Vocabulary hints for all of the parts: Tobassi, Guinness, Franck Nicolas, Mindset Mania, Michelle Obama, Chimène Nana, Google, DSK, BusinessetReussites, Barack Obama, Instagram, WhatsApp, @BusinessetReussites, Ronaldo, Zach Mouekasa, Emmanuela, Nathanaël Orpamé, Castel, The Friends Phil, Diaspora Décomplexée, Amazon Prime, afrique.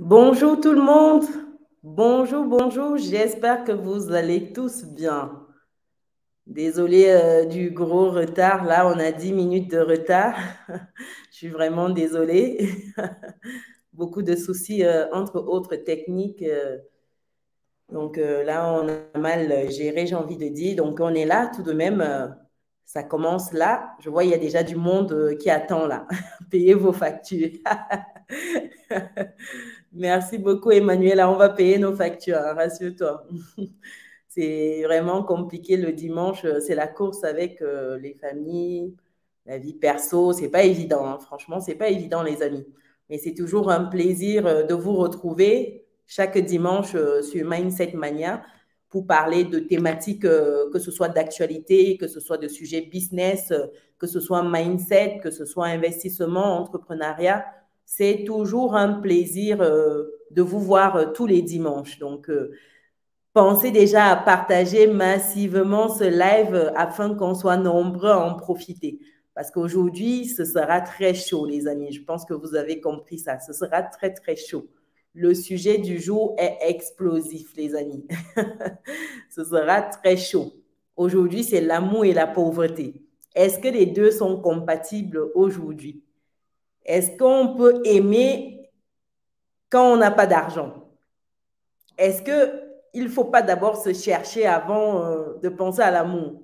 Bonjour tout le monde, bonjour, j'espère que vous allez tous bien. Désolée du gros retard, là on a 10 minutes de retard, je suis vraiment désolée. Beaucoup de soucis entre autres techniques, donc là on a mal géré, j'ai envie de dire, donc on est là tout de même, ça commence là, je vois il y a déjà du monde qui attend là, payez vos factures. Merci beaucoup Emmanuel, on va payer nos factures, hein, rassure-toi. C'est vraiment compliqué le dimanche, c'est la course avec les familles, la vie perso, c'est pas évident, hein. Franchement c'est pas évident les amis. Mais c'est toujours un plaisir de vous retrouver chaque dimanche sur Mindset Mania pour parler de thématiques, que ce soit d'actualité, que ce soit de sujets business, que ce soit mindset, que ce soit investissement, entrepreneuriat. C'est toujours un plaisir de vous voir tous les dimanches. Donc, pensez déjà à partager massivement ce live afin qu'on soit nombreux à en profiter. Parce qu'aujourd'hui, ce sera très chaud, les amis. Je pense que vous avez compris ça. Ce sera très, très chaud. Le sujet du jour est explosif, les amis. Ce sera très chaud. Aujourd'hui, c'est l'amour et la pauvreté. Est-ce que les deux sont compatibles aujourd'hui ? Est-ce qu'on peut aimer quand on n'a pas d'argent? Est-ce qu'il ne faut pas d'abord se chercher avant de penser à l'amour?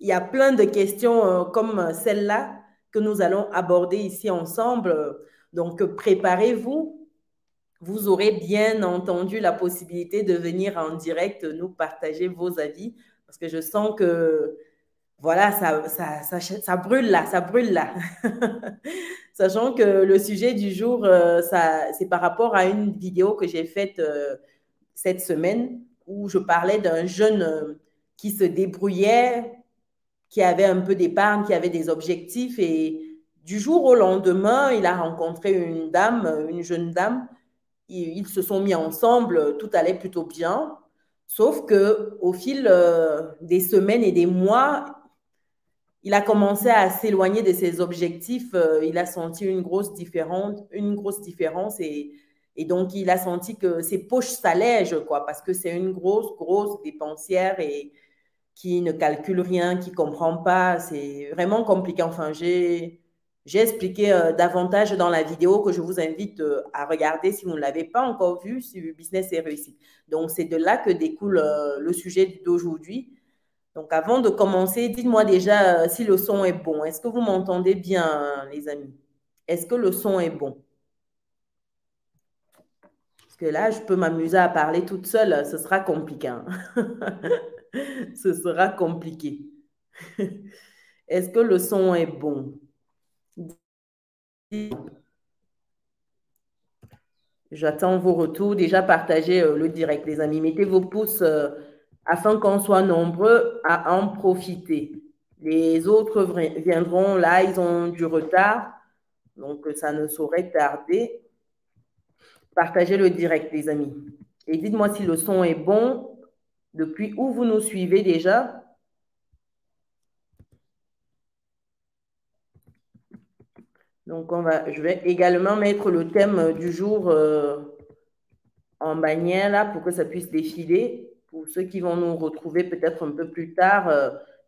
Il y a plein de questions comme celle-là que nous allons aborder ici ensemble. Donc, préparez-vous. Vous aurez bien entendu la possibilité de venir en direct nous partager vos avis parce que je sens que voilà, ça brûle là, ça brûle là. Sachant que le sujet du jour, c'est par rapport à une vidéo que j'ai faite cette semaine où je parlais d'un jeune qui se débrouillait, qui avait un peu d'épargne, qui avait des objectifs. Et du jour au lendemain, il a rencontré une dame, une jeune dame. Ils se sont mis ensemble, tout allait plutôt bien. Sauf qu'au fil des semaines et des mois, il a commencé à s'éloigner de ses objectifs. Il a senti une grosse différence et donc il a senti que ses poches s'allègent, quoi, parce que c'est une grosse dépensière et qui ne calcule rien, qui ne comprend pas. C'est vraiment compliqué. Enfin, j'ai expliqué davantage dans la vidéo que je vous invite à regarder si vous ne l'avez pas encore vue sur Business et Réussite. Donc, c'est de là que découle le sujet d'aujourd'hui. Donc, avant de commencer, dites-moi déjà si le son est bon. Est-ce que vous m'entendez bien, les amis? Est-ce que le son est bon? Parce que là, je peux m'amuser à parler toute seule. Ce sera compliqué. Hein? Ce sera compliqué. Est-ce que le son est bon? J'attends vos retours. Déjà, partagez le direct, les amis. Mettez vos pouces... afin qu'on soit nombreux à en profiter. Les autres viendront là, ils ont du retard, donc ça ne saurait tarder. Partagez le direct, les amis. Et dites-moi si le son est bon, depuis où vous nous suivez déjà. Donc, je vais également mettre le thème du jour en bannière là pour que ça puisse défiler. Pour ceux qui vont nous retrouver peut-être un peu plus tard,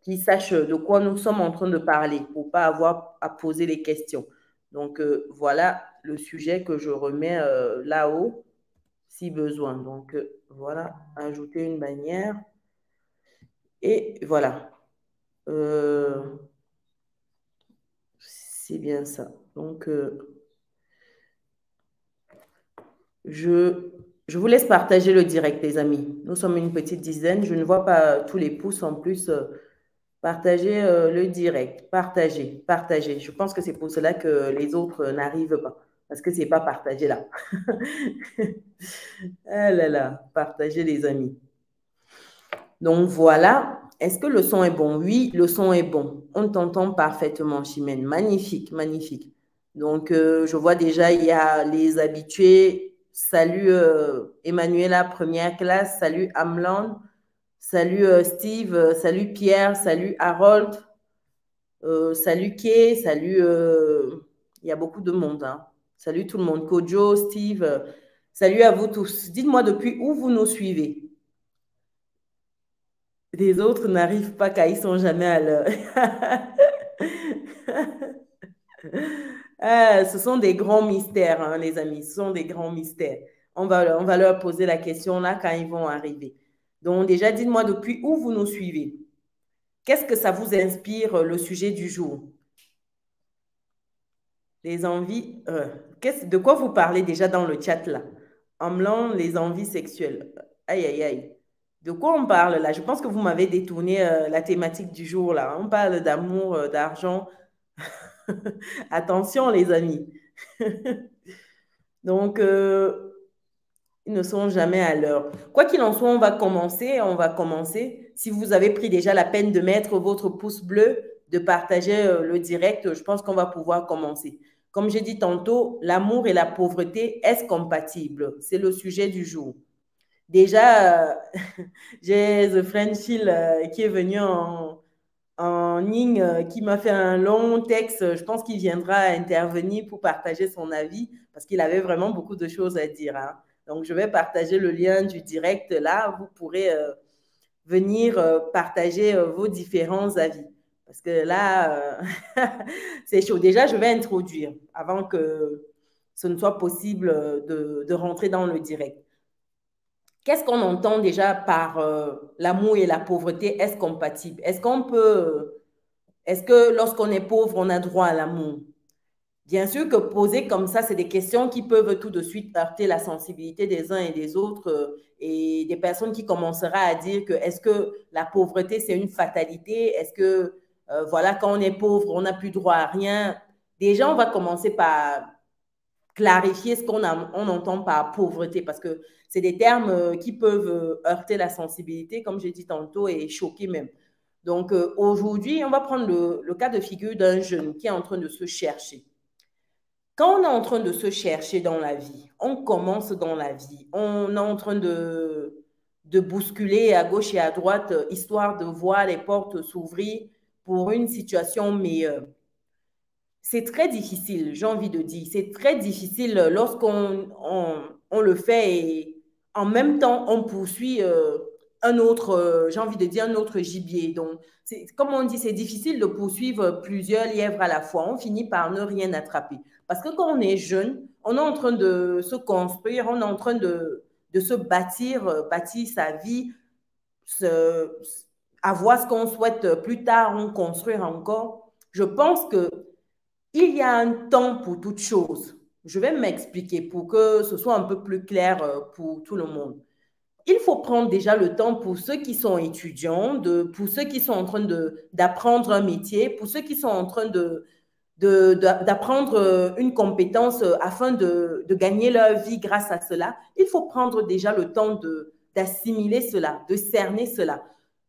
qui sachent de quoi nous sommes en train de parler pour ne pas avoir à poser les questions. Donc, voilà le sujet que je remets là-haut, si besoin. Donc, voilà, ajouter une bannière. Et voilà. C'est bien ça. Donc, je vous laisse partager le direct, les amis. Nous sommes une petite dizaine. Je ne vois pas tous les pouces en plus. Partagez le direct. Partagez, partagez. Je pense que c'est pour cela que les autres n'arrivent pas. Parce que ce n'est pas partagé là. Ah là là, partagez les amis. Donc voilà. Est-ce que le son est bon? Oui, le son est bon. On t'entend parfaitement, Chimène. Magnifique, magnifique. Donc je vois déjà, il y a les habitués. Salut Emmanuela, première classe. Salut Amland. Salut Steve. Salut Pierre. Salut Harold. Salut Kay. Salut. Il y a beaucoup de monde. Hein. Salut tout le monde. Kojo, Steve. Salut à vous tous. Dites-moi depuis où vous nous suivez. Les autres n'arrivent pas car ils sont jamais à l'heure. Ce sont des grands mystères, hein, les amis. Ce sont des grands mystères. On va leur poser la question là quand ils vont arriver. Donc déjà, dites-moi depuis où vous nous suivez. Qu'est-ce que ça vous inspire, le sujet du jour? Les envies. De quoi vous parlez déjà dans le chat là? En blanc, les envies sexuelles. Aïe, aïe, aïe. De quoi on parle là? Je pense que vous m'avez détourné la thématique du jour là. On parle d'amour, d'argent. Attention les amis. Donc, ils ne sont jamais à l'heure. Quoi qu'il en soit, on va commencer. Si vous avez pris déjà la peine de mettre votre pouce bleu, de partager le direct, je pense qu'on va pouvoir commencer. Comme j'ai dit tantôt, l'amour et la pauvreté, est-ce compatible? C'est le sujet du jour. Déjà, j'ai The Friends Phil qui est venu en ligne, qui m'a fait un long texte. Je pense qu'il viendra intervenir pour partager son avis parce qu'il avait vraiment beaucoup de choses à dire. Hein. Donc, je vais partager le lien du direct là. Vous pourrez venir partager vos différents avis. Parce que là, c'est chaud. Déjà, je vais introduire avant que ce ne soit possible de rentrer dans le direct. Qu'est-ce qu'on entend déjà par l'amour et la pauvreté? Est-ce compatible? Est-ce que lorsqu'on est pauvre, on a droit à l'amour? Bien sûr que poser comme ça, c'est des questions qui peuvent tout de suite heurter la sensibilité des uns et des autres et des personnes qui commenceront à dire que est-ce que la pauvreté, c'est une fatalité? Est-ce que, voilà, quand on est pauvre, on n'a plus droit à rien? Déjà, on va commencer par clarifier ce qu'on entend par pauvreté parce que c'est des termes qui peuvent heurter la sensibilité, comme j'ai dit tantôt, et choquer même. Donc, aujourd'hui, on va prendre le cas de figure d'un jeune qui est en train de se chercher. Quand on est en train de se chercher dans la vie, on commence dans la vie, on est en train de bousculer à gauche et à droite, histoire de voir les portes s'ouvrir pour une situation meilleure. C'est très difficile, j'ai envie de dire, c'est très difficile lorsqu'on on le fait et en même temps, on poursuit un autre, j'ai envie de dire, un autre gibier. Donc, comme on dit, c'est difficile de poursuivre plusieurs lièvres à la fois. On finit par ne rien attraper. Parce que quand on est jeune, on est en train de se construire, on est en train de se bâtir sa vie, avoir ce qu'on souhaite plus tard, on construire encore. Je pense qu'il y a un temps pour toute chose. Je vais m'expliquer pour que ce soit un peu plus clair pour tout le monde. Il faut prendre déjà le temps pour ceux qui sont étudiants, pour ceux qui sont en train d'apprendre un métier, pour ceux qui sont en train d'apprendre une compétence afin de gagner leur vie grâce à cela. Il faut prendre déjà le temps d'assimiler cela, de cerner cela.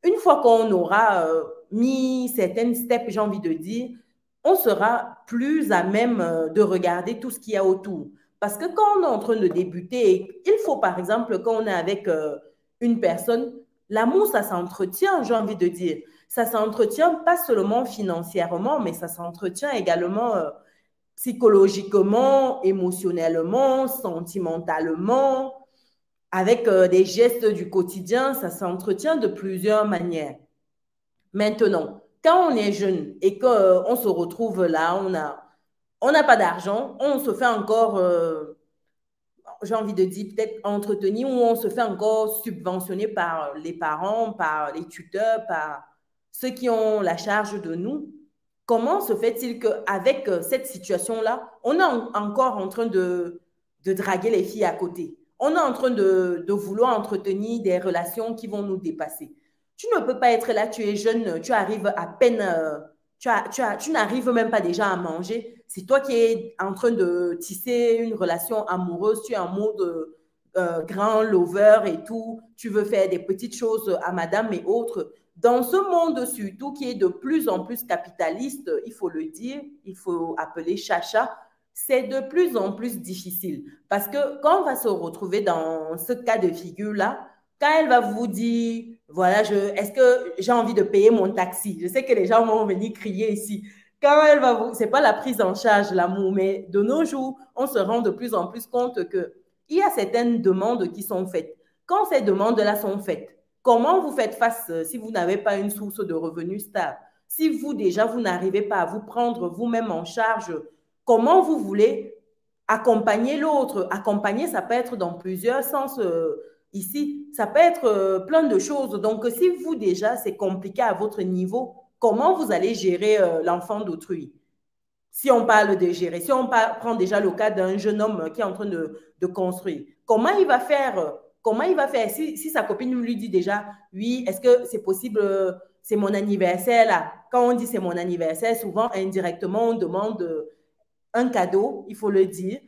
Une fois qu'on aura mis certaines steps, j'ai envie de dire, on sera plus à même de regarder tout ce qu'il y a autour. Parce que quand on est en train de débuter, il faut par exemple, quand on est avec une personne, l'amour, ça s'entretient, j'ai envie de dire. Ça s'entretient pas seulement financièrement, mais ça s'entretient également psychologiquement, émotionnellement, sentimentalement, avec des gestes du quotidien, ça s'entretient de plusieurs manières. Maintenant, quand on est jeune et qu'on se retrouve là, on n'a pas d'argent, on se fait encore, j'ai envie de dire, peut-être entretenir, ou on se fait encore subventionner par les parents, par les tuteurs, par ceux qui ont la charge de nous. Comment se fait-il qu'avec cette situation-là, on est encore en train de draguer les filles à côté? On est en train de vouloir entretenir des relations qui vont nous dépasser. Tu ne peux pas être là, tu es jeune, tu arrives à peine... Tu n'arrives même pas déjà à manger. C'est toi qui es en train de tisser une relation amoureuse. Tu es en mode grand lover et tout. Tu veux faire des petites choses à madame et autres. Dans ce monde surtout qui est de plus en plus capitaliste, il faut le dire, il faut appeler chacha, c'est de plus en plus difficile. Parce que quand on va se retrouver dans ce cas de figure-là, quand elle va vous dire... Voilà, est-ce que j'ai envie de payer mon taxi? Je sais que les gens vont venir crier ici. Quand elle va, c'est pas la prise en charge, l'amour, mais de nos jours, on se rend de plus en plus compte que il y a certaines demandes qui sont faites. Quand ces demandes-là sont faites, comment vous faites face si vous n'avez pas une source de revenus stable? Si vous, déjà, vous n'arrivez pas à vous prendre vous-même en charge, comment vous voulez accompagner l'autre? Accompagner, ça peut être dans plusieurs sens ici. Ça peut être plein de choses. Donc, si vous, déjà, c'est compliqué à votre niveau, comment vous allez gérer l'enfant d'autrui? Si on parle de gérer, si on prend déjà le cas d'un jeune homme qui est en train de construire, comment il va faire? Comment il va faire si sa copine lui dit déjà, oui, est-ce que c'est possible, c'est mon anniversaire là. Quand on dit c'est mon anniversaire, souvent indirectement, on demande un cadeau, il faut le dire.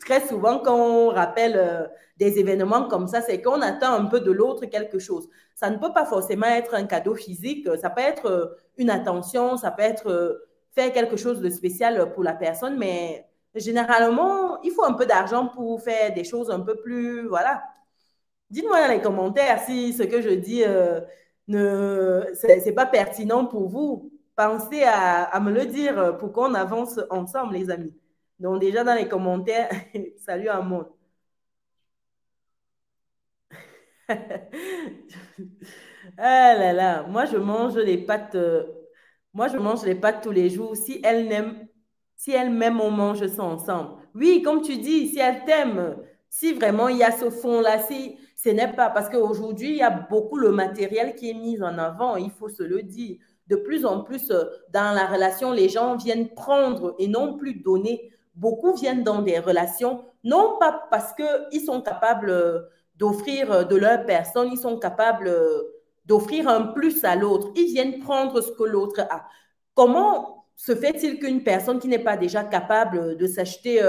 Très souvent, quand on rappelle des événements comme ça, c'est qu'on attend un peu de l'autre quelque chose. Ça ne peut pas forcément être un cadeau physique, ça peut être une attention, ça peut être faire quelque chose de spécial pour la personne, mais généralement, il faut un peu d'argent pour faire des choses un peu plus, voilà. Dites-moi dans les commentaires si ce que je dis, c'est pas pertinent pour vous. Pensez à me le dire pour qu'on avance ensemble, les amis. Donc déjà dans les commentaires, salut à moi. Ah là là, moi je mange les pâtes tous les jours. Si elle m'aime, on mange ça ensemble. Oui, comme tu dis, si elle t'aime. Si vraiment il y a ce fond-là, si ce n'est pas, parce qu'aujourd'hui, il y a beaucoup le matériel qui est mis en avant, il faut se le dire. De plus en plus, dans la relation, les gens viennent prendre et non plus donner. Beaucoup viennent dans des relations, non pas parce qu'ils sont capables d'offrir de leur personne, ils sont capables d'offrir un plus à l'autre. Ils viennent prendre ce que l'autre a. Comment se fait-il qu'une personne qui n'est pas déjà capable de s'acheter,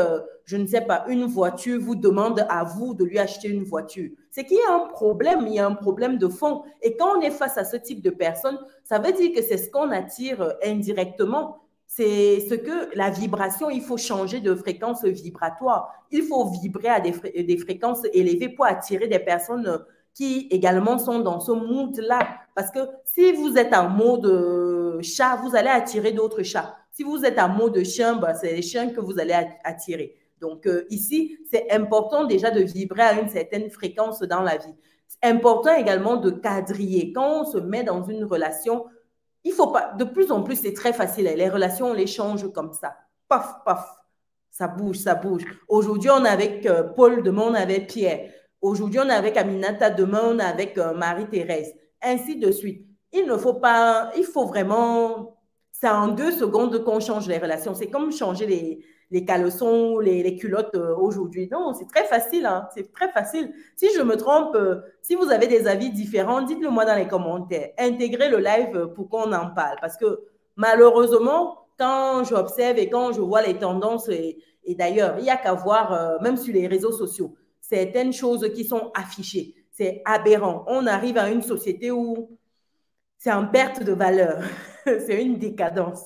je ne sais pas, une voiture, vous demande à vous de lui acheter une voiture? C'est qu'il y a un problème, il y a un problème de fond. Et quand on est face à ce type de personne, ça veut dire que c'est ce qu'on attire indirectement. C'est ce que la vibration, il faut changer de fréquence vibratoire. Il faut vibrer à des fréquences élevées pour attirer des personnes qui également sont dans ce mood-là. Parce que si vous êtes en mode chat, vous allez attirer d'autres chats. Si vous êtes en mode chien, ben, c'est les chiens que vous allez attirer. Donc ici, c'est important déjà de vibrer à une certaine fréquence dans la vie. C'est important également de quadriller. Quand on se met dans une relation, il faut pas… De plus en plus, c'est très facile. Les relations, on les change comme ça. Paf, paf, ça bouge, ça bouge. Aujourd'hui, on est avec Paul, demain, on est avec Pierre. Aujourd'hui, on est avec Aminata, demain, on est avec Marie-Thérèse. Ainsi de suite. Il ne faut pas, il faut vraiment, c'est en 2 secondes qu'on change les relations. C'est comme changer les caleçons ou les culottes aujourd'hui. Non, c'est très facile, hein? C'est très facile. Si je me trompe, si vous avez des avis différents, dites-le moi dans les commentaires. Intégrez le live pour qu'on en parle. Parce que malheureusement, quand j'observe et quand je vois les tendances, et d'ailleurs, il n'y a qu'à voir, même sur les réseaux sociaux, certaines choses qui sont affichées. C'est aberrant. On arrive à une société où c'est en perte de valeur. C'est une décadence.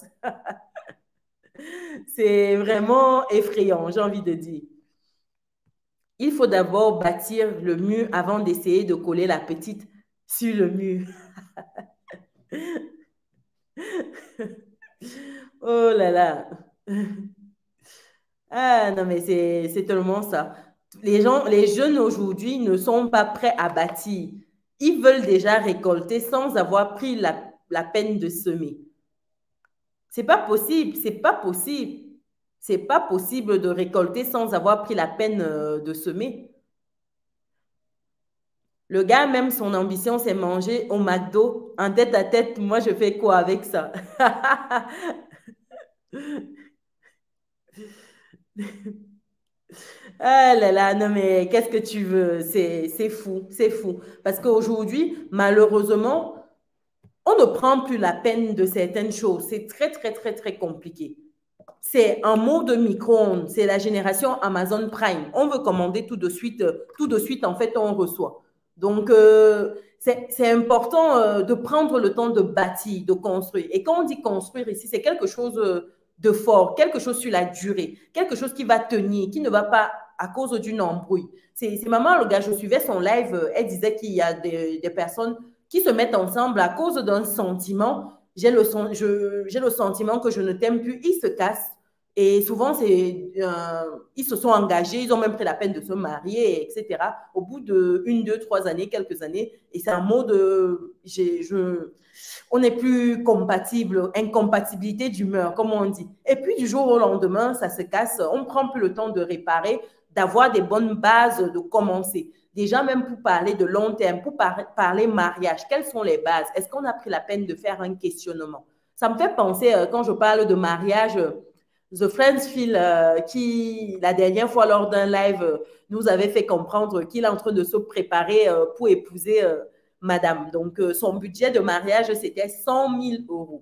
C'est vraiment effrayant, j'ai envie de dire. Il faut d'abord bâtir le mur avant d'essayer de coller la petite sur le mur. Oh là là. Ah non, mais c'est tellement ça. Les jeunes aujourd'hui ne sont pas prêts à bâtir. Ils veulent déjà récolter sans avoir pris la peine de semer. C'est pas possible, c'est pas possible. C'est pas possible de récolter sans avoir pris la peine de semer. Le gars, même son ambition, c'est manger au McDo en tête à tête. Moi, je fais quoi avec ça? Ah là là, non mais qu'est-ce que tu veux? C'est fou, c'est fou. Parce qu'aujourd'hui, malheureusement, on ne prend plus la peine de certaines choses. C'est très, très, très, très compliqué. C'est un mot de micro-ondes. C'est la génération Amazon Prime. On veut commander tout de suite. Tout de suite, en fait, on reçoit. Donc, c'est important de prendre le temps de bâtir, de construire. Et quand on dit construire ici, c'est quelque chose de fort, quelque chose sur la durée, quelque chose qui va tenir, qui ne va pas à cause d'une embrouille. C'est maman, le gars, je suivais son live, elle disait qu'il y a des personnes qui se mettent ensemble à cause d'un sentiment. J'ai le sentiment que je ne t'aime plus, ils se cassent, Et souvent, ils se sont engagés, ils ont même pris la peine de se marier, etc. Au bout de une, deux, trois années, quelques années, et c'est un mot de... on n'est plus compatible, incompatibilité d'humeur, comme on dit. Et puis, du jour au lendemain, ça se casse. On ne prend plus le temps de réparer, d'avoir des bonnes bases, de commencer. Déjà, même pour parler de long terme, pour parler mariage, quelles sont les bases? Est-ce qu'on a pris la peine de faire un questionnement? Ça me fait penser, quand je parle de mariage... The Friends Phil, qui la dernière fois lors d'un live nous avait fait comprendre qu'il est en train de se préparer pour épouser madame. Donc, son budget de mariage, c'était 100 000 €.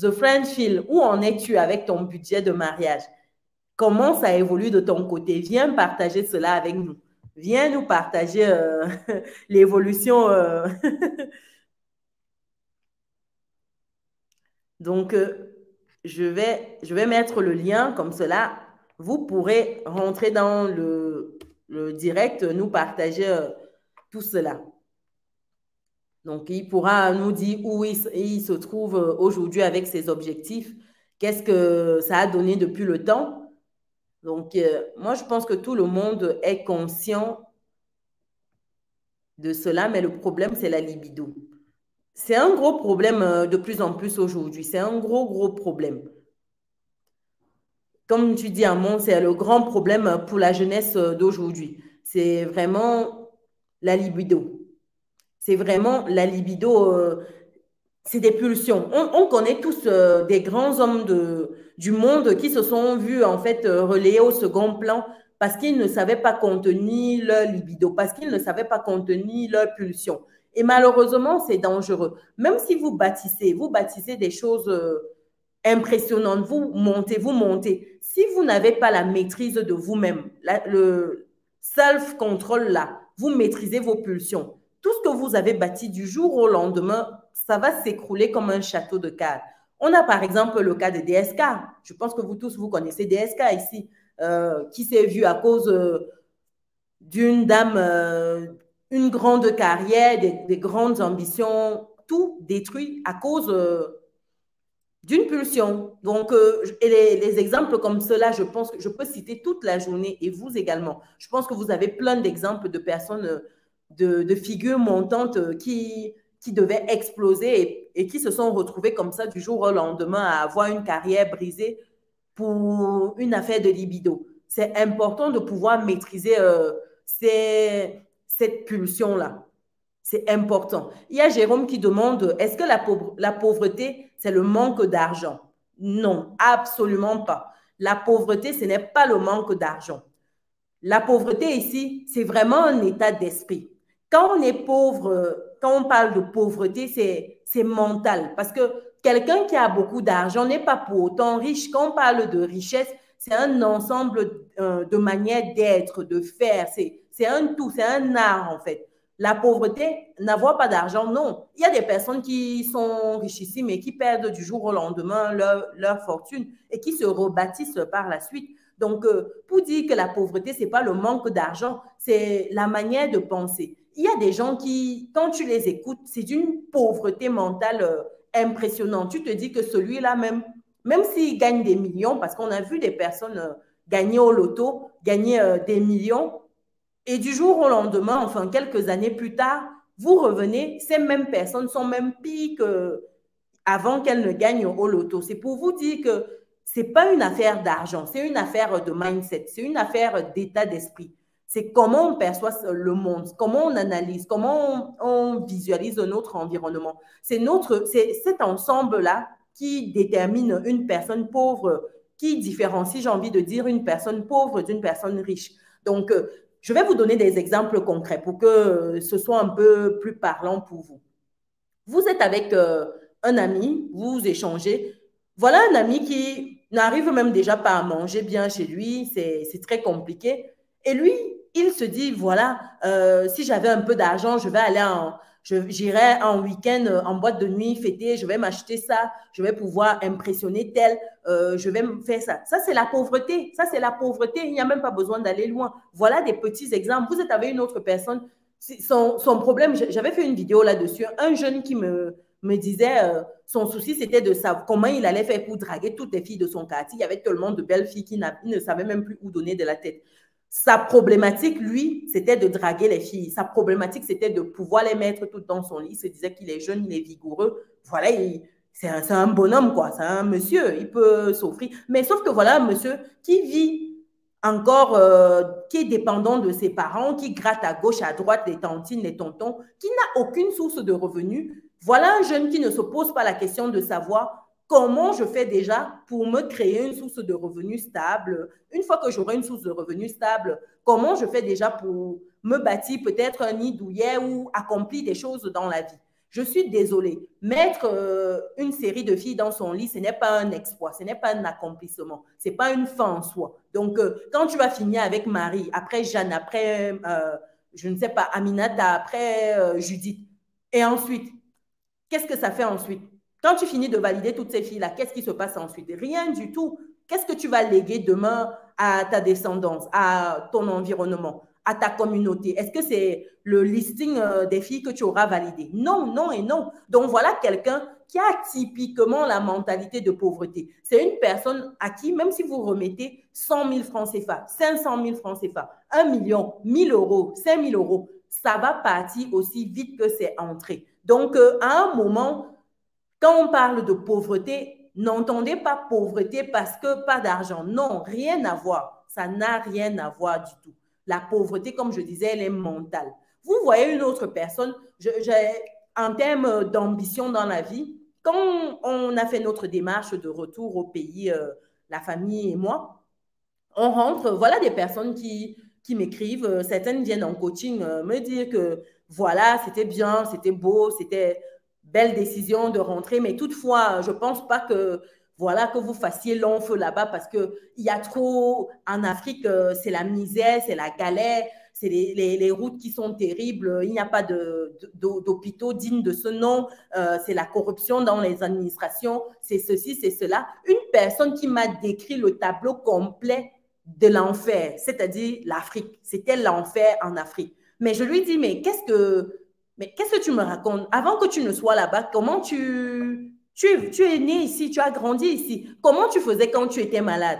The Friends Phil, où en es-tu avec ton budget de mariage? Comment ça évolue de ton côté? Viens partager cela avec nous. Viens nous partager l'évolution. Donc, je vais mettre le lien comme cela. Vous pourrez rentrer dans le direct, nous partager tout cela. Donc, il pourra nous dire où il se trouve aujourd'hui avec ses objectifs. Qu'est-ce que ça a donné depuis le temps? Donc, moi, je pense que tout le monde est conscient de cela, mais le problème, c'est la libido. C'est un gros problème de plus en plus aujourd'hui. C'est un gros problème. Comme tu dis, Amon, c'est le grand problème pour la jeunesse d'aujourd'hui. C'est vraiment la libido. C'est vraiment la libido, c'est des pulsions. On connaît tous des grands hommes du monde qui se sont vus en fait reléés au second plan parce qu'ils ne savaient pas contenir leur libido, parce qu'ils ne savaient pas contenir leur pulsion. Et malheureusement, c'est dangereux. Même si vous bâtissez des choses impressionnantes, vous montez. Si vous n'avez pas la maîtrise de vous-même, le self-control là, vous maîtrisez vos pulsions. Tout ce que vous avez bâti du jour au lendemain, ça va s'écrouler comme un château de cartes. On a par exemple le cas de DSK. Je pense que vous tous, vous connaissez DSK ici, qui s'est vu à cause d'une dame... une grande carrière, des grandes ambitions, tout détruit à cause d'une pulsion. Donc, et les exemples comme cela, je pense que je peux citer toute la journée et vous également. Je pense que vous avez plein d'exemples de personnes, de figures montantes qui devaient exploser et qui se sont retrouvées comme ça du jour au lendemain à avoir une carrière brisée pour une affaire de libido. C'est important de pouvoir maîtriser cette pulsion-là. C'est important. Il y a Jérôme qui demande, est-ce que la pauvreté, c'est le manque d'argent? Non, absolument pas. La pauvreté, ce n'est pas le manque d'argent. La pauvreté ici, c'est vraiment un état d'esprit. Quand on est pauvre, quand on parle de pauvreté, c'est mental. Parce que quelqu'un qui a beaucoup d'argent n'est pas pour autant riche. Quand on parle de richesse, c'est un ensemble de manières d'être, de faire. C'est un tout, c'est un art en fait. La pauvreté, n'avoir pas d'argent, non. Il y a des personnes qui sont richissimes et qui perdent du jour au lendemain leur fortune et qui se rebâtissent par la suite. Donc, pour dire que la pauvreté, ce n'est pas le manque d'argent, c'est la manière de penser. Il y a des gens qui, quand tu les écoutes, c'est d'une pauvreté mentale impressionnante. Tu te dis que celui-là même s'il gagne des millions, parce qu'on a vu des personnes gagner au loto, gagner des millions, et du jour au lendemain, enfin quelques années plus tard, vous revenez, ces mêmes personnes sont même pires qu'avant qu'elles ne gagnent au loto. C'est pour vous dire que ce n'est pas une affaire d'argent, c'est une affaire de mindset, c'est une affaire d'état d'esprit. C'est comment on perçoit le monde, comment on analyse, comment on visualise notre environnement. C'est cet ensemble-là qui détermine une personne pauvre, qui différencie, j'ai envie de dire, une personne pauvre d'une personne riche. Donc, je vais vous donner des exemples concrets pour que ce soit un peu plus parlant pour vous. Vous êtes avec un ami, vous échangez. Voilà un ami qui n'arrive même déjà pas à manger bien chez lui, c'est très compliqué. Et lui, il se dit, voilà, si j'avais un peu d'argent, j'irai en week-end en boîte de nuit fêter, je vais m'acheter ça, je vais pouvoir impressionner tel, je vais faire ça. Ça, c'est la pauvreté. Ça, c'est la pauvreté. Il n'y a même pas besoin d'aller loin. Voilà des petits exemples. Vous êtes avec une autre personne. Son problème, j'avais fait une vidéo là-dessus. Un jeune qui me me disait, son souci, c'était de savoir comment il allait faire pour draguer toutes les filles de son quartier. Il y avait tellement de belles filles qu'il ne savait même plus où donner de la tête. Sa problématique, lui, c'était de draguer les filles. Sa problématique, c'était de pouvoir les mettre toutes dans son lit. Il se disait qu'il est jeune, il est vigoureux. Voilà, c'est un bonhomme, quoi. C'est un monsieur, il peut s'offrir. Mais sauf que voilà, un monsieur qui vit encore, qui est dépendant de ses parents, qui gratte à gauche, à droite, les tantines, les tontons, qui n'a aucune source de revenus. Voilà un jeune qui ne se pose pas la question de savoir comment je fais déjà pour me créer une source de revenus stable. Une fois que j'aurai une source de revenus stable, comment je fais déjà pour me bâtir peut-être un nid douillet ou accomplir des choses dans la vie. Je suis désolée, mettre une série de filles dans son lit, ce n'est pas un exploit, ce n'est pas un accomplissement, ce n'est pas une fin en soi. Donc, quand tu vas finir avec Marie, après Jeanne, après, je ne sais pas, Aminata, après Judith, et ensuite, qu'est-ce que ça fait ensuite? Quand tu finis de valider toutes ces filles-là, qu'est-ce qui se passe ensuite? Rien du tout. Qu'est-ce que tu vas léguer demain à ta descendance, à ton environnement, à ta communauté? Est-ce que c'est le listing des filles que tu auras validé? Non, non et non. Donc, voilà quelqu'un qui a typiquement la mentalité de pauvreté. C'est une personne à qui, même si vous remettez 100 000 francs CFA, 500 000 francs CFA, 1 million, 1 000 euros, 5 000 euros, ça va partir aussi vite que c'est entré. Donc, à un moment, quand on parle de pauvreté, n'entendez pas pauvreté parce que pas d'argent. Non, rien à voir. Ça n'a rien à voir du tout. La pauvreté, comme je disais, elle est mentale. Vous voyez une autre personne, en termes d'ambition dans la vie, quand on a fait notre démarche de retour au pays, la famille et moi, on rentre, voilà des personnes qui m'écrivent, certaines viennent en coaching me dire que voilà, c'était bien, c'était beau, c'était belle décision de rentrer, mais toutefois, je ne pense pas que, voilà, que vous fassiez long feu là-bas parce qu'il y a trop, en Afrique, c'est la misère, c'est la galère, c'est les routes qui sont terribles, il n'y a pas d'hôpitaux dignes de ce nom, c'est la corruption dans les administrations, c'est ceci, c'est cela. Une personne qui m'a décrit le tableau complet de l'enfer, c'est-à-dire l'Afrique, c'était l'enfer en Afrique. Mais je lui dis, mais qu'est-ce que tu me racontes? Avant que tu ne sois là-bas, comment tu es né ici, tu as grandi ici. Comment tu faisais quand tu étais malade?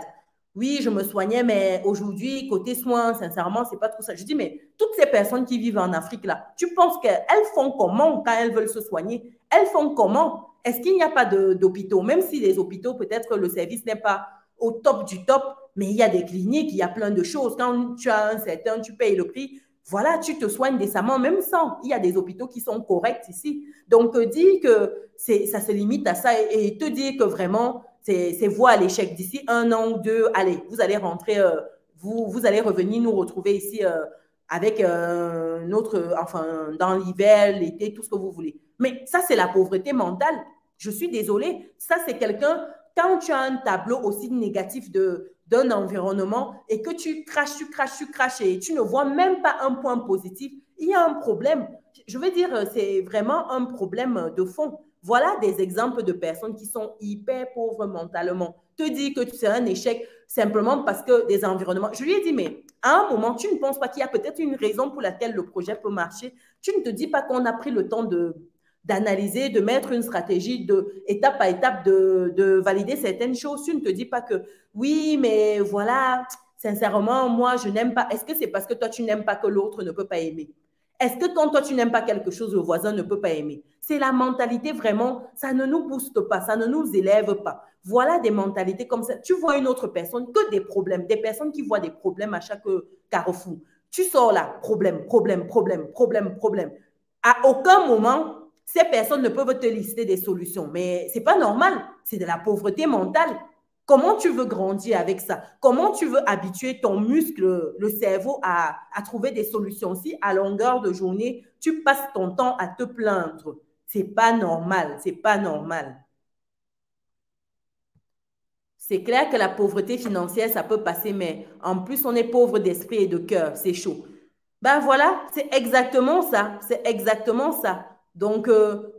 Oui, je me soignais, mais aujourd'hui, côté soins, sincèrement, ce n'est pas trop ça. Je dis, mais toutes ces personnes qui vivent en Afrique, là, tu penses qu'elles font comment quand elles veulent se soigner? Elles font comment? Est-ce qu'il n'y a pas d'hôpitaux? Même si les hôpitaux, peut-être le service n'est pas au top du top, mais il y a des cliniques, il y a plein de choses. Quand tu as un certain, tu payes le prix. Voilà, tu te soignes décemment, même sans. Il y a des hôpitaux qui sont corrects ici. Donc, dire que ça se limite à ça et te dire que vraiment, c'est voie à l'échec. D'ici 1 an ou 2, allez, vous allez rentrer, vous allez revenir nous retrouver ici avec notre, enfin, dans l'hiver, l'été, tout ce que vous voulez. Mais ça, c'est la pauvreté mentale. Je suis désolée. Ça, c'est quelqu'un, quand tu as un tableau aussi négatif d'un environnement et que tu craches et tu ne vois même pas un point positif, il y a un problème. Je veux dire, c'est vraiment un problème de fond. Voilà des exemples de personnes qui sont hyper pauvres mentalement. Te dire que c'est un échec simplement parce que des environnements… Je lui ai dit, mais à un moment, tu ne penses pas qu'il y a peut-être une raison pour laquelle le projet peut marcher. Tu ne te dis pas qu'on a pris le temps d'analyser, de mettre une stratégie étape à étape, de valider certaines choses. Tu ne te dis pas que oui, mais voilà, sincèrement, moi, je n'aime pas. Est-ce que c'est parce que toi, tu n'aimes pas que l'autre ne peut pas aimer? Est-ce que quand toi, tu n'aimes pas quelque chose, le voisin ne peut pas aimer? C'est la mentalité vraiment, ça ne nous booste pas, ça ne nous élève pas. Voilà des mentalités comme ça. Tu vois une autre personne, que des problèmes, des personnes qui voient des problèmes à chaque carrefour. Tu sors là, problème, problème, problème, problème, problème. À aucun moment, ces personnes ne peuvent te lister des solutions, mais ce n'est pas normal, c'est de la pauvreté mentale. Comment tu veux grandir avec ça? Comment tu veux habituer ton muscle, le cerveau, à trouver des solutions si à longueur de journée, tu passes ton temps à te plaindre? Ce n'est pas normal, ce n'est pas normal. C'est clair que la pauvreté financière, ça peut passer, mais en plus, on est pauvre d'esprit et de cœur, c'est chaud. Ben voilà, c'est exactement ça, c'est exactement ça. Donc,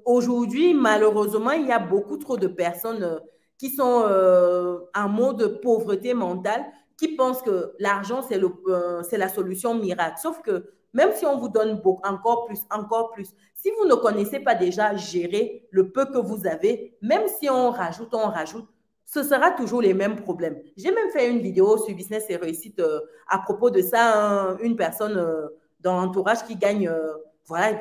aujourd'hui, malheureusement, il y a beaucoup trop de personnes qui sont en mode pauvreté mentale, qui pensent que l'argent, c'est la solution miracle. Sauf que même si on vous donne beaucoup, encore plus, si vous ne connaissez pas déjà gérer le peu que vous avez, même si on rajoute, ce sera toujours les mêmes problèmes. J'ai même fait une vidéo sur business et réussite à propos de ça, une personne dans l'entourage qui gagne voilà,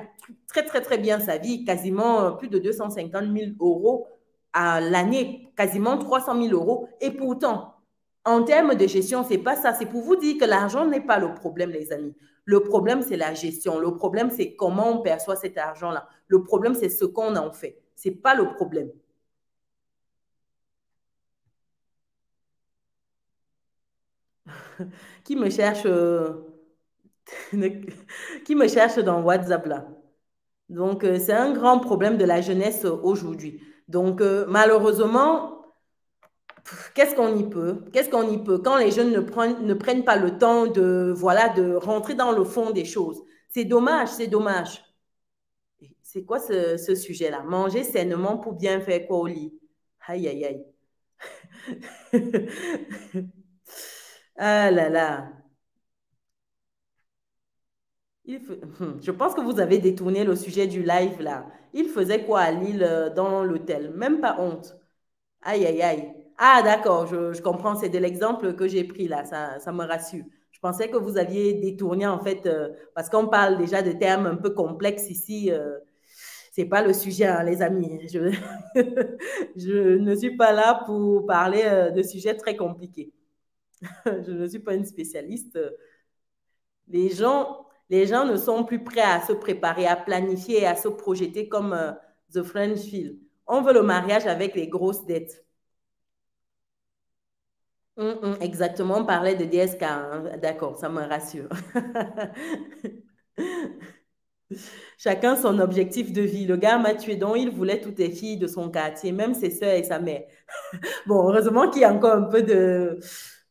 très bien sa vie, quasiment plus de 250 000 euros à l'année, quasiment 300 000 euros. Et pourtant, en termes de gestion, ce n'est pas ça. C'est pour vous dire que l'argent n'est pas le problème, les amis. Le problème, c'est la gestion. Le problème, c'est comment on perçoit cet argent-là. Le problème, c'est ce qu'on en fait. Ce n'est pas le problème. Qui me cherche dans WhatsApp là. Donc, c'est un grand problème de la jeunesse aujourd'hui. Donc, malheureusement, qu'est-ce qu'on y peut? Qu'est-ce qu'on y peut? Quand les jeunes ne prennent pas le temps de, voilà, de rentrer dans le fond des choses. C'est dommage, c'est dommage. C'est quoi ce sujet-là? Manger sainement pour bien faire quoi au lit? Aïe, aïe, aïe. Ah là là. Je pense que vous avez détourné le sujet du live là. Il faisait quoi à Lille dans l'hôtel? Même pas honte. Aïe, aïe, aïe. Ah d'accord, je comprends. C'est de l'exemple que j'ai pris là. Ça me rassure. Je pensais que vous aviez détourné en fait parce qu'on parle déjà de termes un peu complexes ici. Ce n'est pas le sujet, hein, les amis. Je ne suis pas là pour parler de sujets très compliqués. Je ne suis pas une spécialiste. Les gens ne sont plus prêts à se préparer, à planifier et à se projeter comme The Friends Phil. On veut le mariage avec les grosses dettes. Exactement, on parlait de DSK. Hein. D'accord, ça me rassure. Chacun son objectif de vie. Le gars m'a tué, donc il voulait toutes les filles de son quartier, même ses soeurs et sa mère. Bon, heureusement qu'il y a encore un peu de...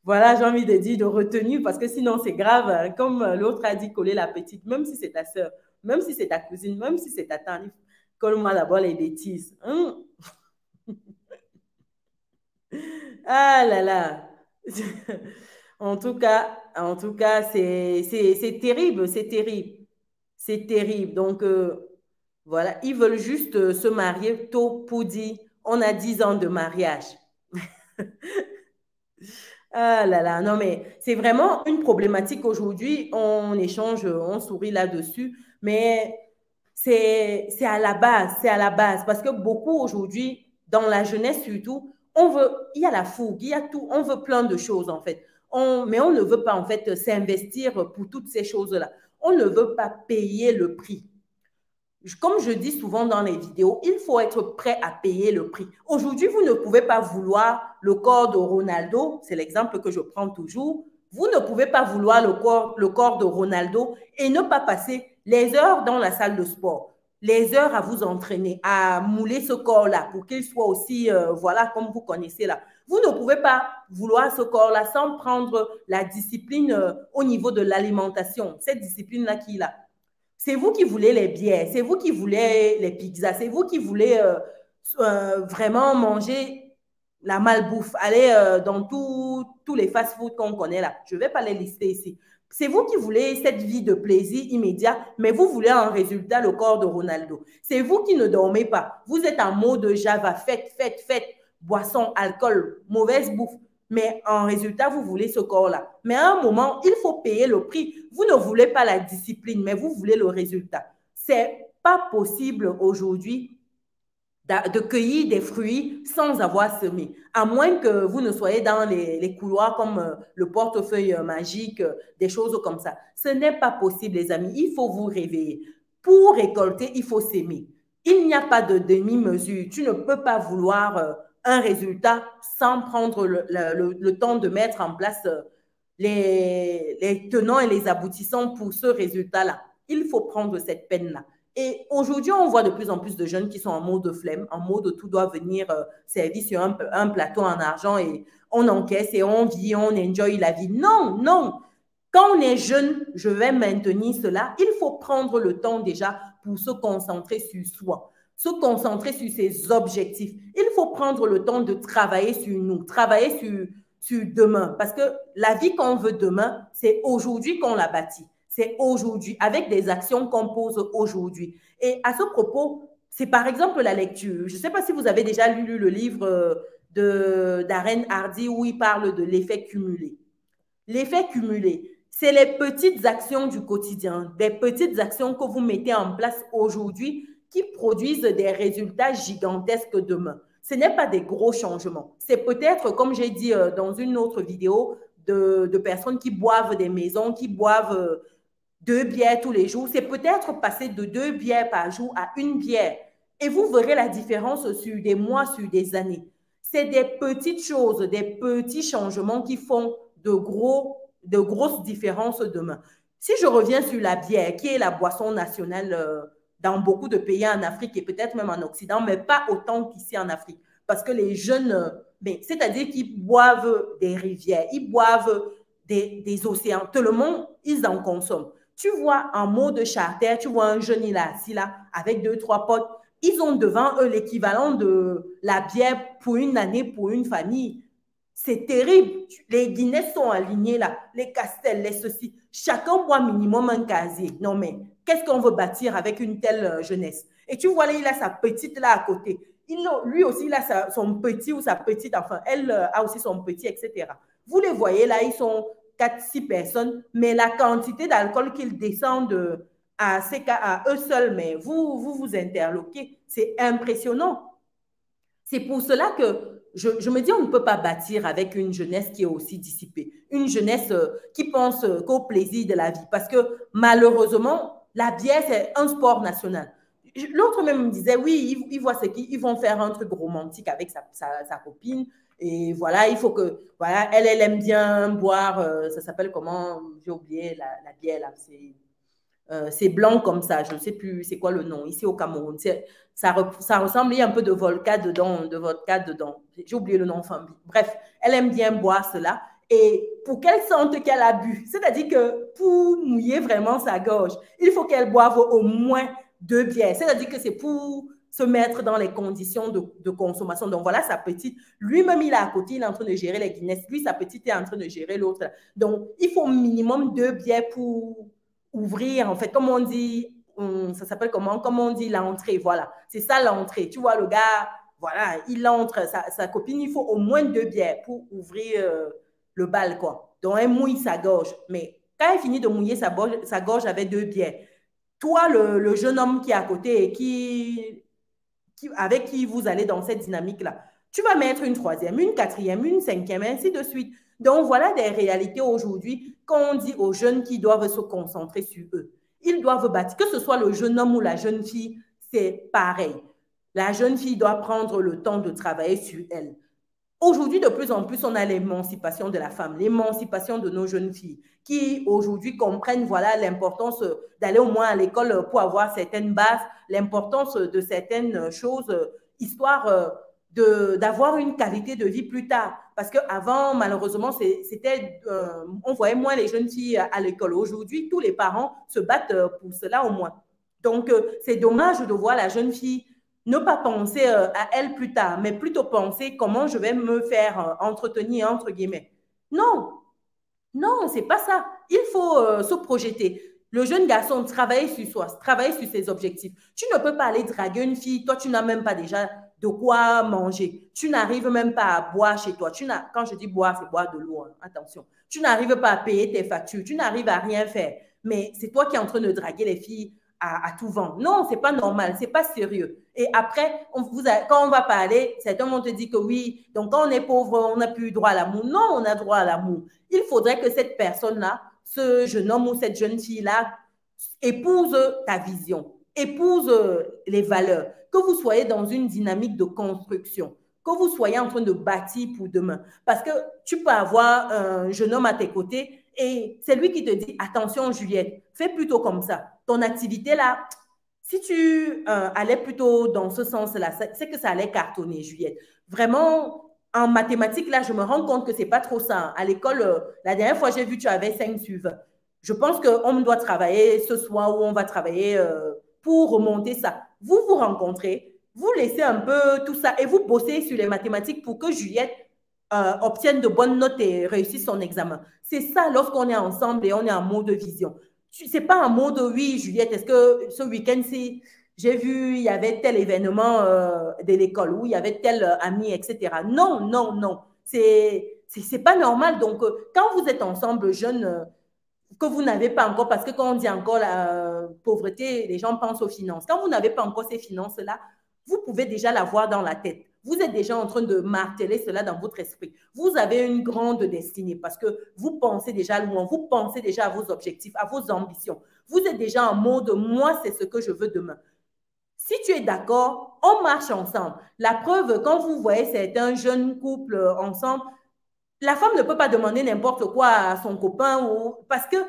Voilà, j'ai envie de dire de retenue parce que sinon, c'est grave. Hein. Comme l'autre a dit, coller la petite, même si c'est ta soeur, même si c'est ta cousine, même si c'est ta tante, colle-moi d'abord les bêtises. Hein? Ah là là. En tout cas, c'est terrible, c'est terrible. C'est terrible. Donc, voilà, ils veulent juste se marier tôt pour dire, on a 10 ans de mariage. Ah là là, non mais c'est vraiment une problématique aujourd'hui, on échange, on sourit là-dessus, mais c'est à la base, parce que beaucoup aujourd'hui, dans la jeunesse surtout, on veut, il y a la fougue, il y a tout, on veut plein de choses en fait, mais on ne veut pas en fait s'investir pour toutes ces choses-là, on ne veut pas payer le prix. Comme je dis souvent dans les vidéos, il faut être prêt à payer le prix. Aujourd'hui, vous ne pouvez pas vouloir le corps de Ronaldo, c'est l'exemple que je prends toujours. Vous ne pouvez pas vouloir le corps de Ronaldo et ne pas passer les heures dans la salle de sport, les heures à vous entraîner, à mouler ce corps-là pour qu'il soit aussi, voilà, comme vous connaissez là. Vous ne pouvez pas vouloir ce corps-là sans prendre la discipline au niveau de l'alimentation, cette discipline-là qu'il a. C'est vous qui voulez les bières, c'est vous qui voulez les pizzas, c'est vous qui voulez vraiment manger la malbouffe, aller dans tous les fast-food qu'on connaît là. Je ne vais pas les lister ici. C'est vous qui voulez cette vie de plaisir immédiat, mais vous voulez en résultat le corps de Ronaldo. C'est vous qui ne dormez pas. Vous êtes en mode Java, fête, boisson, alcool, mauvaise bouffe. Mais en résultat, vous voulez ce corps-là. Mais à un moment, il faut payer le prix. Vous ne voulez pas la discipline, mais vous voulez le résultat. Ce n'est pas possible aujourd'hui de cueillir des fruits sans avoir semé. À moins que vous ne soyez dans les couloirs comme le portefeuille magique, des choses comme ça. Ce n'est pas possible, les amis. Il faut vous réveiller. Pour récolter, il faut s'aimer. Il n'y a pas de demi-mesure. Tu ne peux pas vouloir un résultat sans prendre le temps de mettre en place les tenants et les aboutissants pour ce résultat-là. Il faut prendre cette peine-là. Et aujourd'hui, on voit de plus en plus de jeunes qui sont en mode flemme, en mode tout doit venir servi sur un plateau en argent et on encaisse et on vit, on enjoy la vie. Non, non. Quand on est jeune, je vais maintenir cela. Il faut prendre le temps déjà pour se concentrer sur soi. Se concentrer sur ses objectifs. Il faut prendre le temps de travailler sur nous, travailler sur demain. Parce que la vie qu'on veut demain, c'est aujourd'hui qu'on la bâtit. c'est aujourd'hui, avec des actions qu'on pose aujourd'hui. Et à ce propos, c'est par exemple la lecture. Je ne sais pas si vous avez déjà lu le livre d'Aren Hardy où il parle de l'effet cumulé. L'effet cumulé, c'est les petites actions du quotidien, des petites actions que vous mettez en place aujourd'hui qui produisent des résultats gigantesques demain. Ce n'est pas des gros changements. C'est peut-être, comme j'ai dit dans une autre vidéo, de personnes qui boivent des maisons, qui boivent 2 bières tous les jours. C'est peut-être passer de 2 bières par jour à 1 bière. Et vous verrez la différence sur des mois, sur des années. C'est des petites choses, des petits changements qui font de grosses différences demain. Si je reviens sur la bière, qui est la boisson nationale dans beaucoup de pays en Afrique et peut-être même en Occident, mais pas autant qu'ici en Afrique. Parce que les jeunes, c'est-à-dire qu'ils boivent des rivières, ils boivent des océans. Tout le monde, ils en consomment. Tu vois en mode charter, tu vois un jeune, il est assis là, avec 2, 3 potes. Ils ont devant eux l'équivalent de la bière pour une année, pour une famille. C'est terrible. Les Guinness sont alignés là, les Castels, les ceci. Chacun boit minimum un casier. Non mais, qu'est-ce qu'on veut bâtir avec une telle jeunesse? Et tu vois là, il a sa petite là à côté. Lui aussi, il a son petit ou sa petite, enfin, elle a aussi son petit, etc. Vous les voyez là, ils sont 4, 6 personnes, mais la quantité d'alcool qu'ils descendent à eux seuls, mais vous interloquez, c'est impressionnant. C'est pour cela que je me dis, on ne peut pas bâtir avec une jeunesse qui est aussi dissipée, une jeunesse qui pense qu'au plaisir de la vie. Parce que malheureusement, la bière, c'est un sport national. L'autre même me disait, oui, ils voient ce qu'ils vont faire un truc romantique avec sa copine. Et voilà, il faut que, voilà, elle aime bien boire, ça s'appelle comment? J'ai oublié la bière, là, c'est blanc comme ça, je ne sais plus c'est quoi le nom, ici au Cameroun. Ça ressemble, il y a un peu de vodka dedans, J'ai oublié le nom, enfin, bref, elle aime bien boire cela. Et pour qu'elle sente qu'elle a bu, c'est-à-dire que pour mouiller vraiment sa gorge, il faut qu'elle boive au moins 2 bières. C'est-à-dire que c'est pour se mettre dans les conditions de consommation. Donc voilà sa petite, lui-même il est à côté, il est en train de gérer les Guinness, lui sa petite est en train de gérer l'autre. Donc il faut au minimum 2 bières pour ouvrir, en fait, comme on dit, ça s'appelle comment? Comme on dit, l'entrée, voilà. C'est ça, l'entrée. Tu vois, le gars, voilà, il entre, sa copine, il faut au moins 2 bières pour ouvrir le bal, quoi. Donc, elle mouille sa gorge. Mais quand elle finit de mouiller sa gorge avec 2 bières, toi, le jeune homme qui est à côté et avec qui vous allez dans cette dynamique-là, tu vas mettre une 3e, une 4e, une 5e, ainsi de suite. Donc, voilà des réalités aujourd'hui qu'on dit aux jeunes qui doivent se concentrer sur eux. Ils doivent bâtir, que ce soit le jeune homme ou la jeune fille, c'est pareil. La jeune fille doit prendre le temps de travailler sur elle. Aujourd'hui, de plus en plus, on a l'émancipation de la femme, l'émancipation de nos jeunes filles qui, aujourd'hui, comprennent voilà, l'importance d'aller au moins à l'école pour avoir certaines bases, l'importance de certaines choses, histoire d'avoir une qualité de vie plus tard. Parce qu'avant, malheureusement, on voyait moins les jeunes filles à l'école. Aujourd'hui, tous les parents se battent pour cela au moins. Donc, c'est dommage de voir la jeune fille ne pas penser à elle plus tard, mais plutôt penser comment je vais me faire entretenir, entre guillemets. Non, non, c'est pas ça. Il faut se projeter. Le jeune garçon, travaille sur soi, travaille sur ses objectifs. Tu ne peux pas aller draguer une fille, toi, tu n'as même pas déjà de quoi manger. Tu n'arrives même pas à boire chez toi. Quand je dis boire, c'est boire de l'eau, hein. Attention. Tu n'arrives pas à payer tes factures. Tu n'arrives à rien faire. Mais c'est toi qui es en train de draguer les filles à tout vent. Non, ce n'est pas normal. Ce n'est pas sérieux. Et après, quand on va parler, certains vont te dire que oui, donc quand on est pauvre, on n'a plus droit à l'amour. Non, on a droit à l'amour. Il faudrait que cette personne-là, ce jeune homme ou cette jeune fille-là, épouse ta vision, épouse les valeurs. Que vous soyez dans une dynamique de construction, que vous soyez en train de bâtir pour demain. Parce que tu peux avoir un jeune homme à tes côtés et c'est lui qui te dit « Attention Juliette, fais plutôt comme ça. Ton activité là, si tu allais plutôt dans ce sens-là, c'est que ça allait cartonner Juliette. Vraiment, en mathématiques là, je me rends compte que c'est pas trop ça. À l'école, la dernière fois j'ai vu tu avais 5 sur 20. Je pense qu'on doit travailler ce soir ou on va travailler pour remonter ça. » Vous vous rencontrez, vous laissez un peu tout ça et vous bossez sur les mathématiques pour que Juliette obtienne de bonnes notes et réussisse son examen. C'est ça lorsqu'on est ensemble et on est en mode vision. c'est pas en mode « Oui, Juliette, est-ce que ce week-end-ci, j'ai vu, il y avait tel événement de l'école ou il y avait tel ami, etc. » Non, non, non. C'est pas normal. Donc, quand vous êtes ensemble, jeunes, que vous n'avez pas encore, parce que quand on dit encore la pauvreté, les gens pensent aux finances. Quand vous n'avez pas encore ces finances-là, vous pouvez déjà l'avoir dans la tête. Vous êtes déjà en train de marteler cela dans votre esprit. Vous avez une grande destinée parce que vous pensez déjà loin, vous pensez déjà à vos objectifs, à vos ambitions. Vous êtes déjà en mode « moi, c'est ce que je veux demain ». Si tu es d'accord, on marche ensemble. La preuve, quand vous voyez certains jeunes couples ensemble, la femme ne peut pas demander n'importe quoi à son copain ou, parce qu'elle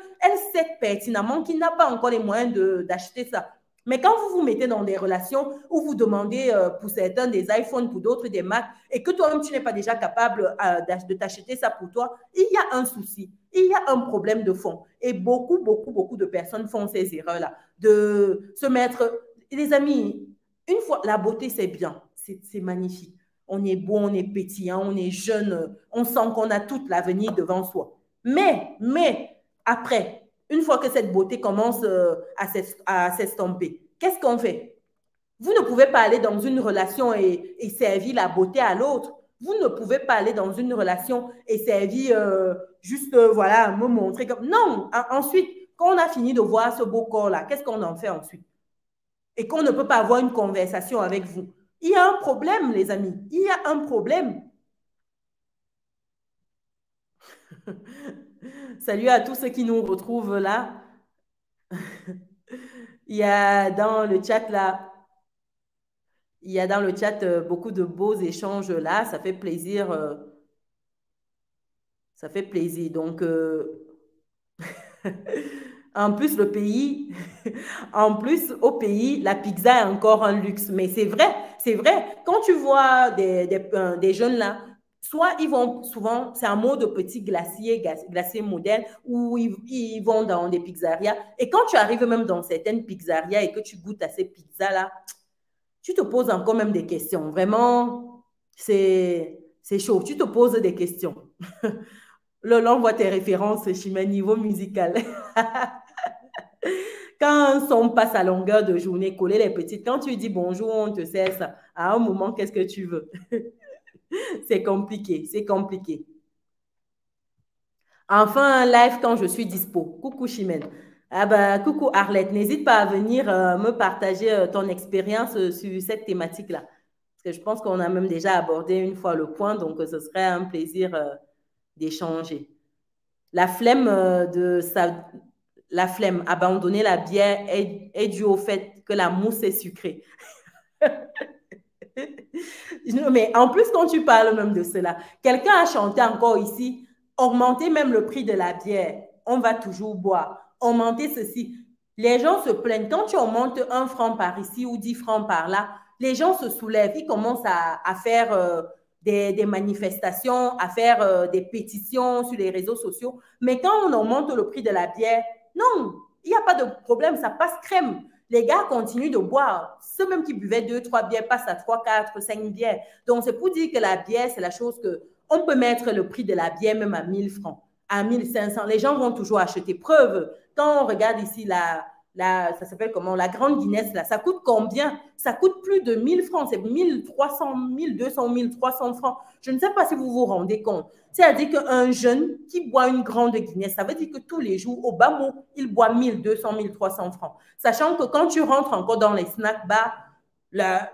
sait pertinemment qu'il n'a pas encore les moyens d'acheter ça. Mais quand vous vous mettez dans des relations où vous demandez pour certains des iPhones, pour d'autres des Macs, et que toi-même, tu n'es pas déjà capable de t'acheter ça pour toi, il y a un souci, il y a un problème de fond. Et beaucoup, beaucoup, beaucoup de personnes font ces erreurs-là, de se mettre... Les amis, une fois, la beauté, c'est bien, c'est magnifique. On est beau, on est pétillant, on est jeune, on sent qu'on a tout l'avenir devant soi. Mais après, une fois que cette beauté commence à s'estomper, qu'est-ce qu'on fait? Vous ne pouvez pas aller dans une relation et servir la beauté à l'autre. Vous ne pouvez pas aller dans une relation et servir juste, voilà, me montrer comme... Non, ensuite, quand on a fini de voir ce beau corps-là, qu'est-ce qu'on en fait ensuite? Et qu'on ne peut pas avoir une conversation avec vous. Il y a un problème, les amis. Il y a un problème. Salut à tous ceux qui nous retrouvent là. Il y a dans le chat beaucoup de beaux échanges là. Ça fait plaisir. Ça fait plaisir. Donc, en plus, le pays, en plus, au pays, la pizza est encore un luxe. Mais c'est vrai, c'est vrai. Quand tu vois des jeunes là, soit ils vont souvent, c'est un mot de petits glaciers modèles, où ils vont dans des pizzerias. Et quand tu arrives même dans certaines pizzerias et que tu goûtes à ces pizzas là, tu te poses encore même des questions. Vraiment, c'est chaud. Tu te poses des questions. Là, on voit tes références chez mes niveaux musical. Quand on passe à longueur de journée, coller les petites, quand tu dis bonjour, on te sert ça. À un moment, qu'est-ce que tu veux? C'est compliqué, c'est compliqué. Enfin, un live quand je suis dispo. Coucou Chimène. Ah ben, coucou Arlette. N'hésite pas à venir me partager ton expérience sur cette thématique-là. Parce que je pense qu'on a même déjà abordé une fois le point, donc ce serait un plaisir... d'échanger. La flemme, abandonner la bière est due au fait que la mousse est sucrée. Non, mais en plus, quand tu parles même de cela, quelqu'un a chanté encore ici, augmenter même le prix de la bière, on va toujours boire, augmenter ceci. Les gens se plaignent. Quand tu augmentes 1 franc par ici ou 10 francs par là, les gens se soulèvent, ils commencent à faire... Des manifestations, à faire des pétitions sur les réseaux sociaux. Mais quand on augmente le prix de la bière, non, il n'y a pas de problème, ça passe crème. Les gars continuent de boire. Ceux même qui buvaient 2, 3 bières passent à 3, 4, 5 bières. Donc, c'est pour dire que la bière, c'est la chose que... On peut mettre le prix de la bière même à 1 000 francs, à 1 500. Les gens vont toujours acheter. Preuve, quand on regarde ici ça s'appelle comment? La grande Guinness, là, ça coûte combien? Ça coûte plus de 1 000 francs, c'est 1 300, 1 200, 1 300 francs. Je ne sais pas si vous vous rendez compte. C'est-à-dire qu'un jeune qui boit une grande Guinness, ça veut dire que tous les jours, au bas mot, il boit 1 200, 1 300 francs. Sachant que quand tu rentres encore dans les snack bars, la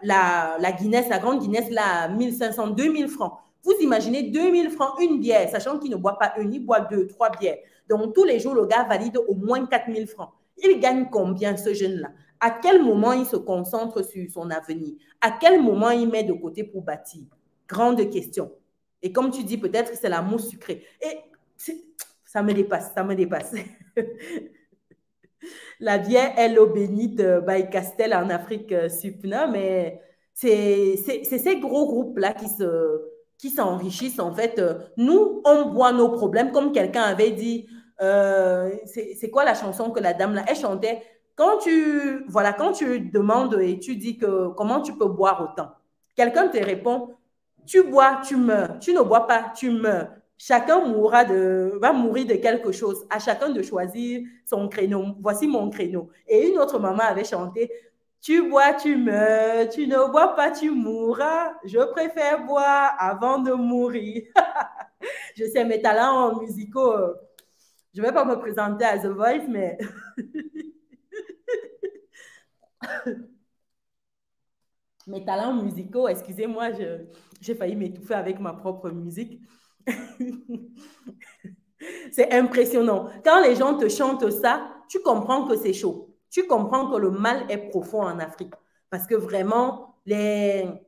grande Guinness, là, 1 500, 2 000 francs. Vous imaginez 2 000 francs, une bière, sachant qu'il ne boit pas une, il boit 2, 3 bières. Donc, tous les jours, le gars valide au moins 4 000 francs. Il gagne combien ce jeune-là? À quel moment il se concentre sur son avenir? À quel moment il met de côté pour bâtir? Grande question. Et comme tu dis, peut-être que c'est la mousse sucrée. Et ça me dépasse, ça me dépasse. La bière est l'eau bénite by Castel en Afrique subsaharienne, mais c'est ces gros groupes-là qui s'enrichissent. En fait, nous, on boit nos problèmes, comme quelqu'un avait dit. C'est quoi la chanson que la dame là, elle chantait? Quand tu demandes et tu dis que comment tu peux boire autant, quelqu'un te répond, tu bois, tu meurs, tu ne bois pas, tu meurs. Chacun va mourir de quelque chose. À chacun de choisir son créneau. Voici mon créneau. Et une autre maman avait chanté « Tu bois, tu meurs. Tu ne bois pas, tu mourras. Je préfère boire avant de mourir. » Je sais, mes talents musicaux, je ne vais pas me présenter à The Voice, mais… mes talents musicaux, excusez-moi, j'ai failli m'étouffer avec ma propre musique. C'est impressionnant. Quand les gens te chantent ça, tu comprends que c'est chaud. Tu comprends que le mal est profond en Afrique. Parce que vraiment, les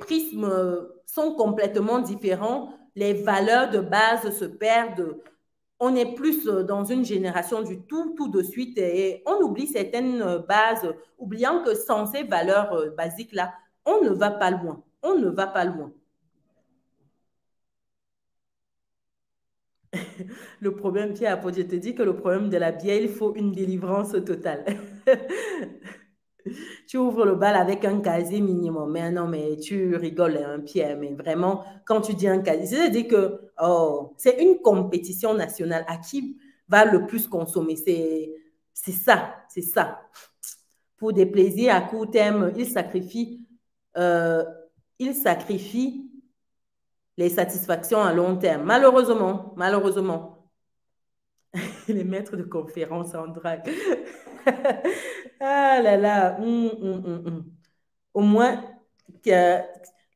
prismes sont complètement différents. Les valeurs de base se perdent. On est plus dans une génération du tout de suite et on oublie certaines bases, oubliant que sans ces valeurs basiques-là, on ne va pas loin. On ne va pas loin. Le problème, Pierre, je te dis que le problème de la bière, il faut une délivrance totale. Tu ouvres le bal avec un casier minimum. Mais non, mais tu rigoles, hein, Pierre. Mais vraiment, quand tu dis un casier, c'est-à-dire que c'est une compétition nationale. À qui va le plus consommer? C'est ça, c'est ça. Pour des plaisirs à court terme, ils sacrifient les satisfactions à long terme. Malheureusement, malheureusement. Les maîtres de conférences en drague. Ah là là. Au moins,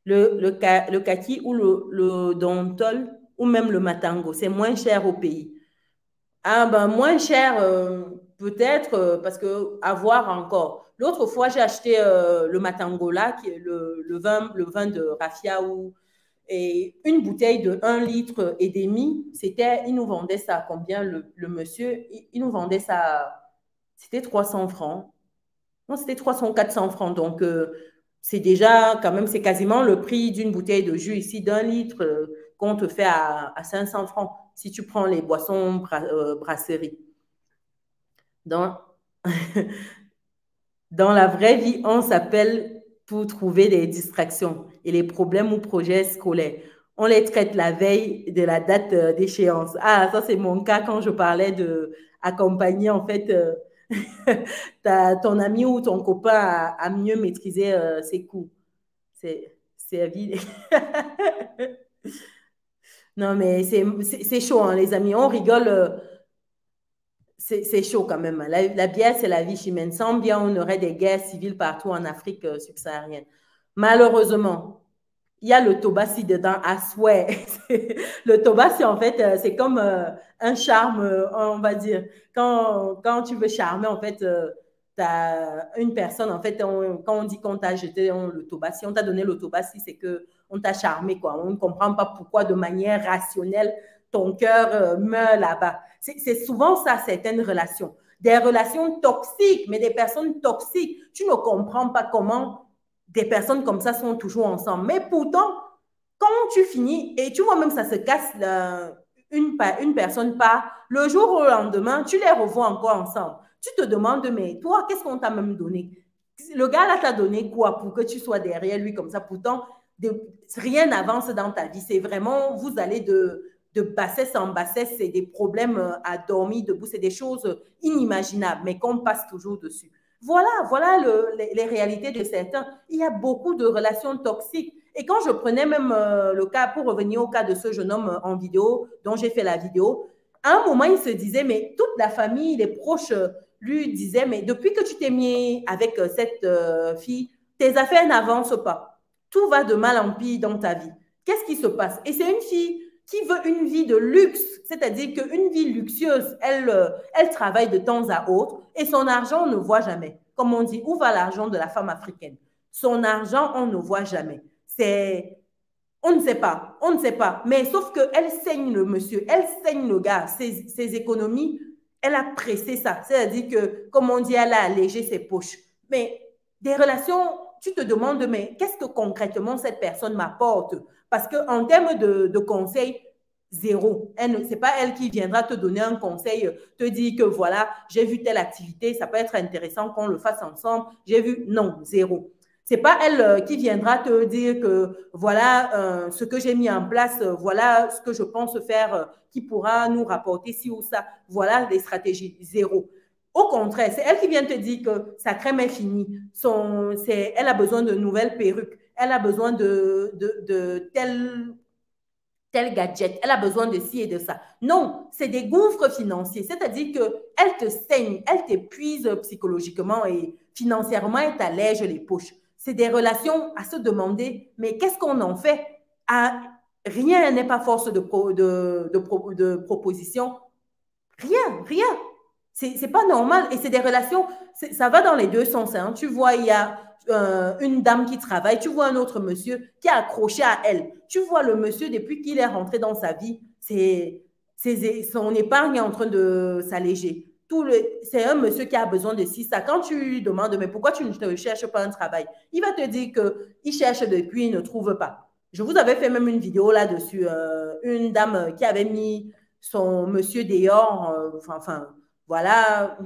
le kaki ou le dantol ou même le matango, c'est moins cher au pays. Ah ben, moins cher peut-être parce que à voir encore. L'autre fois, j'ai acheté le matango là, qui est le vin de Rafiaou. Et une bouteille de 1 litre et demi, c'était, il nous vendait ça à combien le monsieur? Il nous vendait ça, c'était 300 francs. Non, c'était 300, 400 francs. Donc, c'est déjà quand même, c'est quasiment le prix d'une bouteille de jus ici d'un litre qu'on te fait à 500 francs si tu prends les boissons brasseries. Dans la vraie vie, on s'appelle… pour trouver des distractions et les problèmes ou projets scolaires. On les traite la veille de la date d'échéance. Ah, ça, c'est mon cas quand je parlais d'accompagner, en fait, ton ami ou ton copain à mieux maîtriser ses coups. C'est vide. Non, mais c'est chaud, hein, les amis. On rigole. C'est chaud quand même. La bière, c'est la vie chimène. Sans bière, on aurait des guerres civiles partout en Afrique subsaharienne. Malheureusement, il y a le tobassi dedans, à souhait. Le tobassi, en fait, c'est comme un charme, on va dire. Quand tu veux charmer, en fait, tu as une personne, en fait, quand on dit qu'on t'a jeté le tobassi, on t'a donné le tobassi, c'est qu'on t'a charmé, quoi. On ne comprend pas pourquoi, de manière rationnelle, ton cœur meurt là-bas. C'est souvent ça, certaines relations. Des relations toxiques, mais des personnes toxiques. Tu ne comprends pas comment des personnes comme ça sont toujours ensemble. Mais pourtant, quand tu finis, et tu vois même ça se casse une personne part, le jour au lendemain, tu les revois encore ensemble. Tu te demandes, mais toi, qu'est-ce qu'on t'a même donné? Le gars là t'a donné quoi pour que tu sois derrière lui comme ça? Pourtant, rien n'avance dans ta vie. C'est vraiment, vous allez de bassesse en bassesse, c'est des problèmes à dormir debout, c'est des choses inimaginables, mais qu'on passe toujours dessus. Voilà les réalités de certains. Il y a beaucoup de relations toxiques. Et quand je prenais même le cas, pour revenir au cas de ce jeune homme en vidéo, dont j'ai fait la vidéo, à un moment, il se disait, mais toute la famille, les proches lui disaient, mais depuis que tu t'es mis avec cette fille, tes affaires n'avancent pas. Tout va de mal en pire dans ta vie. Qu'est-ce qui se passe? Et c'est une fille qui veut une vie de luxe, c'est-à-dire qu'une vie luxueuse, elle travaille de temps à autre et son argent, on ne voit jamais. Comme on dit, où va l'argent de la femme africaine? Son argent, on ne voit jamais. On ne sait pas, on ne sait pas. Mais sauf qu'elle saigne le monsieur, elle saigne le gars, ses économies, elle a pressé ça. C'est-à-dire que, comme on dit, elle a allégé ses poches. Mais des relations… Tu te demandes, mais qu'est-ce que concrètement cette personne m'apporte? Parce qu'en termes de conseils, zéro. Ce n'est pas elle qui viendra te donner un conseil, te dire que voilà, j'ai vu telle activité, ça peut être intéressant qu'on le fasse ensemble. J'ai vu, non, zéro. Ce n'est pas elle qui viendra te dire que voilà ce que j'ai mis en place, voilà ce que je pense faire, qui pourra nous rapporter ci ou ça. Voilà les stratégies zéro. Au contraire, c'est elle qui vient te dire que sa crème est finie. Elle a besoin de nouvelles perruques. Elle a besoin de tel gadget. Elle a besoin de ci et de ça. Non, c'est des gouffres financiers. C'est-à-dire qu'elle te saigne, elle t'épuise psychologiquement et financièrement, elle t'allège les poches. C'est des relations à se demander, mais qu'est-ce qu'on en fait? Rien n'est pas force de proposition. Rien, rien. Ce n'est pas normal. Et c'est des relations, ça va dans les deux sens. Hein. Tu vois, il y a une dame qui travaille, tu vois un autre monsieur qui est accroché à elle. Tu vois le monsieur, depuis qu'il est rentré dans sa vie, son épargne est en train de s'alléger. C'est un monsieur qui a besoin de ci, ça. Quand tu lui demandes, mais pourquoi tu ne cherches pas un travail? Il va te dire qu'il cherche depuis, il ne trouve pas. Je vous avais fait même une vidéo là-dessus. Une dame qui avait mis son monsieur dehors, voilà.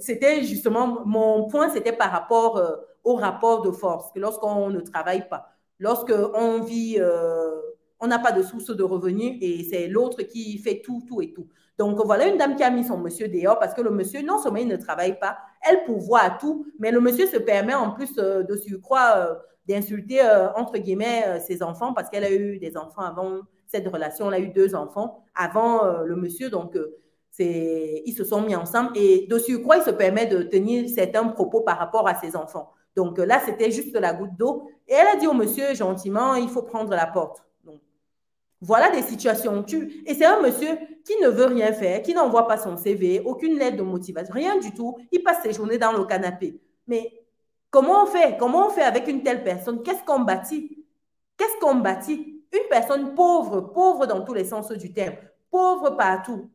C'était justement, mon point, c'était par rapport au rapport de force. Que lorsqu'on ne travaille pas, lorsqu'on vit... on n'a pas de source de revenus et c'est l'autre qui fait tout, tout et tout. Donc, voilà une dame qui a mis son monsieur dehors parce que le monsieur, non seulement il ne travaille pas, elle pourvoit à tout, mais le monsieur se permet en plus de surcroît d'insulter, entre guillemets, ses enfants parce qu'elle a eu des enfants avant cette relation. Elle a eu 2 enfants avant le monsieur. Donc, ils se sont mis ensemble et de surcroît, il se permet de tenir certains propos par rapport à ses enfants. Donc, là, c'était juste la goutte d'eau. Et elle a dit au monsieur, gentiment, il faut prendre la porte. Voilà des situations. Et c'est un monsieur qui ne veut rien faire, qui n'envoie pas son CV, aucune lettre de motivation, rien du tout. Il passe ses journées dans le canapé. Mais comment on fait? Comment on fait avec une telle personne? Qu'est-ce qu'on bâtit? Qu'est-ce qu'on bâtit? Une personne pauvre, pauvre dans tous les sens du terme, pauvre partout,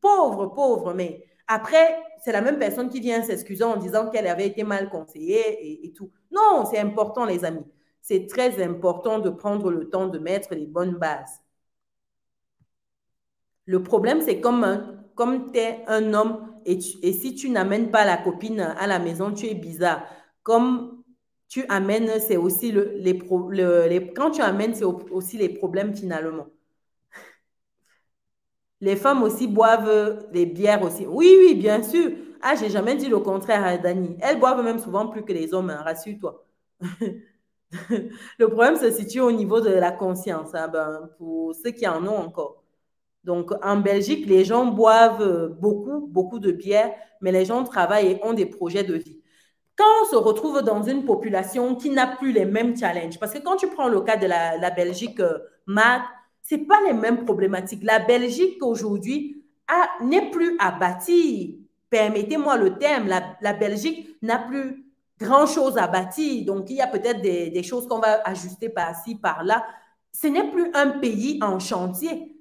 pauvre, pauvre. Mais après, c'est la même personne qui vient s'excuser en disant qu'elle avait été mal conseillée et tout. Non, c'est important, les amis. C'est très important de prendre le temps de mettre les bonnes bases. Le problème, c'est comme tu es un homme et si tu n'amènes pas la copine à la maison, tu es bizarre. Comme tu amènes, c'est aussi quand tu amènes, c'est aussi les problèmes finalement. Les femmes aussi boivent des bières aussi. Oui, bien sûr. Ah, j'ai jamais dit le contraire à Dani. Elles boivent même souvent plus que les hommes, hein, rassure-toi. Le problème se situe au niveau de la conscience, hein, pour ceux qui en ont encore. Donc, en Belgique, les gens boivent beaucoup, beaucoup de bière, mais les gens travaillent et ont des projets de vie. Quand on se retrouve dans une population qui n'a plus les mêmes challenges, parce que quand tu prends le cas de la Belgique, Marc, ce n'est pas les mêmes problématiques. La Belgique, aujourd'hui, n'est plus abattie. Permettez-moi le terme, la Belgique n'a plus grand-chose à bâtir. Donc, il y a peut-être des choses qu'on va ajuster par-ci, par-là. Ce n'est plus un pays en chantier.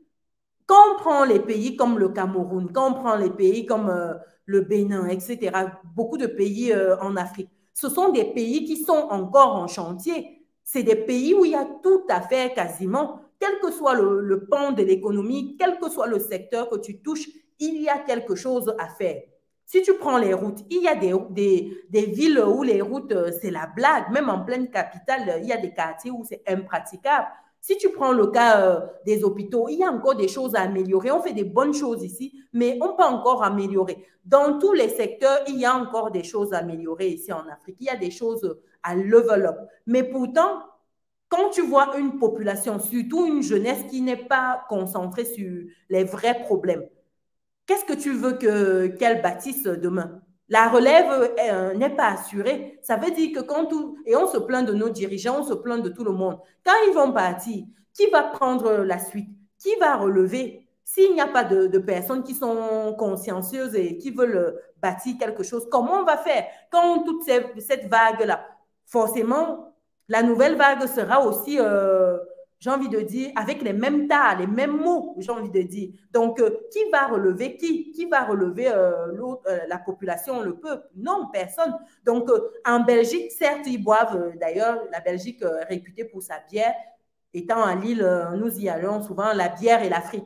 Quand on prend les pays comme le Cameroun, quand on prend les pays comme le Bénin, etc., beaucoup de pays en Afrique, ce sont des pays qui sont encore en chantier. C'est des pays où il y a tout à faire quasiment, quel que soit le pan de l'économie, quel que soit le secteur que tu touches, il y a quelque chose à faire. Si tu prends les routes, il y a des villes où les routes, c'est la blague. Même en pleine capitale, il y a des quartiers où c'est impraticable. Si tu prends le cas des hôpitaux, il y a encore des choses à améliorer. On fait des bonnes choses ici, mais on peut encore améliorer. Dans tous les secteurs, il y a encore des choses à améliorer ici en Afrique. Il y a des choses à level up. Mais pourtant, quand tu vois une population, surtout une jeunesse qui n'est pas concentrée sur les vrais problèmes, qu'est-ce que tu veux qu'elle bâtisse demain? La relève n'est pas assurée. Ça veut dire que et on se plaint de nos dirigeants, on se plaint de tout le monde. Quand ils vont partir, qui va prendre la suite? Qui va relever? S'il n'y a pas de personnes qui sont consciencieuses et qui veulent bâtir quelque chose, comment on va faire? Quand toute cette vague-là, forcément, la nouvelle vague sera aussi... j'ai envie de dire, avec les mêmes tas, les mêmes mots, j'ai envie de dire. Donc, qui va relever qui? Qui va relever la population, le peuple? Non, personne. Donc, en Belgique, certes, ils boivent. D'ailleurs, la Belgique est réputée pour sa bière. Étant à Lille, nous y allons souvent, la bière et la frite.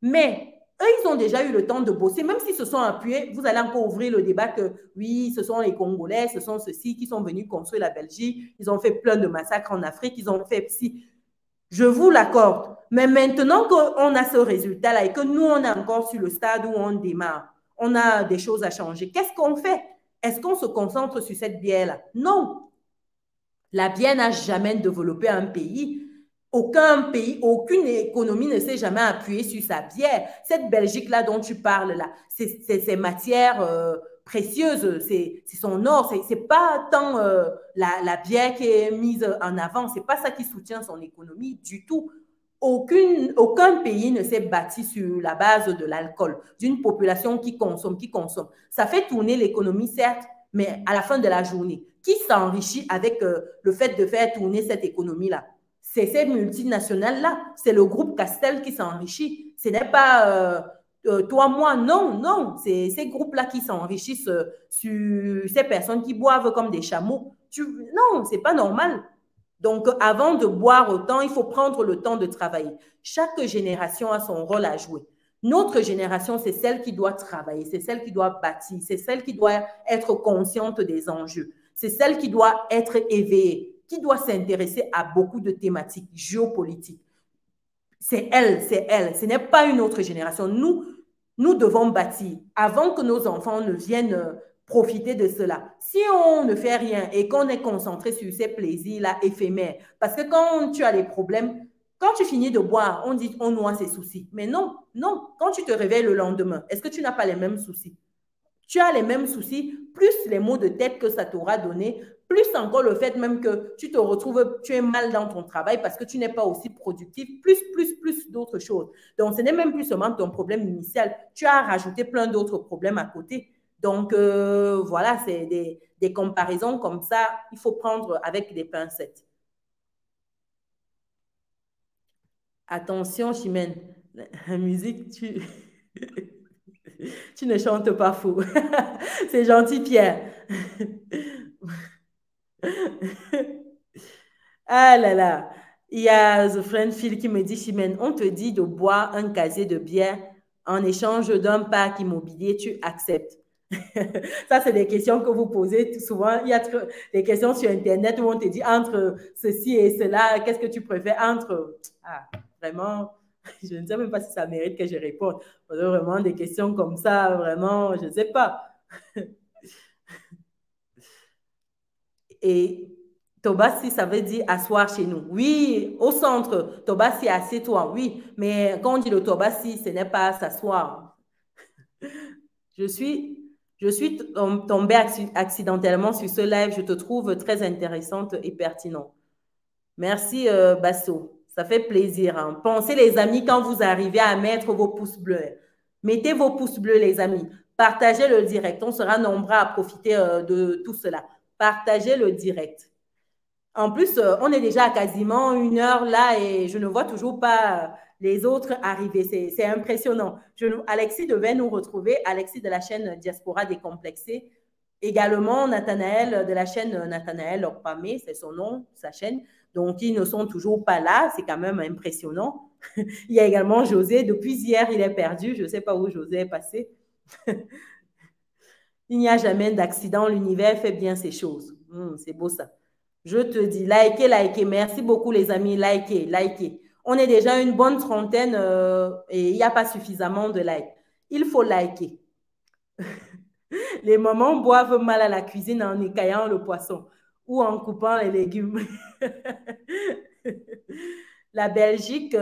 Mais Eux, ils ont déjà eu le temps de bosser. Même s'ils se sont appuyés, vous allez encore ouvrir le débat que oui, ce sont les Congolais, ce sont ceux-ci qui sont venus construire la Belgique. Ils ont fait plein de massacres en Afrique. Ils ont fait psy. Je vous l'accorde. Mais maintenant qu'on a ce résultat-là et que nous, on est encore sur le stade où on démarre, on a des choses à changer. Qu'est-ce qu'on fait? Est-ce qu'on se concentre sur cette bière-là? Non. La bière n'a jamais développé un pays. Aucun pays, aucune économie ne s'est jamais appuyée sur sa bière. Cette Belgique-là dont tu parles, là, c'est ses matières précieuses, c'est son or. Ce n'est pas tant la bière qui est mise en avant, ce n'est pas ça qui soutient son économie du tout. Aucun pays ne s'est bâti sur la base de l'alcool, d'une population qui consomme, Ça fait tourner l'économie, certes, mais à la fin de la journée, qui s'enrichit avec le fait de faire tourner cette économie-là? C'est ces multinationales-là, c'est le groupe Castel qui s'enrichit. Ce n'est pas toi, moi, non. C'est ces groupes-là qui s'enrichissent sur ces personnes qui boivent comme des chameaux. Non, ce n'est pas normal. Donc, avant de boire autant, il faut prendre le temps de travailler. Chaque génération a son rôle à jouer. Notre génération, c'est celle qui doit travailler, c'est celle qui doit bâtir, c'est celle qui doit être consciente des enjeux, c'est celle qui doit être éveillée, qui doit s'intéresser à beaucoup de thématiques géopolitiques. C'est elle. Ce n'est pas une autre génération. Nous devons bâtir avant que nos enfants ne viennent profiter de cela. Si on ne fait rien et qu'on est concentré sur ces plaisirs-là éphémères, parce que quand tu as des problèmes, quand tu finis de boire, on dit on noie ses soucis. Mais non. Quand tu te réveilles le lendemain, est-ce que tu n'as pas les mêmes soucis? Tu as les mêmes soucis, plus les maux de tête que ça t'aura donné, plus encore le fait même que tu te retrouves, tu es mal dans ton travail parce que tu n'es pas aussi productif, plus d'autres choses. Donc, ce n'est même plus seulement ton problème initial. Tu as rajouté plein d'autres problèmes à côté. Donc, voilà, c'est des comparaisons comme ça. Il faut prendre avec des pincettes. Attention, Chimène, la musique, tu ne chantes pas faux. C'est gentil, Pierre. Ah là là, il y a The Friend Phil qui me dit, Chimène, on te dit de boire un casier de bière en échange d'un parc immobilier, tu acceptes? Ça, c'est des questions que vous posez tout souvent. Il y a des questions sur Internet où on te dit entre ceci et cela, qu'est-ce que tu préfères entre... Ah, vraiment, je ne sais même pas si ça mérite que je réponde. Vraiment, des questions comme ça, vraiment, je ne sais pas. Et Tobassi, ça veut dire asseoir chez nous. Oui, au centre, Tobassi, assieds-toi, oui. Mais quand on dit le Tobassi, ce n'est pas s'asseoir. Je suis tombée accidentellement sur ce live. Je te trouve très intéressante et pertinente. Merci, Basso. Ça fait plaisir. Hein. Pensez, les amis, quand vous arrivez à mettre vos pouces bleus. Mettez vos pouces bleus, les amis. Partagez le direct. On sera nombreux à profiter de tout cela. Partagez le direct. En plus, on est déjà à quasiment 1 heure là et je ne vois toujours pas les autres arriver. C'est impressionnant. Alexis devait nous retrouver. Alexis de la chaîne Diaspora Décomplexée. Également, Nathanaël de la chaîne Nathanaël Orpamé, c'est son nom, sa chaîne. Donc, ils ne sont toujours pas là. C'est quand même impressionnant. Il y a également José. Depuis hier, il est perdu. Je ne sais pas où José est passé. Il n'y a jamais d'accident, l'univers fait bien ses choses. C'est beau ça. Je te dis, likez. Merci beaucoup les amis, likez. On est déjà une bonne trentaine et il n'y a pas suffisamment de likes. Il faut liker. Les mamans boivent mal à la cuisine en écaillant le poisson ou en coupant les légumes. La Belgique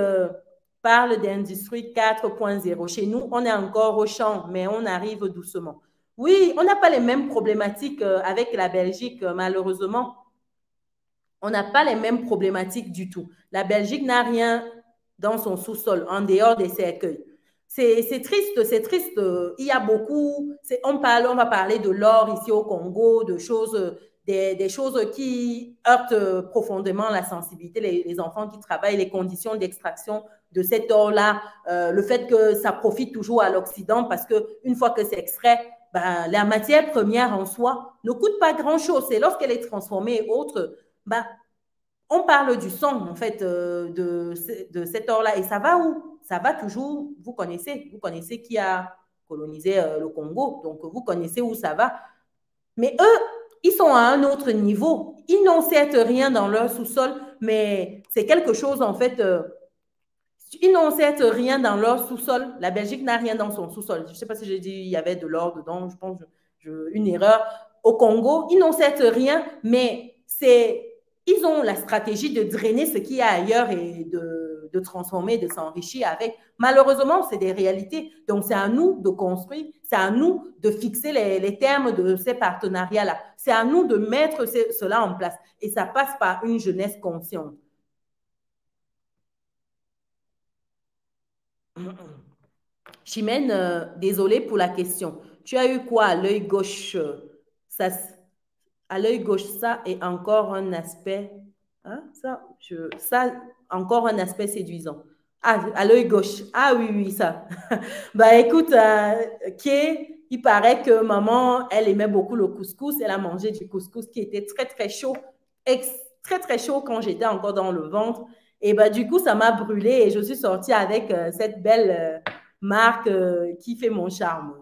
parle d'industrie 4.0. Chez nous, on est encore au champ, mais on arrive doucement. Oui, on n'a pas les mêmes problématiques avec la Belgique, malheureusement. On n'a pas les mêmes problématiques du tout. La Belgique n'a rien dans son sous-sol, en dehors des cercueils. C'est triste. Il y a beaucoup... On va parler de l'or ici au Congo, de choses, des choses qui heurtent profondément la sensibilité, les enfants qui travaillent, les conditions d'extraction de cet or-là, le fait que ça profite toujours à l'Occident parce qu'une fois que c'est extrait, ben, la matière première en soi ne coûte pas grand-chose. C'est lorsqu'elle est transformée et autres, ben, on parle du sang, en fait, de cet or-là. Et ça va où? ça va toujours, vous connaissez qui a colonisé le Congo, donc vous connaissez où ça va. Mais eux, ils sont à un autre niveau. Ils n'ont certes rien dans leur sous-sol, mais c'est quelque chose en fait… Ils n'ont certes rien dans leur sous-sol. La Belgique n'a rien dans son sous-sol. Je ne sais pas si j'ai dit il y avait de l'or dedans. Je pense une erreur. Au Congo, ils n'ont certes rien, mais ils ont la stratégie de drainer ce qu'il y a ailleurs et de transformer, de s'enrichir avec. Malheureusement, c'est des réalités. Donc, c'est à nous de construire. C'est à nous de fixer les termes de ces partenariats-là. C'est à nous de mettre cela en place. Et ça passe par une jeunesse consciente. Chimène, désolée pour la question. Tu as eu quoi à l'œil gauche? Ça, à l'œil gauche, ça est encore un aspect. Hein, ça, encore un aspect séduisant. Ah, à l'œil gauche. Ah oui, ça. Bah écoute, Kay, il paraît que maman, elle aimait beaucoup le couscous. Elle a mangé du couscous qui était très, très chaud. Très, très chaud quand j'étais encore dans le ventre. Et bah, du coup, ça m'a brûlée et je suis sortie avec cette belle marque qui fait mon charme.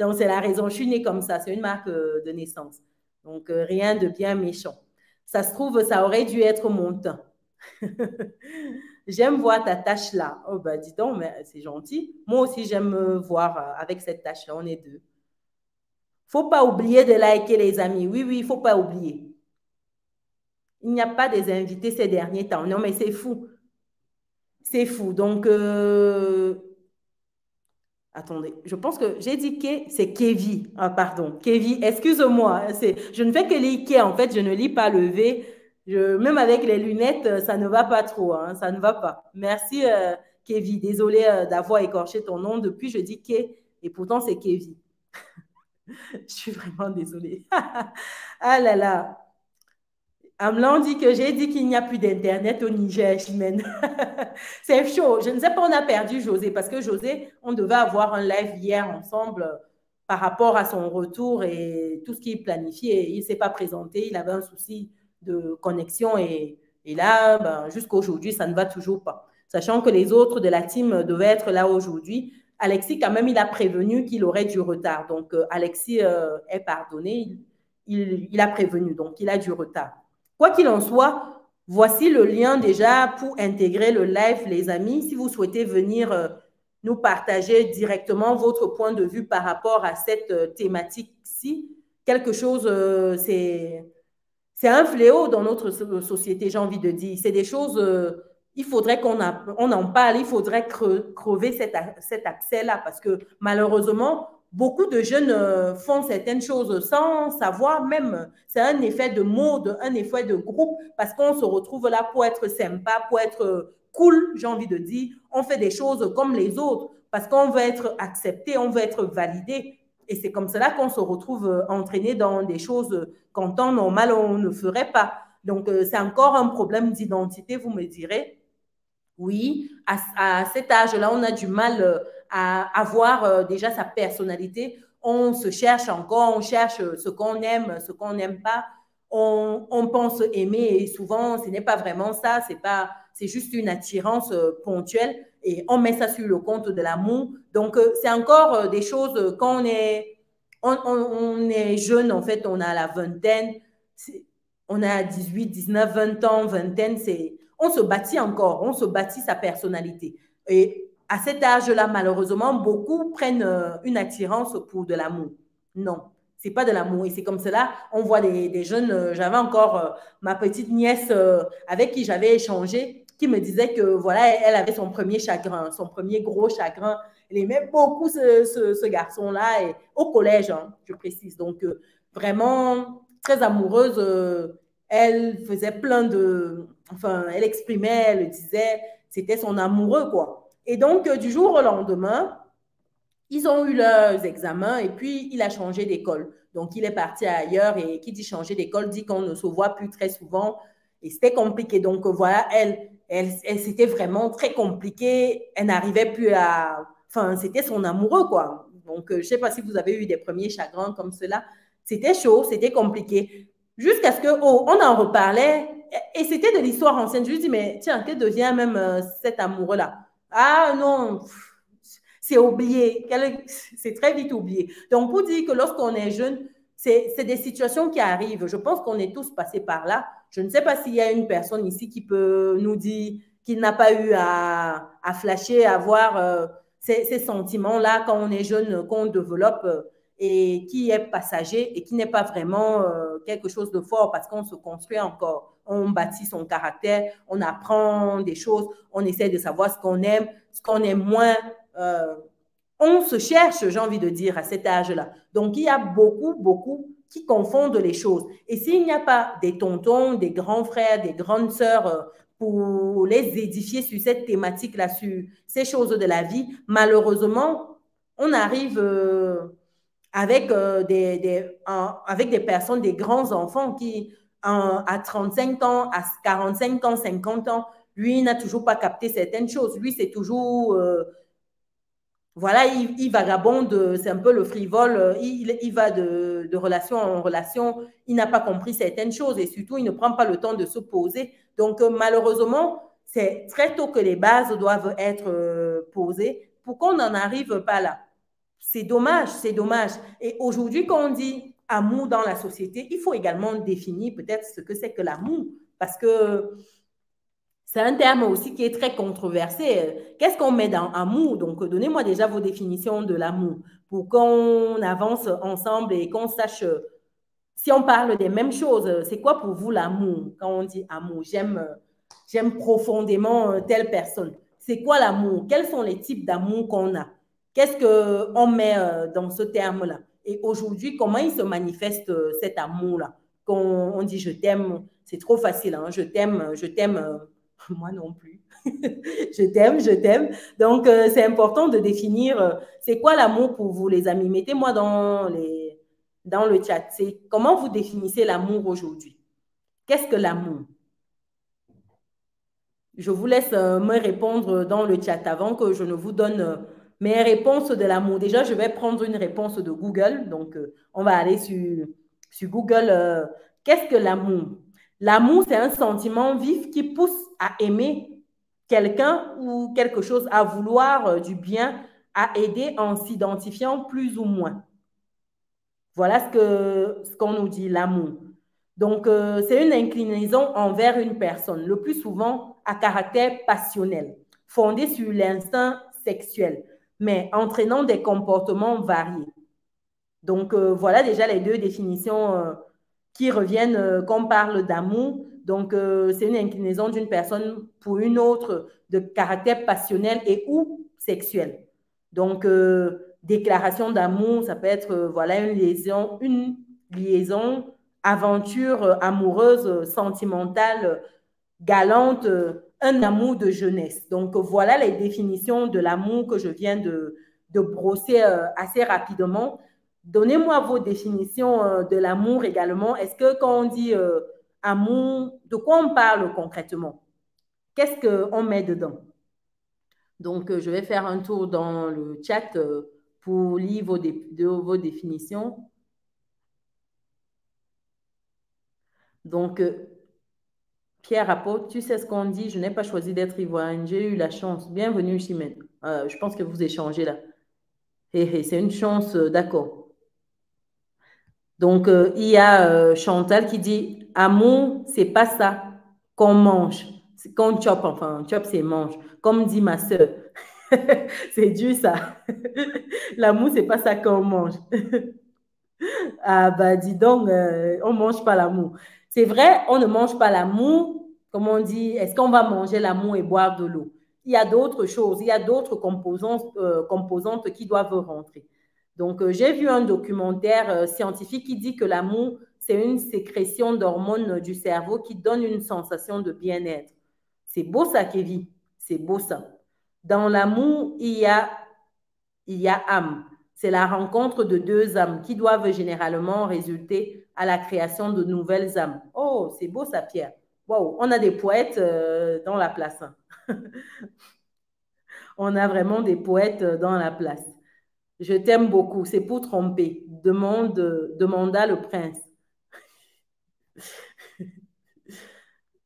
Donc, c'est la raison. Je suis née comme ça. C'est une marque de naissance. Donc, rien de bien méchant. Ça se trouve, ça aurait dû être mon teint. J'aime voir ta tache là. Oh, bah, dis donc, mais c'est gentil. Moi aussi, j'aime voir avec cette tache là. On est deux. Faut pas oublier de liker, les amis. Oui, il faut pas oublier. Il n'y a pas des invités ces derniers temps. Non, mais c'est fou. C'est fou. Donc, attendez. Je pense que j'ai dit que c'est Kevin. Ah, pardon. Kevin, excuse-moi. Je ne fais que lire Kevin. En fait, je ne lis pas le V. Même avec les lunettes, ça ne va pas trop. Hein, ça ne va pas. Merci, Kevin. Désolée d'avoir écorché ton nom. Depuis, je dis Kevin. Et pourtant, c'est Kevin. Je suis vraiment désolée. Ah là là. Amlan dit que j'ai dit qu'il n'y a plus d'Internet au Niger, Chimène. C'est chaud. Je ne sais pas, on a perdu José parce que José, on devait avoir un live hier ensemble par rapport à son retour et tout ce qu'il planifiait. Il ne s'est pas présenté. Il avait un souci de connexion et là, ben, jusqu'à aujourd'hui, ça ne va toujours pas. Sachant que les autres de la team devaient être là aujourd'hui. Alexis, quand même, il a prévenu qu'il aurait du retard. Donc, Alexis est pardonné. Il a prévenu. Donc, il a du retard. Quoi qu'il en soit, voici le lien déjà pour intégrer le live, les amis. Si vous souhaitez venir nous partager directement votre point de vue par rapport à cette thématique-ci, quelque chose, c'est un fléau dans notre société, j'ai envie de dire. C'est des choses, il faudrait qu'on en parle, il faudrait crever cet accès-là parce que malheureusement, beaucoup de jeunes font certaines choses sans savoir même. C'est un effet de mode, un effet de groupe parce qu'on se retrouve là pour être sympa, pour être cool, j'ai envie de dire. On fait des choses comme les autres parce qu'on veut être accepté, on veut être validé. Et c'est comme cela qu'on se retrouve entraîné dans des choses qu'en temps normal, on ne ferait pas. Donc, c'est encore un problème d'identité, vous me direz. Oui, à cet âge-là, on a du mal à avoir déjà sa personnalité. On se cherche encore, on cherche ce qu'on aime, ce qu'on n'aime pas. On pense aimer et souvent, ce n'est pas vraiment ça. C'est juste une attirance ponctuelle et on met ça sur le compte de l'amour. Donc, c'est encore des choses quand on est jeune, en fait, on a la vingtaine, on a 18, 19, 20 ans, vingtaine. On se bâtit encore, on se bâtit sa personnalité. Et à cet âge-là, malheureusement, beaucoup prennent une attirance pour de l'amour. Non, ce n'est pas de l'amour. Et c'est comme cela, on voit des jeunes. J'avais encore ma petite nièce avec qui j'avais échangé, qui me disait que voilà, elle avait son premier chagrin, son premier gros chagrin. Elle aimait beaucoup ce garçon-là et au collège, hein, je précise. Donc, vraiment très amoureuse. Elle faisait plein de… Enfin, elle exprimait, elle le disait. C'était son amoureux, quoi. Et donc, du jour au lendemain, ils ont eu leurs examens et puis il a changé d'école. Donc, il est parti ailleurs et qui dit changer d'école dit qu'on ne se voit plus très souvent et c'était compliqué. Donc, voilà, elle c'était vraiment très compliqué. Elle n'arrivait plus à… Enfin, c'était son amoureux, quoi. Donc, je ne sais pas si vous avez eu des premiers chagrins comme cela. C'était chaud, c'était compliqué. Jusqu'à ce que, oh, on en reparlait et c'était de l'histoire ancienne. Je lui dis, mais tiens, que devient même cet amoureux-là? Ah non, c'est oublié, c'est très vite oublié. Donc, pour dire que lorsqu'on est jeune, c'est des situations qui arrivent. Je pense qu'on est tous passés par là. Je ne sais pas s'il y a une personne ici qui peut nous dire qu'il n'a pas eu à flasher, à voir ces sentiments-là quand on est jeune, qu'on développe et qui est passager et qui n'est pas vraiment quelque chose de fort parce qu'on se construit encore. On bâtit son caractère, on apprend des choses, on essaie de savoir ce qu'on aime, ce qu'on aime moins. On se cherche, j'ai envie de dire, à cet âge-là. Donc, il y a beaucoup qui confondent les choses. Et s'il n'y a pas des tontons, des grands frères, des grandes sœurs pour les édifier sur cette thématique-là, sur ces choses de la vie, malheureusement, on arrive avec des personnes, des grands-enfants qui, à 35 ans, à 45 ans, 50 ans, lui, il n'a toujours pas capté certaines choses. Lui, c'est toujours... Voilà, il vagabonde, c'est un peu le frivole, il va de relation en relation, il n'a pas compris certaines choses et surtout, il ne prend pas le temps de se poser. Donc, malheureusement, c'est très tôt que les bases doivent être posées pour qu'on n'en arrive pas là. C'est dommage, c'est dommage. Et aujourd'hui, quand on dit amour dans la société, il faut également définir peut-être ce que c'est que l'amour parce que... C'est un terme aussi qui est très controversé. Qu'est-ce qu'on met dans amour? Donc, donnez-moi déjà vos définitions de l'amour pour qu'on avance ensemble et qu'on sache si on parle des mêmes choses. C'est quoi pour vous l'amour? Quand on dit amour, j'aime profondément telle personne. C'est quoi l'amour? Quels sont les types d'amour qu'on a? Qu'est-ce qu'on met dans ce terme-là? Et aujourd'hui, comment il se manifeste cet amour-là? Quand on dit je t'aime, c'est trop facile. Hein? Je t'aime... Moi non plus. Je t'aime, je t'aime. Donc, c'est important de définir c'est quoi l'amour pour vous, les amis. Mettez-moi dans le chat. Comment vous définissez l'amour aujourd'hui? Qu'est-ce que l'amour? Je vous laisse me répondre dans le chat avant que je ne vous donne mes réponses de l'amour. Déjà, je vais prendre une réponse de Google. Donc, on va aller sur Google. Qu'est-ce que l'amour? L'amour, c'est un sentiment vif qui pousse à aimer quelqu'un ou quelque chose, à vouloir du bien, à aider en s'identifiant plus ou moins. Voilà ce qu'on nous dit, l'amour. Donc, c'est une inclinaison envers une personne, le plus souvent à caractère passionnel, fondée sur l'instinct sexuel, mais entraînant des comportements variés. Donc, voilà déjà les deux définitions qui reviennent quand on parle d'amour. Donc, c'est une inclinaison d'une personne pour une autre de caractère passionnel et ou sexuel. Donc, déclaration d'amour, ça peut être voilà, une liaison, aventure amoureuse, sentimentale, galante, un amour de jeunesse. Donc, voilà les définitions de l'amour que je viens de brosser assez rapidement. Donnez-moi vos définitions de l'amour également. Est-ce que quand on dit amour, de quoi on parle concrètement? Qu'est-ce qu'on met dedans? Donc, je vais faire un tour dans le chat pour lire vos définitions. Donc, Pierre Apôtre, tu sais ce qu'on dit? Je n'ai pas choisi d'être ivoirien, j'ai eu la chance. Bienvenue, Chimène. Je pense que vous échangez là. C'est une chance, d'accord. Donc, il y a Chantal qui dit « Amour, c'est pas ça qu'on mange. » Qu'on chope, enfin, chope, c'est mange. Comme dit ma soeur. C'est dur, ça. L'amour, c'est pas ça qu'on mange. Ah, bah, dis donc, on ne mange pas l'amour. C'est vrai, on ne mange pas l'amour. Comme on dit, est-ce qu'on va manger l'amour et boire de l'eau? Il y a d'autres choses, il y a d'autres composantes qui doivent rentrer. Donc, j'ai vu un documentaire scientifique qui dit que l'amour, c'est une sécrétion d'hormones du cerveau qui donne une sensation de bien-être. C'est beau ça, Kevin. C'est beau ça. Dans l'amour, il y a âme. C'est la rencontre de deux âmes qui doivent généralement résulter à la création de nouvelles âmes. Oh, c'est beau ça, Pierre. Waouh, on a des poètes dans la place. On a vraiment des poètes dans la place. Je t'aime beaucoup, c'est pour tromper, demanda le prince.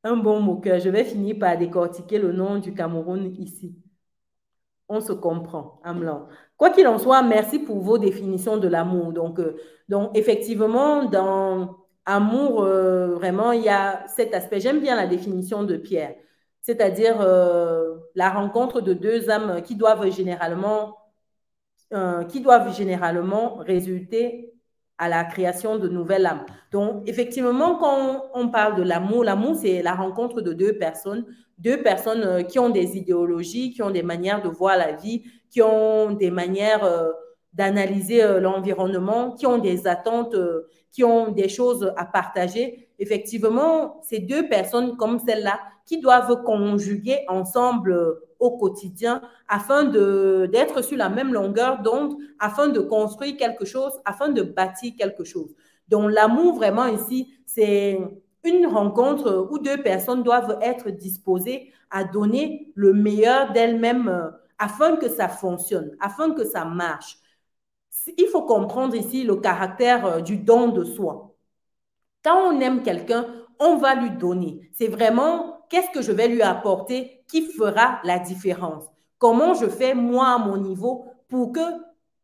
Un bon moqueur. Je vais finir par décortiquer le nom du Cameroun ici. On se comprend, Amlan. Quoi qu'il en soit, merci pour vos définitions de l'amour. Donc effectivement, dans amour, vraiment, il y a cet aspect. J'aime bien la définition de Pierre, c'est-à-dire la rencontre de deux âmes qui doivent généralement résulter à la création de nouvelles âmes. Donc, effectivement, quand on parle de l'amour, l'amour, c'est la rencontre de deux personnes qui ont des idéologies, qui ont des manières de voir la vie, qui ont des manières d'analyser l'environnement, qui ont des attentes, qui ont des choses à partager. Effectivement, ces deux personnes comme celle-là qui doivent conjuguer ensemble au quotidien afin d'être sur la même longueur d'onde, afin de construire quelque chose, afin de bâtir quelque chose. Donc, l'amour, vraiment, ici, c'est une rencontre où deux personnes doivent être disposées à donner le meilleur d'elles-mêmes afin que ça fonctionne, afin que ça marche. Il faut comprendre ici le caractère du don de soi. Quand on aime quelqu'un, on va lui donner. C'est vraiment qu'est-ce que je vais lui apporter qui fera la différence. Comment je fais, moi, à mon niveau, pour que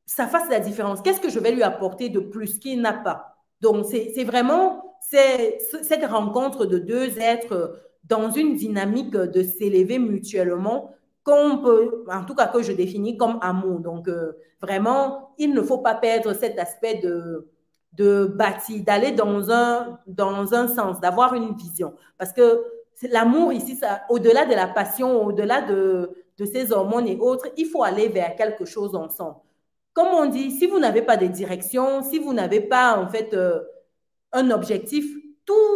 ça fasse la différence. Qu'est-ce que je vais lui apporter de plus qu'il n'a pas. Donc, c'est vraiment cette rencontre de deux êtres dans une dynamique de s'élever mutuellement, qu'on peut, en tout cas que je définis comme amour. Donc, vraiment, il ne faut pas perdre cet aspect de bâtir, d'aller dans un sens, d'avoir une vision. Parce que l'amour ici, ça, au-delà de la passion, au-delà de ces hormones et autres, il faut aller vers quelque chose ensemble. Comme on dit, si vous n'avez pas de direction, si vous n'avez pas en fait un objectif, tout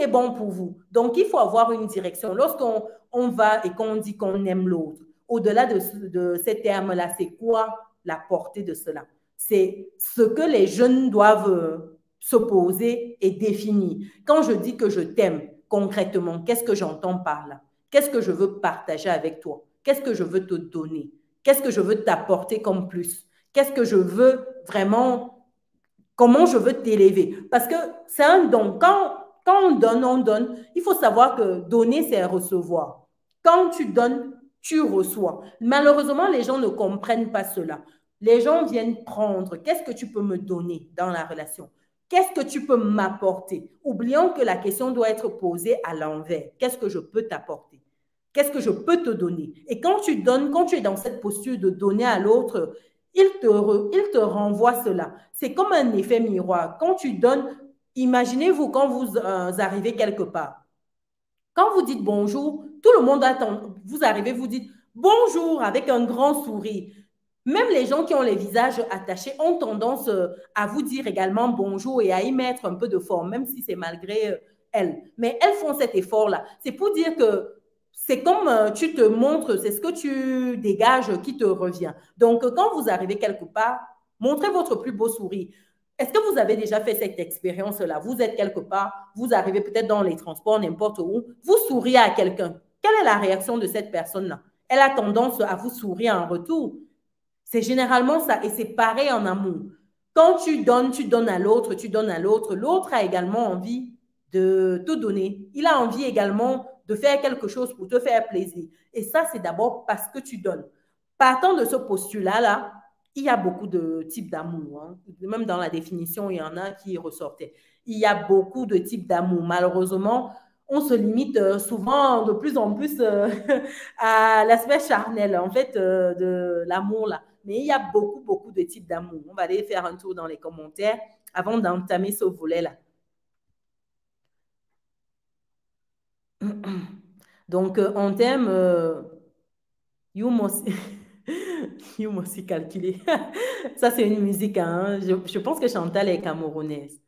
est bon pour vous. Donc, il faut avoir une direction. Lorsqu'on va et qu'on dit qu'on aime l'autre, au-delà de ces termes-là, c'est quoi la portée de cela? C'est ce que les jeunes doivent se poser et définir. Quand je dis que je t'aime, concrètement, qu'est-ce que j'entends par là? Qu'est-ce que je veux partager avec toi? Qu'est-ce que je veux te donner? Qu'est-ce que je veux t'apporter comme plus? Qu'est-ce que je veux vraiment... Comment je veux t'élever? Parce que c'est un don. Quand on donne, il faut savoir que donner, c'est recevoir. Quand tu donnes, tu reçois. Malheureusement, les gens ne comprennent pas cela. Les gens viennent prendre. Qu'est-ce que tu peux me donner dans la relation? Qu'est-ce que tu peux m'apporter? Oublions que la question doit être posée à l'envers. Qu'est-ce que je peux t'apporter? Qu'est-ce que je peux te donner? Et quand tu donnes, quand tu es dans cette posture de donner à l'autre, il te renvoie cela. C'est comme un effet miroir. Quand tu donnes, imaginez-vous quand vous arrivez quelque part. Quand vous dites bonjour, tout le monde attend. Vous arrivez, vous dites bonjour avec un grand sourire. Même les gens qui ont les visages attachés ont tendance à vous dire également bonjour et à y mettre un peu de forme, même si c'est malgré elles. Mais elles font cet effort-là. C'est pour dire que c'est comme tu te montres, c'est ce que tu dégages qui te revient. Donc, quand vous arrivez quelque part, montrez votre plus beau sourire. Est-ce que vous avez déjà fait cette expérience-là? Vous êtes quelque part, vous arrivez peut-être dans les transports, n'importe où, vous souriez à quelqu'un. Quelle est la réaction de cette personne-là? Elle a tendance à vous sourire en retour. C'est généralement ça et c'est pareil en amour. Quand tu donnes à l'autre, l'autre a également envie de te donner. Il a envie également de faire quelque chose pour te faire plaisir. Et ça, c'est d'abord parce que tu donnes. Partant de ce postulat-là, il y a beaucoup de types d'amour. Hein. Même dans la définition, il y en a qui ressortaient. Il y a beaucoup de types d'amour. Malheureusement, on se limite souvent de plus en plus à l'aspect charnel, en fait, de l'amour-là. Mais il y a beaucoup, beaucoup de types d'amour. On va aller faire un tour dans les commentaires avant d'entamer ce volet-là. Donc, en termes, you must calculer. Ça, c'est une musique. Hein? Je pense que Chantal est camerounaise.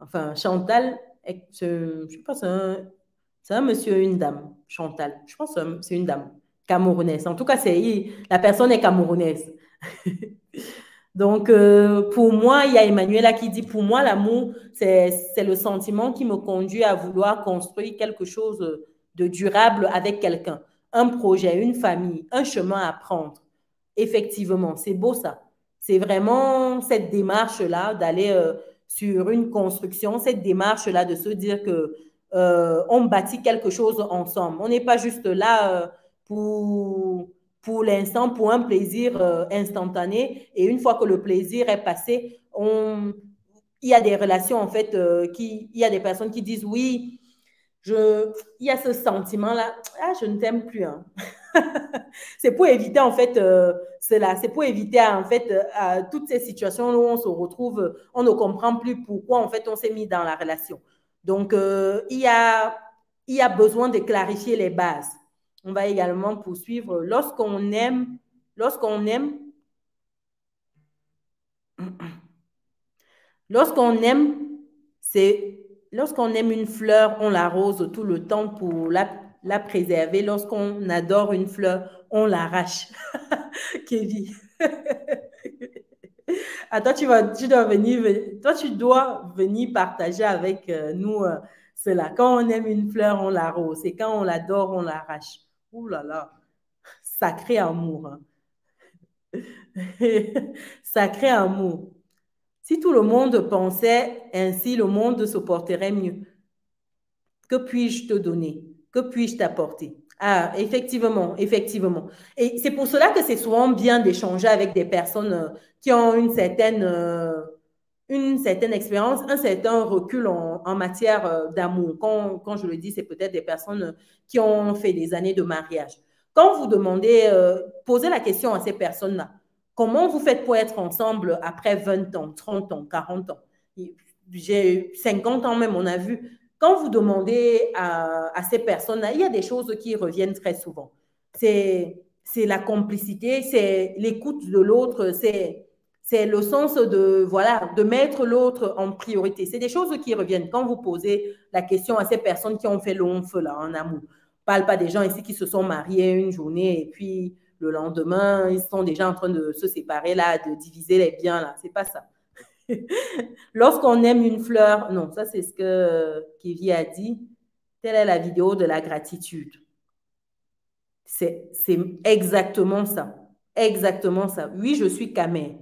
Enfin, Chantal, je pense que c'est un monsieur, une dame. Chantal, je pense que c'est une dame camerounaise. En tout cas, la personne est camerounaise. Donc, pour moi, il y a Emmanuela qui dit, pour moi, l'amour, c'est le sentiment qui me conduit à vouloir construire quelque chose de durable avec quelqu'un, un projet, une famille, un chemin à prendre. Effectivement, c'est beau ça. C'est vraiment cette démarche-là d'aller sur une construction, cette démarche-là de se dire que on bâtit quelque chose ensemble. On n'est pas juste là pour pour l'instant, pour un plaisir instantané. Et une fois que le plaisir est passé, il y a des relations, en fait, il y a des personnes qui disent, oui, il y a ce sentiment-là, ah, je ne t'aime plus. Hein. C'est pour éviter, en fait, cela. C'est pour éviter, en fait, toutes ces situations où on se retrouve, on ne comprend plus pourquoi, en fait, on s'est mis dans la relation. Donc, il y a besoin de clarifier les bases. On va également poursuivre. Lorsqu'on aime une fleur, on l'arrose tout le temps pour la préserver. Lorsqu'on adore une fleur, on l'arrache. Kevin. Attends, tu dois venir partager avec nous cela. Quand on aime une fleur, on l'arrose. Et quand on l'adore, on l'arrache. Ouh là là, sacré amour. Hein. Sacré amour. Si tout le monde pensait ainsi, le monde se porterait mieux. Que puis-je te donner? Que puis-je t'apporter? Ah, effectivement, effectivement. Et c'est pour cela que c'est souvent bien d'échanger avec des personnes qui ont une certaine expérience, un certain recul en matière d'amour. Quand je le dis, c'est peut-être des personnes qui ont fait des années de mariage. Quand vous demandez, posez la question à ces personnes-là. Comment vous faites pour être ensemble après 20 ans, 30 ans, 40 ans? J'ai 50 ans même, on a vu. Quand vous demandez à ces personnes-là, il y a des choses qui reviennent très souvent. C'est la complicité, c'est l'écoute de l'autre, c'est le sens de, voilà, de mettre l'autre en priorité. C'est des choses qui reviennent. Quand vous posez la question à ces personnes qui ont fait le long feu là, en amour, parle pas des gens ici qui se sont mariés une journée et puis... le lendemain, ils sont déjà en train de se séparer, là, de diviser les biens, là. C'est pas ça. Lorsqu'on aime une fleur, non, ça, c'est ce que Kevin a dit. Telle est la vidéo de la gratitude. C'est exactement ça. Exactement ça. Oui, je suis camère.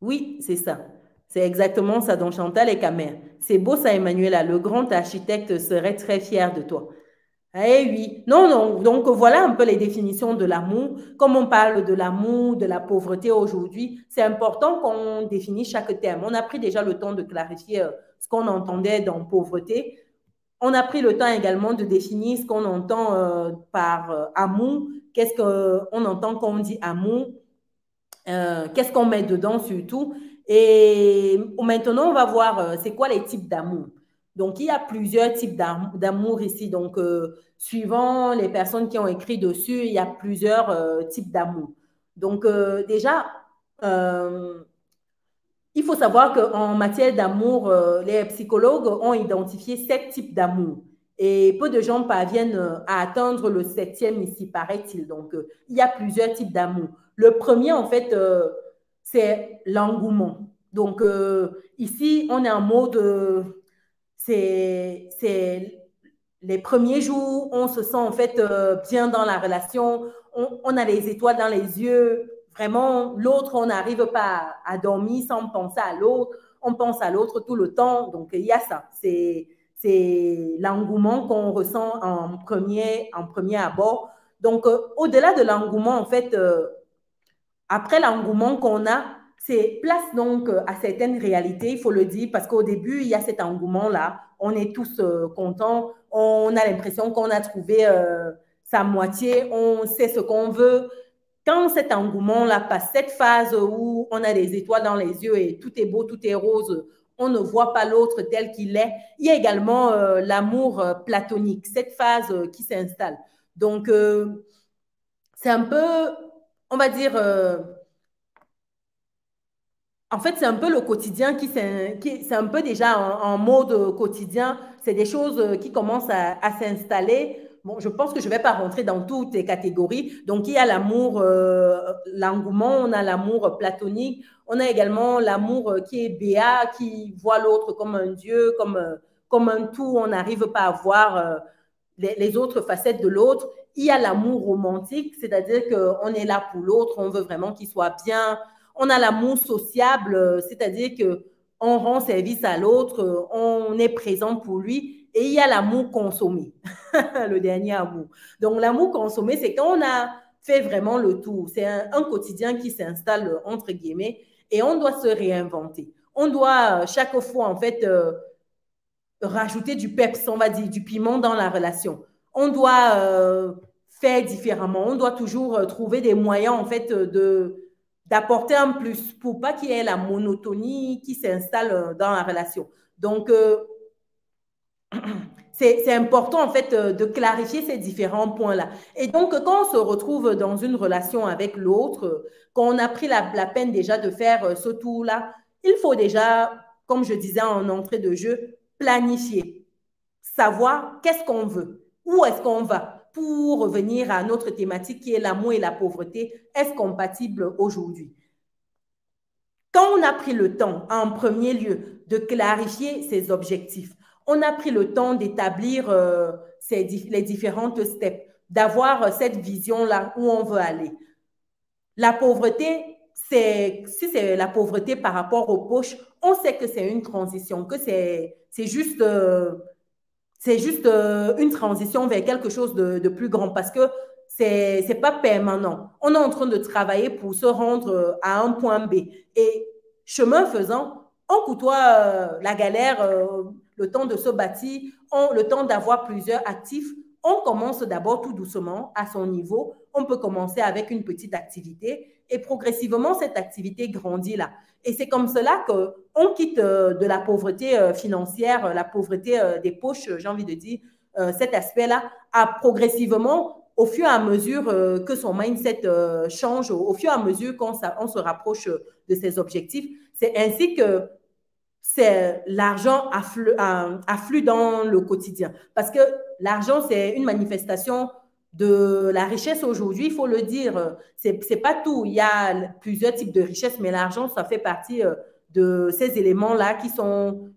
Oui, c'est ça. C'est exactement ça dont Chantal est camère. C'est beau ça, Emmanuela. Le grand architecte serait très fier de toi. Eh oui, non, non. Donc, voilà un peu les définitions de l'amour. Comme on parle de l'amour, de la pauvreté aujourd'hui, c'est important qu'on définisse chaque terme. On a pris déjà le temps de clarifier ce qu'on entendait dans pauvreté. On a pris le temps également de définir ce qu'on entend par amour. Qu'est-ce qu'on entend quand on dit amour? Qu'est-ce qu'on met dedans surtout? Et maintenant, on va voir c'est quoi les types d'amour. Donc, il y a plusieurs types d'amour ici. Donc, suivant les personnes qui ont écrit dessus, il y a plusieurs types d'amour. Donc, déjà, il faut savoir qu'en matière d'amour, les psychologues ont identifié 7 types d'amour. Et peu de gens parviennent à atteindre le 7e ici, paraît-il. Donc, il y a plusieurs types d'amour. Le premier, en fait, c'est l'engouement. Donc, ici, on est en mode... C'est les premiers jours, on se sent en fait bien dans la relation, on a les étoiles dans les yeux, vraiment l'autre, on n'arrive pas à dormir sans penser à l'autre, on pense à l'autre tout le temps, donc il y a ça, c'est l'engouement qu'on ressent en premier abord. Donc au-delà de l'engouement, en fait, après l'engouement qu'on a, c'est place donc à certaines réalités, il faut le dire, parce qu'au début, il y a cet engouement-là. On est tous contents, on a l'impression qu'on a trouvé sa moitié, on sait ce qu'on veut. Quand cet engouement-là passe, cette phase où on a des étoiles dans les yeux et tout est beau, tout est rose, on ne voit pas l'autre tel qu'il est, il y a également l'amour platonique, cette phase qui s'installe. Donc, c'est un peu, on va dire... En fait, c'est un peu le quotidien c'est un peu déjà en mode quotidien. C'est des choses qui commencent à s'installer. Bon, je pense que je ne vais pas rentrer dans toutes les catégories. Donc, il y a l'amour, l'engouement, on a l'amour platonique. On a également l'amour qui est béat, qui voit l'autre comme un dieu, comme un tout. On n'arrive pas à voir les autres facettes de l'autre. Il y a l'amour romantique, c'est-à-dire qu'on est là pour l'autre, on veut vraiment qu'il soit bien. On a l'amour sociable, c'est-à-dire qu'on rend service à l'autre, on est présent pour lui. et il y a l'amour consommé, le dernier amour. Donc, l'amour consommé, c'est quand on a fait vraiment le tour. C'est un quotidien qui s'installe, entre guillemets, et on doit se réinventer. On doit chaque fois, en fait, rajouter du peps, on va dire, du piment dans la relation. On doit faire différemment. On doit toujours trouver des moyens, en fait, d'apporter un plus pour pas qu'il y ait la monotonie qui s'installe dans la relation. Donc, c'est important, en fait, de clarifier ces différents points-là. Et donc, quand on se retrouve dans une relation avec l'autre, quand on a pris la peine déjà de faire ce tour-là, il faut déjà, comme je disais en entrée de jeu, planifier, savoir qu'est-ce qu'on veut, où est-ce qu'on va. Pour revenir à notre thématique qui est l'amour et la pauvreté, est-ce compatible aujourd'hui? Quand on a pris le temps, en premier lieu, de clarifier ses objectifs, on a pris le temps d'établir les différentes steps, d'avoir cette vision-là où on veut aller. La pauvreté, si c'est la pauvreté par rapport aux poches, on sait que c'est une transition, que c'est juste... C'est juste une transition vers quelque chose de plus grand parce que c'est pas permanent. On est en train de travailler pour se rendre à un point B. Et chemin faisant, on côtoie la galère, le temps de se bâtir, le temps d'avoir plusieurs actifs. On commence d'abord tout doucement à son niveau. On peut commencer avec une petite activité et progressivement, cette activité grandit là. Et c'est comme cela qu'on quitte de la pauvreté financière, la pauvreté des poches, j'ai envie de dire, cet aspect-là, à progressivement, au fur et à mesure que son mindset change, au fur et à mesure qu'on se rapproche de ses objectifs. C'est ainsi que l'argent afflue dans le quotidien. Parce que l'argent, c'est une manifestation de la richesse aujourd'hui, il faut le dire, c'est pas tout. Il y a plusieurs types de richesses, mais l'argent, ça fait partie de ces éléments-là qui sont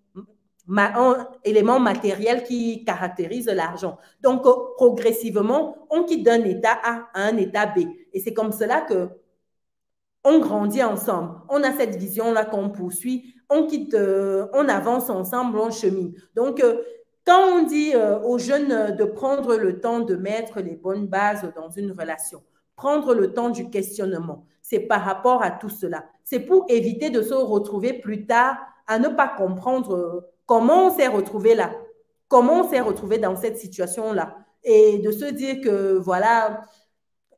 éléments matériels qui caractérisent l'argent. Donc, progressivement, on quitte d'un état A à un état B. Et c'est comme cela qu'on grandit ensemble. On a cette vision-là qu'on poursuit, on avance ensemble, on chemine. Donc, quand on dit aux jeunes de prendre le temps de mettre les bonnes bases dans une relation, prendre le temps du questionnement, c'est par rapport à tout cela. C'est pour éviter de se retrouver plus tard à ne pas comprendre comment on s'est retrouvé là, comment on s'est retrouvé dans cette situation-là. Et de se dire que voilà,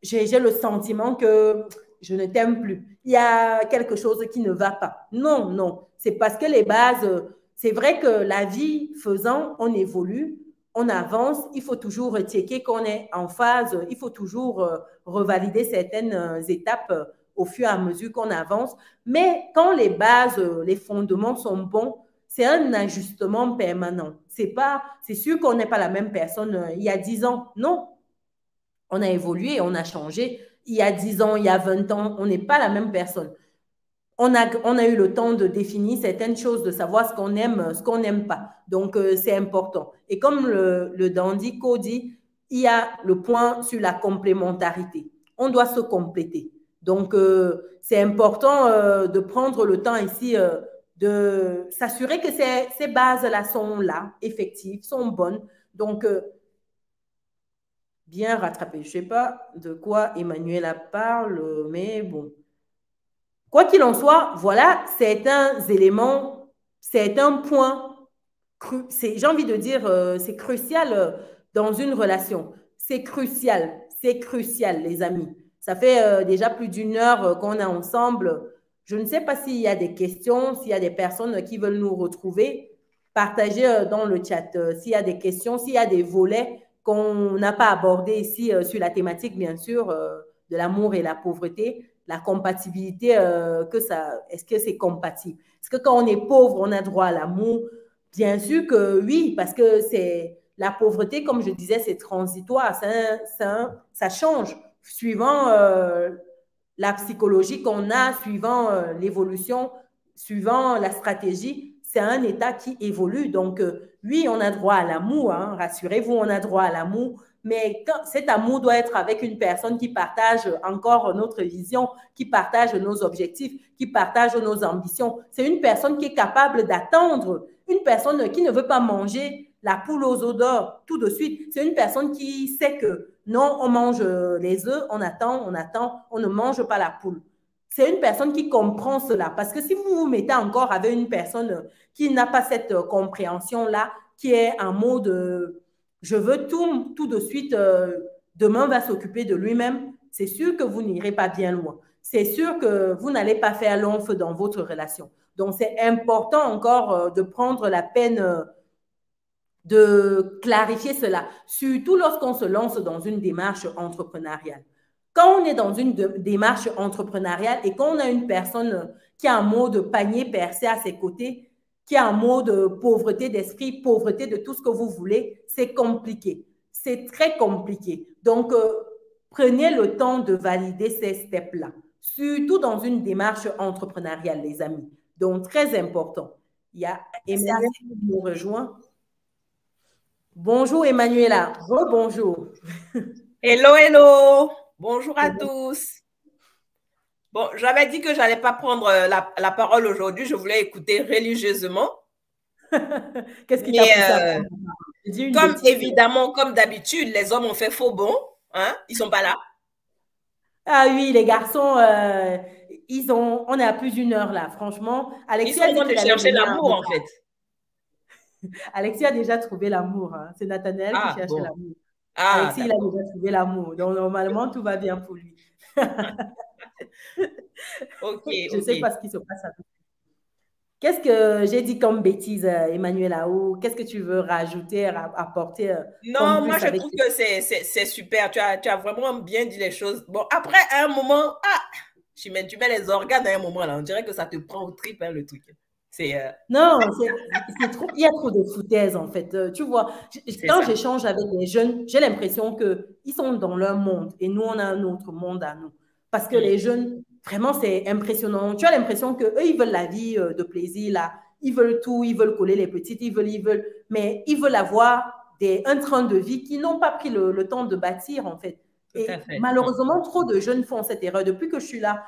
j'ai le sentiment que je ne t'aime plus. Il y a quelque chose qui ne va pas. Non, non, c'est parce que les bases... C'est vrai que la vie faisant, on évolue, on avance, il faut toujours checker qu'on est en phase, il faut toujours revalider certaines étapes au fur et à mesure qu'on avance. Mais quand les bases, les fondements sont bons, c'est un ajustement permanent. C'est sûr qu'on n'est pas la même personne il y a 10 ans. Non, on a évolué, on a changé. Il y a 10 ans, il y a 20 ans, on n'est pas la même personne. On a eu le temps de définir certaines choses, de savoir ce qu'on aime, ce qu'on n'aime pas. Donc, c'est important. Et comme le dandy Co dit, il y a le point sur la complémentarité. On doit se compléter. Donc, c'est important de prendre le temps ici de s'assurer que ces bases-là sont là, effectives, sont bonnes. Donc, bien rattrapé. Je ne sais pas de quoi Emmanuela parle, mais bon. Quoi qu'il en soit, voilà certains éléments, c'est un point, j'ai envie de dire, c'est crucial dans une relation. C'est crucial, les amis. Ça fait déjà plus d'une heure qu'on est ensemble. Je ne sais pas s'il y a des questions, s'il y a des personnes qui veulent nous retrouver. Partagez dans le chat s'il y a des questions, s'il y a des volets qu'on n'a pas abordés ici sur la thématique, bien sûr, de l'amour et la pauvreté. La compatibilité, est-ce que c'est compatible? Est-ce que quand on est pauvre, on a droit à l'amour? Bien sûr que oui, parce que la pauvreté, comme je disais, c'est transitoire, ça change suivant la psychologie qu'on a, suivant l'évolution, suivant la stratégie. C'est un état qui évolue. Donc, oui, on a droit à l'amour, hein, rassurez-vous, on a droit à l'amour. Mais cet amour doit être avec une personne qui partage encore notre vision, qui partage nos objectifs, qui partage nos ambitions. C'est une personne qui est capable d'attendre, une personne qui ne veut pas manger la poule aux œufs d'or tout de suite. C'est une personne qui sait que non, on mange les œufs, on attend, on ne mange pas la poule. C'est une personne qui comprend cela. Parce que si vous vous mettez encore avec une personne qui n'a pas cette compréhension-là, qui est en mode je veux tout de suite, demain va s'occuper de lui-même, c'est sûr que vous n'irez pas bien loin. C'est sûr que vous n'allez pas faire long feu dans votre relation. Donc, c'est important encore de prendre la peine de clarifier cela, surtout lorsqu'on se lance dans une démarche entrepreneuriale. Quand on est dans une démarche entrepreneuriale et qu'on a une personne qui est en mode panier percé à ses côtés, qui est en mode pauvreté d'esprit, pauvreté de tout ce que vous voulez, c'est compliqué. C'est très compliqué. Donc, prenez le temps de valider ces steps-là, surtout dans une démarche entrepreneuriale, les amis. Donc, très important. Il y a Emmanuel qui nous rejoint. Bonjour Emmanuela, rebonjour. Hello, hello. Bonjour à tous. Bon, j'avais dit que je n'allais pas prendre la parole aujourd'hui. Je voulais écouter religieusement. Qu'est-ce qui t'a poussé à... Comme évidemment, comme d'habitude, les hommes ont fait faux bond. Hein? Ils ne sont pas là. Ah oui, les garçons, on est à plus d'une heure là, franchement. Alexis, ils sont en train de chercher l'amour en fait. Alexis a déjà trouvé l'amour. Hein. C'est Nathanaël qui cherchait l'amour. Ah, Alexis, il a déjà trouvé l'amour. Donc, normalement, tout va bien pour lui. Je ne sais pas ce qui se passe à tout. Qu'est-ce que j'ai dit comme bêtise, Emmanuel Aou? Qu'est-ce que tu veux rajouter, apporter? Non, moi, je trouve que c'est super. Tu as vraiment bien dit les choses. Bon, après, à un moment, tu mets les organes à un moment, là. On dirait que ça te prend au trip, hein, le truc. Non, il y a trop de foutaises en fait. Tu vois, quand j'échange avec les jeunes, j'ai l'impression qu'ils sont dans leur monde et nous, on a un autre monde à nous. Parce que les jeunes, vraiment, c'est impressionnant. Tu as l'impression qu'eux, ils veulent la vie de plaisir, là. Ils veulent tout, ils veulent coller les petites, ils veulent. Mais ils veulent avoir un train de vie qu'ils n'ont pas pris le temps de bâtir en fait. Et malheureusement, trop de jeunes font cette erreur. Depuis que je suis là,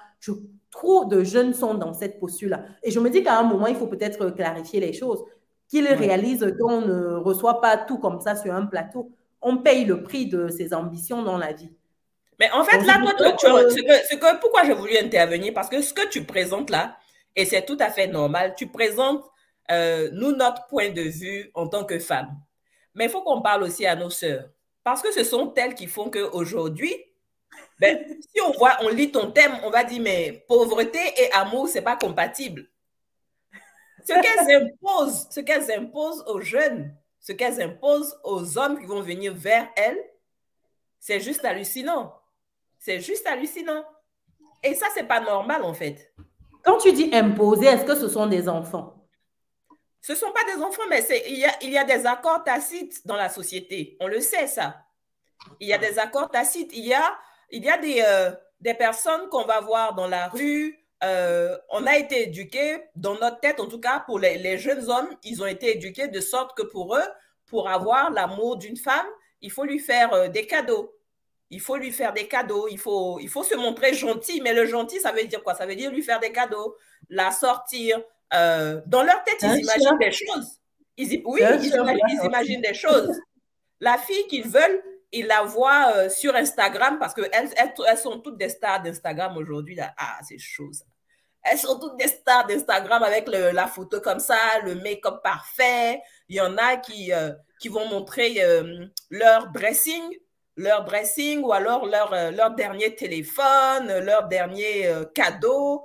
trop de jeunes sont dans cette posture-là. Et je me dis qu'à un moment, il faut peut-être clarifier les choses, qu'ils réalisent qu'on ne reçoit pas tout comme ça sur un plateau. On paye le prix de ses ambitions dans la vie. Mais en fait, donc, là, pourquoi j'ai voulu intervenir? Parce que ce que tu présentes là, et c'est tout à fait normal, tu présentes, nous, notre point de vue en tant que femmes. Mais il faut qu'on parle aussi à nos sœurs. Parce que ce sont elles qui font qu'aujourd'hui, si on lit ton thème, on va dire, mais pauvreté et amour, ce n'est pas compatible. Ce qu'elles imposent aux jeunes, ce qu'elles imposent aux hommes qui vont venir vers elles, c'est juste hallucinant. C'est juste hallucinant. Et ça, ce n'est pas normal, en fait. Quand tu dis imposer, est-ce que ce sont des enfants? Ce ne sont pas des enfants, mais il y a des accords tacites dans la société. On le sait, ça. Il y a des accords tacites. Il y a des personnes qu'on va voir dans la rue. On a été éduqués, dans notre tête, en tout cas, pour les jeunes hommes, ils ont été éduqués de sorte que pour eux, pour avoir l'amour d'une femme, il faut lui faire des cadeaux. Il faut lui faire des cadeaux. Il faut se montrer gentil. Mais le gentil, ça veut dire quoi? Ça veut dire lui faire des cadeaux, la sortir. Dans leur tête, ils imaginent des choses. Ils imaginent des choses. La fille qu'ils veulent, ils la voient sur Instagram parce qu'elles sont toutes des stars d'Instagram aujourd'hui. Ah, c'est chaud ça. Elles sont toutes des stars d'Instagram avec la photo comme ça, le make-up parfait. Il y en a qui vont montrer leur dressing ou alors leur dernier téléphone, leur dernier cadeau.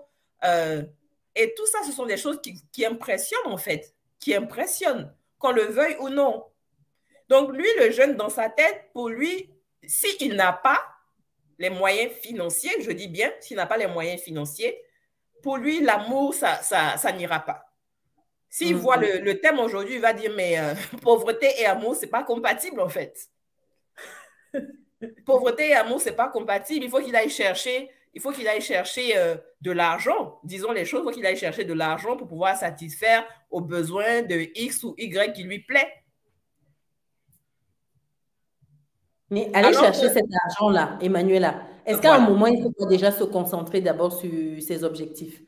Et tout ça, ce sont des choses qui impressionnent, en fait, qui impressionnent, qu'on le veuille ou non. Donc, lui, le jeune, dans sa tête, pour lui, s'il n'a pas les moyens financiers, je dis bien, s'il n'a pas les moyens financiers, pour lui, l'amour, ça n'ira pas. S'il voit le thème aujourd'hui, il va dire, mais pauvreté et amour, ce n'est pas compatible, en fait. Pauvreté et amour, ce n'est pas compatible. Il faut qu'il aille chercher... Il faut qu'il aille chercher de l'argent. Disons les choses, il faut qu'il aille chercher de l'argent pour pouvoir satisfaire aux besoins de X ou Y qui lui plaît. Mais aller chercher cet argent-là, Emmanuela, est-ce qu'à un moment, il faut déjà se concentrer d'abord sur ses objectifs?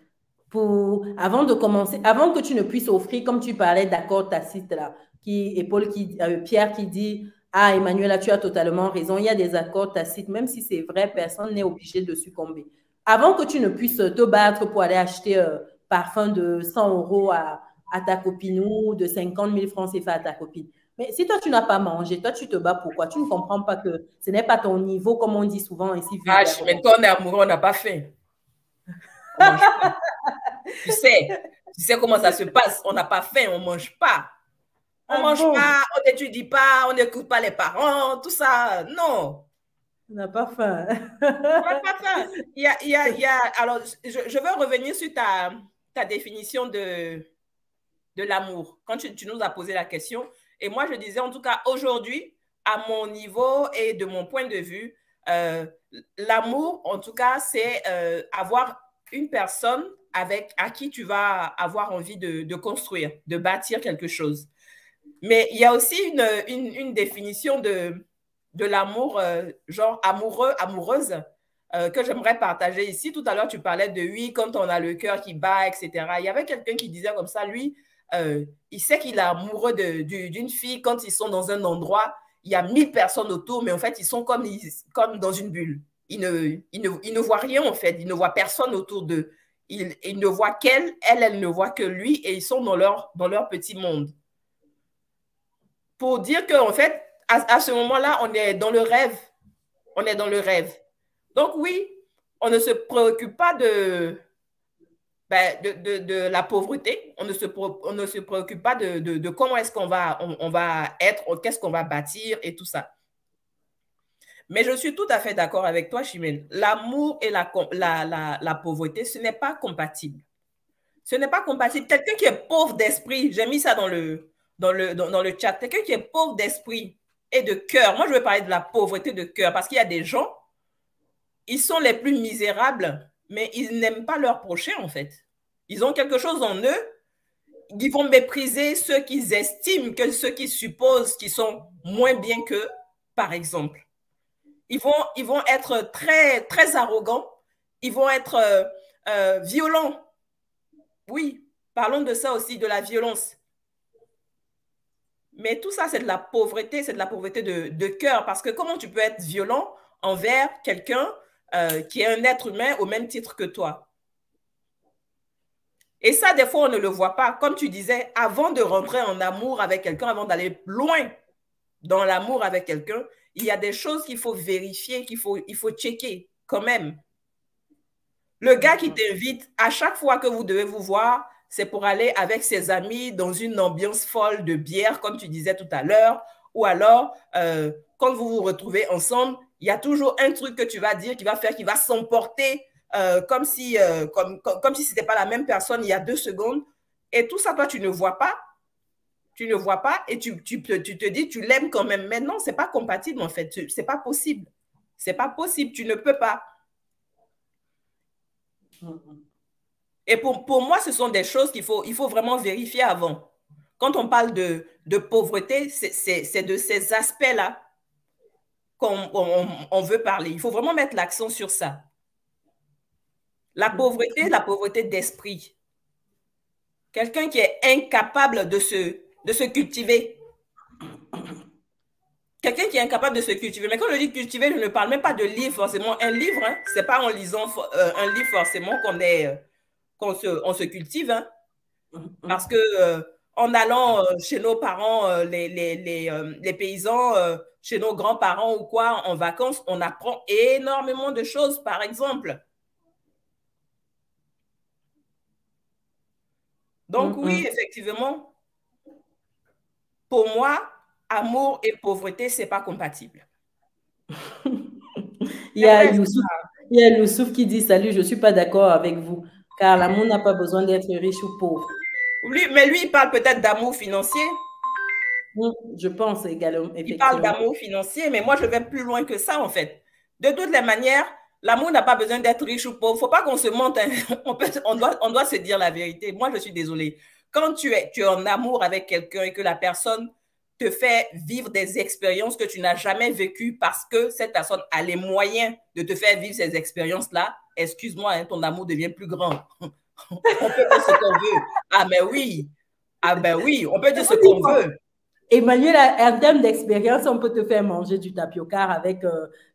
Avant que tu ne puisses offrir, comme tu parlais d'accord tacite là, Pierre qui dit « Ah, Emmanuel, tu as totalement raison, il y a des accords tacites, même si c'est vrai, personne n'est obligé de succomber. » Avant que tu ne puisses te battre pour aller acheter parfum de 100 € à ta copine ou de 50 000 francs CFA à ta copine. Mais si toi, tu n'as pas mangé, toi, tu te bats pourquoi? Tu ne comprends pas que ce n'est pas ton niveau, comme on dit souvent ici. Ah, mais toi, on est amoureux, on n'a pas faim. On mange pas. Tu sais comment ça se passe. On n'a pas faim, on ne mange pas. On ne mange pas, on n'étudie pas, on n'écoute pas les parents, tout ça. Non. On n'a pas faim. Alors, je veux revenir sur ta définition de l'amour. Quand tu nous as posé la question, et moi, je disais, en tout cas, aujourd'hui, à mon niveau et de mon point de vue, l'amour, en tout cas, c'est avoir une personne à qui tu vas avoir envie de construire, de bâtir quelque chose. Mais il y a aussi une définition de l'amour, genre amoureux, amoureuse, que j'aimerais partager ici. Tout à l'heure, tu parlais de « oui, quand on a le cœur qui bat, etc. » Il y avait quelqu'un qui disait comme ça, lui, il sait qu'il est amoureux d'une fille. Quand ils sont dans un endroit, il y a 1000 personnes autour, mais en fait, ils sont comme dans une bulle. Ils ne voient rien, en fait. Ils ne voient personne autour d'eux. Ils ne voient qu'elle, elle ne voit que lui, et ils sont dans leur petit monde. Pour dire qu'en fait, à ce moment-là, on est dans le rêve. On est dans le rêve. Donc oui, on ne se préoccupe pas de la pauvreté, on ne se préoccupe pas de comment est-ce qu'on va, on va être, qu'est-ce qu'on va bâtir et tout ça. Mais je suis tout à fait d'accord avec toi, Chimène. L'amour et la pauvreté, ce n'est pas compatible. Ce n'est pas compatible. Quelqu'un qui est pauvre d'esprit, j'ai mis ça dans le chat, quelqu'un qui est pauvre d'esprit et de cœur. Moi, je veux parler de la pauvreté de cœur parce qu'il y a des gens, ils sont les plus misérables, mais ils n'aiment pas leur prochain, en fait. Ils ont quelque chose en eux. Ils vont mépriser ceux qu'ils estiment, ceux qu'ils supposent qu'ils sont moins bien qu'eux, par exemple. Ils vont être très, très arrogants. Ils vont être violents. Oui, parlons de ça aussi, de la violence. Mais tout ça, c'est de la pauvreté de cœur. Parce que comment tu peux être violent envers quelqu'un qui est un être humain au même titre que toi. Et ça, des fois, on ne le voit pas. Comme tu disais, avant de rentrer en amour avec quelqu'un, avant d'aller loin dans l'amour avec quelqu'un, il y a des choses qu'il faut vérifier, qu'il faut checker quand même. Le gars qui t'invite, à chaque fois que vous devez vous voir, c'est pour aller avec ses amis dans une ambiance folle de bière, comme tu disais tout à l'heure, ou alors, quand vous vous retrouvez ensemble, il y a toujours un truc que tu vas dire qui va faire, qui va s'emporter comme si ce n'était pas la même personne il y a 2 secondes. Et tout ça, toi, tu ne vois pas. Tu ne vois pas et tu te dis, tu l'aimes quand même. Mais non, ce n'est pas compatible en fait. Ce n'est pas possible. Ce n'est pas possible. Tu ne peux pas. Et pour moi, ce sont des choses qu'il faut vraiment vérifier avant. Quand on parle de pauvreté, c'est de ces aspects-là qu'on veut parler. Il faut vraiment mettre l'accent sur ça. La pauvreté d'esprit. Quelqu'un qui est incapable de se cultiver. Quelqu'un qui est incapable de se cultiver. Mais quand je dis cultiver, je ne parle même pas de livre forcément. Un livre, hein, ce n'est pas en lisant un livre forcément qu'on se cultive. Hein, parce que en allant chez nos parents, les paysans, chez nos grands-parents ou quoi, en vacances, on apprend énormément de choses, par exemple. Donc, oui, effectivement, pour moi, amour et pauvreté, ce n'est pas compatible. Il y a Youssouf qui dit, salut, je ne suis pas d'accord avec vous, car l'amour n'a pas besoin d'être riche ou pauvre. Lui, mais lui, il parle peut-être d'amour financier. Je pense également. Il parle d'amour financier, mais moi, je vais plus loin que ça, en fait. De toutes les manières, l'amour n'a pas besoin d'être riche ou pauvre. Il ne faut pas qu'on se mente. Hein. On doit se dire la vérité. Moi, je suis désolée. Quand tu es en amour avec quelqu'un et que la personne te fait vivre des expériences que tu n'as jamais vécues parce que cette personne a les moyens de te faire vivre ces expériences-là, excuse-moi, hein, ton amour devient plus grand. On peut dire ce qu'on veut. Ah, mais oui. Ah, ben oui, on peut dire ce qu'on veut. Emmanuel a un terme d'expérience, on peut te faire manger du tapioca avec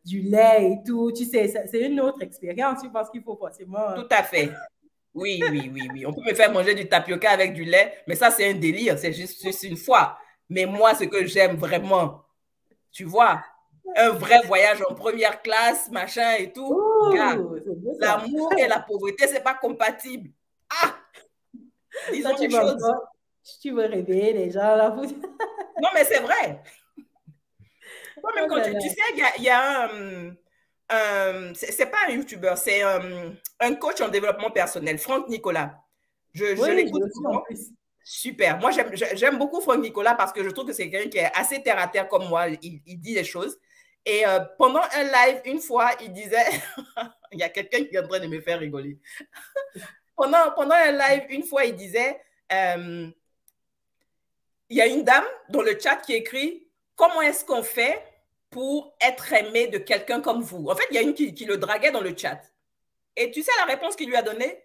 du lait et tout. Tu sais, c'est une autre expérience. Je pense qu'il faut forcément… Tout à fait. Oui, oui, oui, oui. On peut me faire manger du tapioca avec du lait, mais ça, c'est un délire. C'est juste une fois. Mais moi, ce que j'aime vraiment, tu vois, un vrai voyage en première classe, machin et tout. L'amour et la pauvreté, ce n'est pas compatible. Ah! Disons les choses. Tu veux réveiller les gens là. Non, mais c'est vrai. Non, même quand tu sais, il y a un c'est pas un YouTuber, c'est un coach en développement personnel, Franck Nicolas. Je l'écoute souvent. Super. Moi, j'aime beaucoup Franck Nicolas parce que je trouve que c'est quelqu'un qui est assez terre à terre comme moi. Il dit les choses. Et pendant un live, une fois, il disait… Il y a quelqu'un qui est en train de me faire rigoler. Pendant un live, une fois, il disait… Il y a une dame dans le chat qui écrit « Comment est-ce qu'on fait pour être aimé de quelqu'un comme vous ?» En fait, il y a une qui le draguait dans le chat. Et tu sais la réponse qu'il lui a donnée?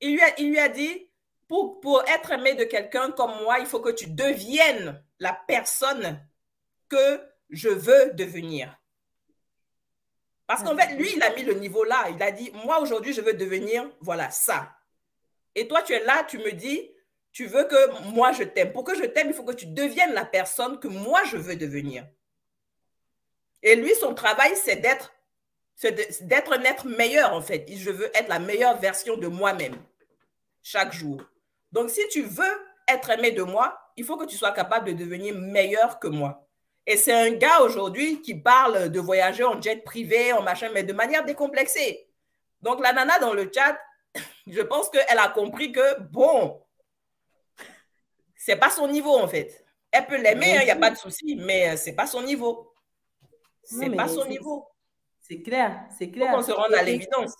Il lui a dit pour être aimé de quelqu'un comme moi, il faut que tu deviennes la personne que je veux devenir. » Parce qu'en fait, lui, il a mis le niveau là. Il a dit « Moi, aujourd'hui, je veux devenir, voilà, ça. » Et toi, tu es là, tu me dis… Tu veux que moi, je t'aime. Pour que je t'aime, il faut que tu deviennes la personne que moi, je veux devenir. Et lui, son travail, c'est d'être un être meilleur, en fait. Je veux être la meilleure version de moi-même chaque jour. Donc, si tu veux être aimé de moi, il faut que tu sois capable de devenir meilleur que moi. Et c'est un gars aujourd'hui qui parle de voyager en jet privé, en machin, mais de manière décomplexée. Donc, la nana dans le chat, je pense qu'elle a compris que, bon… C'est pas son niveau, en fait. Elle peut l'aimer, il n'y a pas de souci, mais c'est pas son niveau. C'est pas son niveau. C'est clair, c'est clair. On se rend à l'évidence.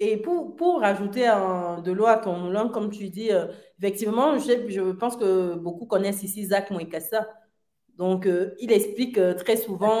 Et pour rajouter de l'eau à ton moulin, comme tu dis, effectivement, je pense que beaucoup connaissent ici Zach Mouekasa. Donc, il explique très souvent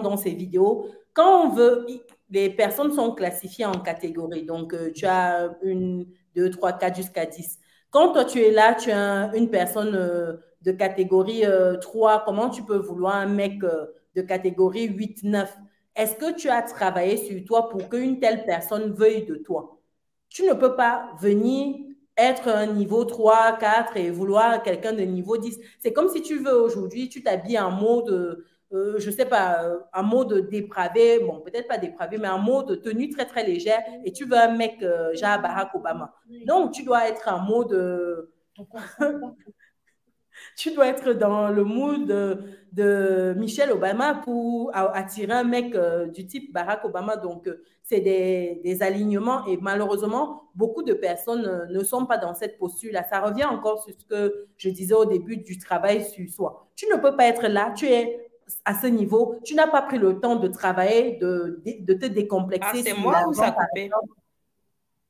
dans ses vidéos. Quand on veut, les personnes sont classifiées en catégories. Donc, tu as une… 2, 3, 4, jusqu'à 10. Quand toi, tu es là, tu es une personne de catégorie 3, comment tu peux vouloir un mec de catégorie 8, 9? Est-ce que tu as travaillé sur toi pour qu'une telle personne veuille de toi? Tu ne peux pas venir être un niveau 3, 4 et vouloir quelqu'un de niveau 10. C'est comme si tu veux aujourd'hui, tu t'habilles en mode, je ne sais pas, en mode dépravé, bon, peut-être pas dépravé, mais en mode tenue très, très légère, et tu veux un mec genre Barack Obama. Donc, tu dois être en mode… tu dois être dans le mood de Michelle Obama pour attirer un mec du type Barack Obama. Donc, c'est des alignements et malheureusement, beaucoup de personnes ne sont pas dans cette posture-là. Ça revient encore sur ce que je disais au début du travail sur soi. Tu ne peux pas être là, tu es… à ce niveau, tu n'as pas pris le temps de travailler, de te décomplexer. Ah, c'est moi ou ça a coupé?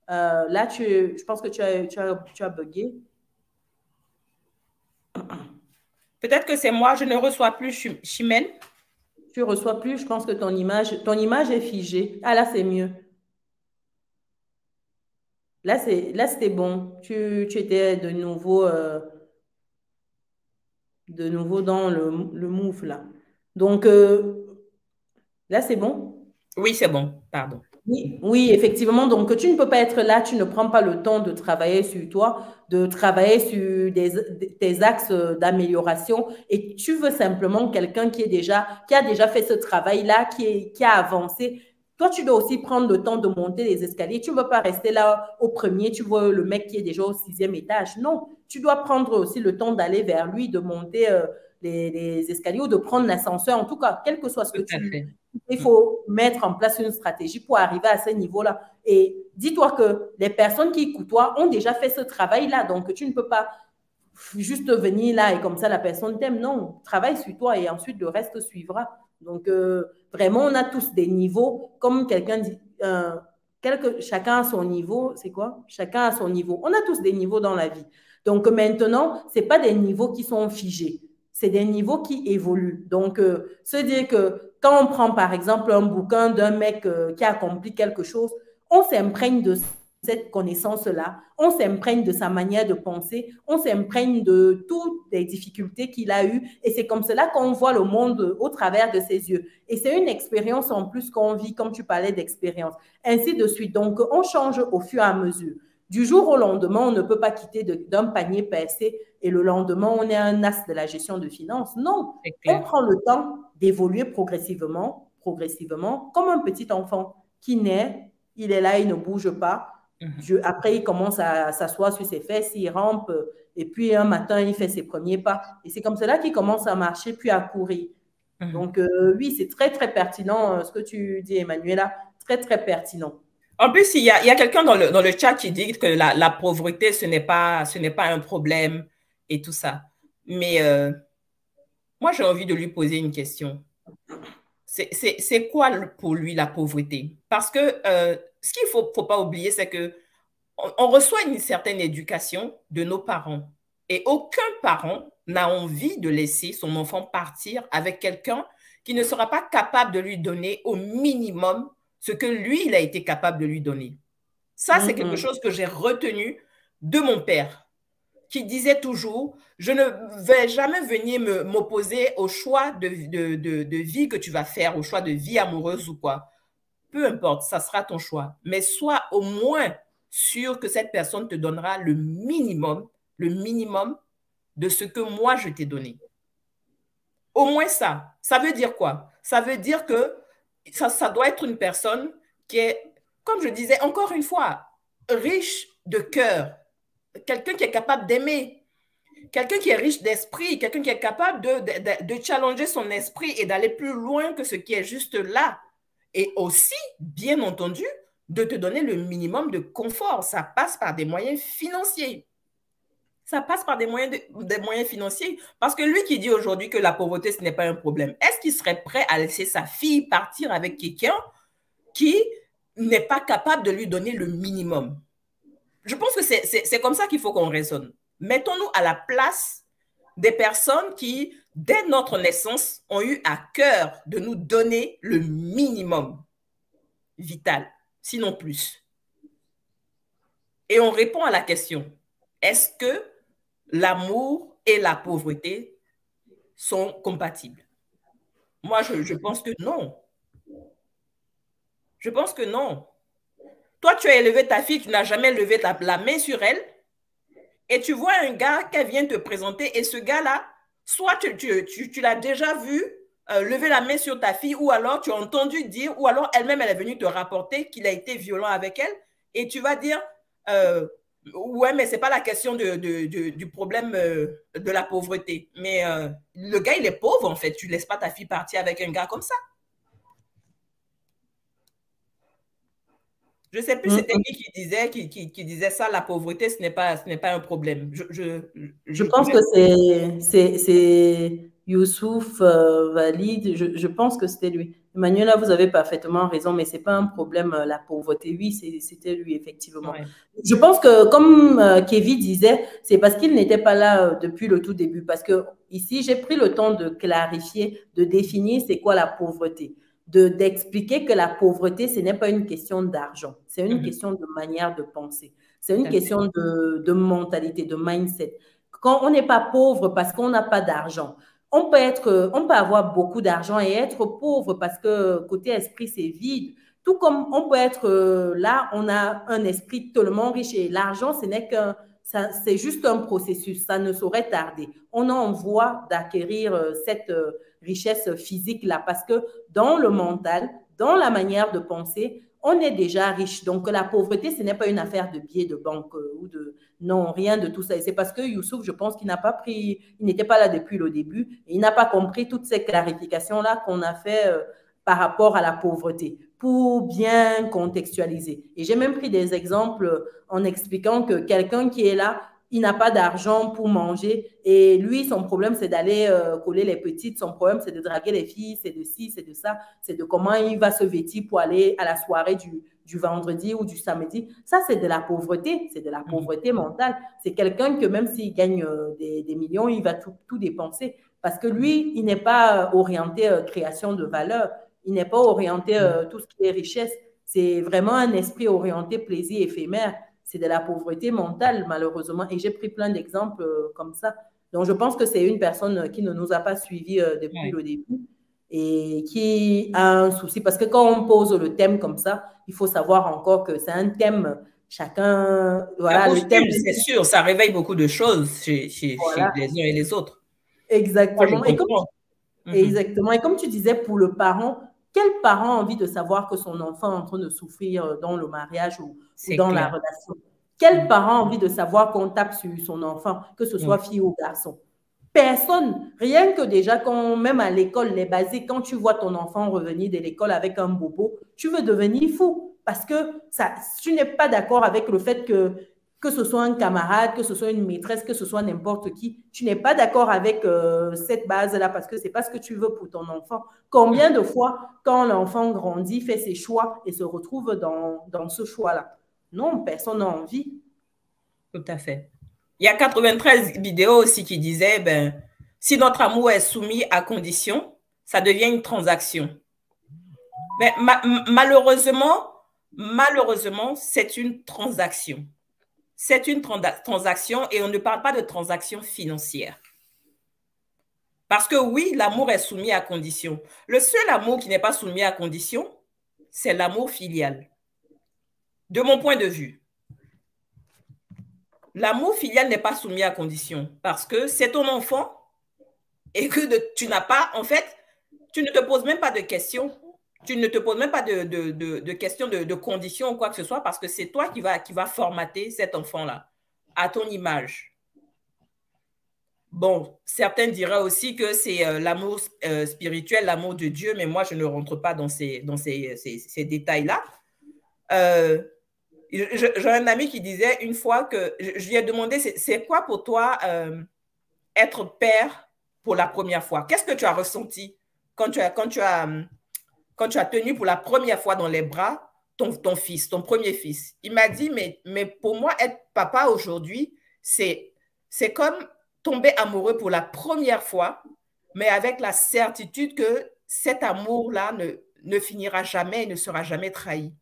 Là, je pense que tu as bugué. Peut-être que c'est moi, je ne reçois plus Chimène. Tu ne reçois plus, je pense que ton image est figée. Ah, là, c'est mieux. Là, c'était bon. Tu étais de nouveau dans le move, là. Donc, là, c'est bon? Oui, c'est bon. Pardon. Oui, effectivement. Donc, tu ne peux pas être là. Tu ne prends pas le temps de travailler sur toi, de travailler sur tes axes d'amélioration. Et tu veux simplement quelqu'un qui a déjà fait ce travail-là, qui a avancé. Toi, tu dois aussi prendre le temps de monter les escaliers. Tu ne veux pas rester là au premier. Tu vois le mec qui est déjà au 6e étage. Non, tu dois prendre aussi le temps d'aller vers lui, de monter… les escaliers ou de prendre l'ascenseur, en tout cas, quel que soit ce que tu fais. Il faut mettre en place une stratégie pour arriver à ce niveau-là. Et dis-toi que les personnes qui côtoient ont déjà fait ce travail-là, donc tu ne peux pas juste venir là et comme ça la personne t'aime. Non, travaille sur toi et ensuite le reste suivra. Donc, vraiment, on a tous des niveaux, comme quelqu'un dit… chacun a son niveau, c'est quoi? Chacun a son niveau. On a tous des niveaux dans la vie. Donc, maintenant, ce n'est pas des niveaux qui sont figés. C'est des niveaux qui évoluent. Donc, se dire que quand on prend, par exemple, un bouquin d'un mec qui a accompli quelque chose, on s'imprègne de cette connaissance-là, on s'imprègne de sa manière de penser, on s'imprègne de toutes les difficultés qu'il a eues et c'est comme cela qu'on voit le monde au travers de ses yeux. Et c'est une expérience en plus qu'on vit, comme tu parlais d'expérience, ainsi de suite. Donc, on change au fur et à mesure. Du jour au lendemain, on ne peut pas quitter d'un panier percé et le lendemain, on est un as de la gestion de finances. Non, on prend le temps d'évoluer progressivement, comme un petit enfant qui naît, il est là, il ne bouge pas. Après, il commence à s'asseoir sur ses fesses, il rampe et puis un matin, il fait ses premiers pas. Et c'est comme cela qu'il commence à marcher puis à courir. Donc, oui, c'est très, très pertinent ce que tu dis, Emmanuela. Très, très pertinent. En plus, il y a quelqu'un dans le chat qui dit que la pauvreté, ce n'est pas un problème et tout ça. Mais moi, j'ai envie de lui poser une question. C'est quoi pour lui la pauvreté? Parce que ce qu'il ne faut pas oublier, c'est qu'on reçoit une certaine éducation de nos parents et aucun parent n'a envie de laisser son enfant partir avec quelqu'un qui ne sera pas capable de lui donner au minimum ce que lui, il a été capable de lui donner. Ça, c'est quelque chose que j'ai retenu de mon père qui disait toujours, je ne vais jamais venir m'opposer au choix de vie que tu vas faire, au choix de vie amoureuse ou quoi. Peu importe, ça sera ton choix. Mais sois au moins sûr que cette personne te donnera le minimum de ce que moi, je t'ai donné. Au moins ça. Ça veut dire quoi? Ça veut dire que ça doit être une personne qui est, comme je disais encore une fois, riche de cœur. Quelqu'un qui est capable d'aimer, quelqu'un qui est riche d'esprit, quelqu'un qui est capable de challenger son esprit et d'aller plus loin que ce qui est juste là. Et aussi, bien entendu, de te donner le minimum de confort. Ça passe par des moyens financiers. Ça passe par des moyens financiers. Parce que lui qui dit aujourd'hui que la pauvreté, ce n'est pas un problème, est-ce qu'il serait prêt à laisser sa fille partir avec quelqu'un qui n'est pas capable de lui donner le minimum? Je pense que c'est comme ça qu'il faut qu'on raisonne. Mettons-nous à la place des personnes qui, dès notre naissance, ont eu à cœur de nous donner le minimum vital, sinon plus. Et on répond à la question, est-ce que l'amour et la pauvreté sont compatibles? Moi, je pense que non. Je pense que non. Toi, tu as élevé ta fille, tu n'as jamais levé la main sur elle et tu vois un gars qui vient te présenter et ce gars-là, soit tu l'as déjà vu lever la main sur ta fille ou alors tu as entendu dire ou alors elle-même, elle est venue te rapporter qu'il a été violent avec elle et tu vas dire ouais, mais ce n'est pas la question du problème de la pauvreté. Mais le gars, il est pauvre en fait. Tu ne laisses pas ta fille partir avec un gars comme ça. Je ne sais plus c'était qui disait, qui disait ça, la pauvreté, ce n'est pas un problème. Je pense que c'est Youssouf Valide, je pense que c'était lui. Emmanuela, vous avez parfaitement raison, mais ce n'est pas un problème, la pauvreté. Oui, c'était lui, effectivement. Ouais. Je pense que, comme Kevin disait, c'est parce qu'il n'était pas là depuis le tout début. Parce que ici, j'ai pris le temps de clarifier, de définir c'est quoi la pauvreté. D'expliquer que la pauvreté, ce n'est pas une question d'argent, c'est une question de manière de penser, c'est une question de mentalité, de mindset. Quand on n'est pas pauvre parce qu'on n'a pas d'argent, on peut avoir beaucoup d'argent et être pauvre parce que côté esprit, c'est vide. Tout comme on peut être là, on a un esprit tellement riche et l'argent, c'est juste un processus, ça ne saurait tarder. On a en voie d'acquérir cette richesse physique là, parce que dans le mental, dans la manière de penser, on est déjà riche. Donc, la pauvreté, ce n'est pas une affaire de billets de banque ou de... Non, rien de tout ça. Et c'est parce que Youssouf, je pense qu'il n'a pas pris... Il n'était pas là depuis le début. Et il n'a pas compris toutes ces clarifications-là qu'on a fait par rapport à la pauvreté pour bien contextualiser. Et j'ai même pris des exemples en expliquant que quelqu'un qui est là, il n'a pas d'argent pour manger et lui, son problème, c'est d'aller coller les petites. Son problème, c'est de draguer les filles, c'est de ci, c'est de ça, c'est de comment il va se vêtir pour aller à la soirée du vendredi ou du samedi. Ça, c'est de la pauvreté. C'est de la pauvreté mentale. C'est quelqu'un que même s'il gagne des millions, il va tout dépenser parce que lui, il n'est pas orienté création de valeur. Il n'est pas orienté tout ce qui est richesse. C'est vraiment un esprit orienté plaisir éphémère. C'est de la pauvreté mentale, malheureusement. Et j'ai pris plein d'exemples comme ça. Donc, je pense que c'est une personne qui ne nous a pas suivis depuis le début et qui a un souci. Parce que quand on pose le thème comme ça, il faut savoir encore que c'est un thème. Chacun, voilà. Le thème, c'est sûr, ça réveille beaucoup de choses chez les uns et les autres. Exactement. Exactement. Et comme tu disais, pour le parent, quel parent a envie de savoir que son enfant est en train de souffrir dans le mariage ou dans la relation? Quel parent a envie de savoir qu'on tape sur son enfant, que ce soit fille ou garçon? Personne. Rien que déjà, quand même à l'école, les basiques, quand tu vois ton enfant revenir de l'école avec un bobo, tu veux devenir fou parce que tu n'es pas d'accord avec le fait que ce soit un camarade, que ce soit une maîtresse, que ce soit n'importe qui. Tu n'es pas d'accord avec cette base-là parce que ce n'est pas ce que tu veux pour ton enfant. Combien de fois, quand l'enfant grandit, fait ses choix et se retrouve dans ce choix-là? Non, personne n'a envie. Tout à fait. Il y a 93 vidéos aussi qui disaient, si notre amour est soumis à condition, ça devient une transaction. Mais malheureusement, c'est une transaction. C'est une transaction et on ne parle pas de transaction financière. Parce que oui, l'amour est soumis à condition. Le seul amour qui n'est pas soumis à condition, c'est l'amour filial. De mon point de vue, l'amour filial n'est pas soumis à condition parce que c'est ton enfant et que tu n'as pas, en fait, tu ne te poses même pas de questions. Tu ne te poses même pas de questions de conditions ou quoi que ce soit parce que c'est toi qui va formater cet enfant-là à ton image. Bon, certains diraient aussi que c'est l'amour spirituel, l'amour de Dieu, mais moi, je ne rentre pas dans ces détails-là. J'ai un ami qui disait une fois que je lui ai demandé, c'est quoi pour toi être père pour la première fois? Qu'est-ce que tu as ressenti quand tu as tenu pour la première fois dans les bras ton fils, ton premier fils? Il m'a dit, mais pour moi, être papa aujourd'hui, c'est comme tomber amoureux pour la première fois, mais avec la certitude que cet amour-là ne finira jamais et ne sera jamais trahi.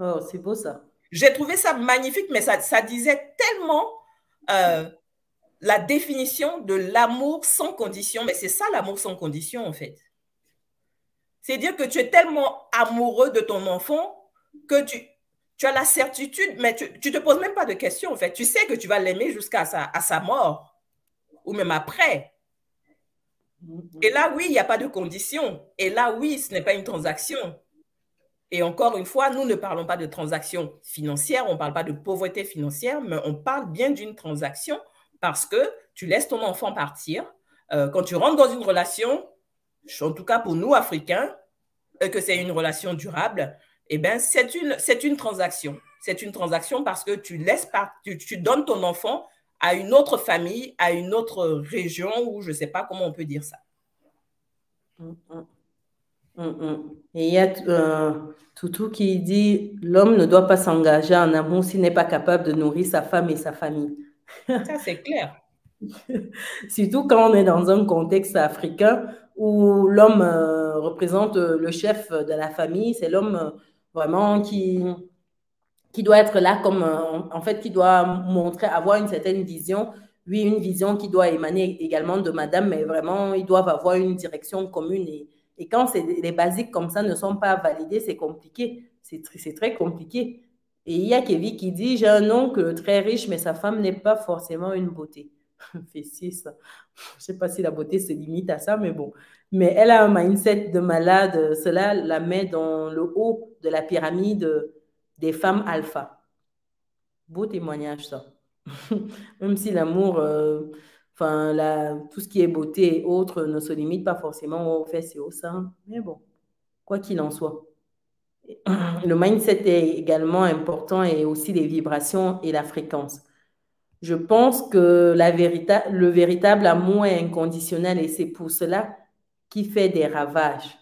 Oh, c'est beau ça. J'ai trouvé ça magnifique, mais ça disait tellement la définition de l'amour sans condition. Mais c'est ça l'amour sans condition en fait. C'est dire que tu es tellement amoureux de ton enfant que tu as la certitude, mais tu te poses même pas de questions en fait. Tu sais que tu vas l'aimer jusqu'à sa mort ou même après. Et là oui, il n'y a pas de condition. Et là oui, ce n'est pas une transaction. Et encore une fois, nous ne parlons pas de transaction financière, on ne parle pas de pauvreté financière, mais on parle bien d'une transaction parce que tu laisses ton enfant partir. Quand tu rentres dans une relation, en tout cas pour nous, Africains, que c'est une relation durable, eh bien, c'est une transaction. C'est une transaction parce que tu donnes ton enfant à une autre famille, à une autre région, ou je ne sais pas comment on peut dire ça. Et il y a Toutou qui dit « L'homme ne doit pas s'engager en amour s'il n'est pas capable de nourrir sa femme et sa famille. » Ça, c'est clair. Surtout quand on est dans un contexte africain où l'homme représente le chef de la famille, c'est l'homme vraiment qui doit être là comme, en fait, qui doit montrer, avoir une certaine vision. Oui, une vision qui doit émaner également de madame, mais vraiment, ils doivent avoir une direction commune et quand les basiques comme ça ne sont pas validées, c'est compliqué. C'est très compliqué. Et il y a Kevin qui dit « J'ai un oncle très riche, mais sa femme n'est pas forcément une beauté. » Fessis. Je ne sais pas si la beauté se limite à ça, mais bon. Mais elle a un mindset de malade. Cela la met dans le haut de la pyramide des femmes alpha. Beau témoignage, ça. Même si l'amour... Enfin, tout ce qui est beauté et autres ne se limite pas forcément aux fesses et aux seins. Mais bon, quoi qu'il en soit. Le mindset est également important et aussi les vibrations et la fréquence. Je pense que le véritable amour est inconditionnel et c'est pour cela qu'il fait des ravages.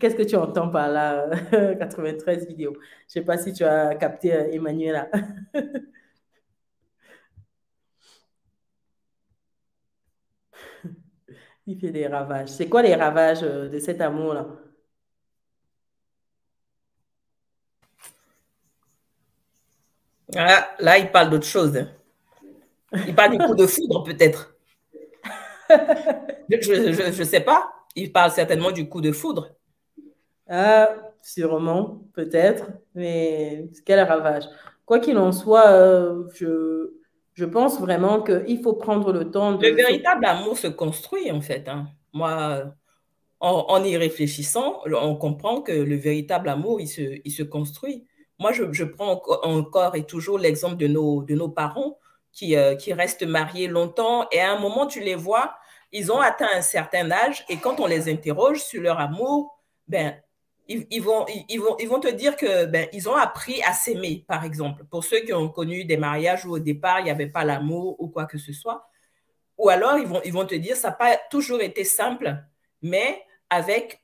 Qu'est-ce que tu entends par là, 93 vidéos? Je ne sais pas si tu as capté, Emmanuela. Il fait des ravages. C'est quoi les ravages de cet amour-là? Ah, là, il parle d'autre chose. Il parle du coup de foudre, peut-être. Je ne sais pas. Il parle certainement du coup de foudre. Ah, sûrement, peut-être. Mais quel ravage. Quoi qu'il en soit, je pense vraiment qu'il faut prendre le temps de... Le véritable amour se construit, en fait. Hein. Moi, en y réfléchissant, on comprend que le véritable amour, il se construit. Moi, je prends encore et toujours l'exemple de nos parents qui restent mariés longtemps et à un moment, tu les vois, ils ont atteint un certain âge et quand on les interroge sur leur amour, ben, ils vont te dire que ben, ils ont appris à s'aimer, par exemple. Pour ceux qui ont connu des mariages où au départ, il n'y avait pas l'amour ou quoi que ce soit. Ou alors, ils vont te dire ça n'a pas toujours été simple, mais avec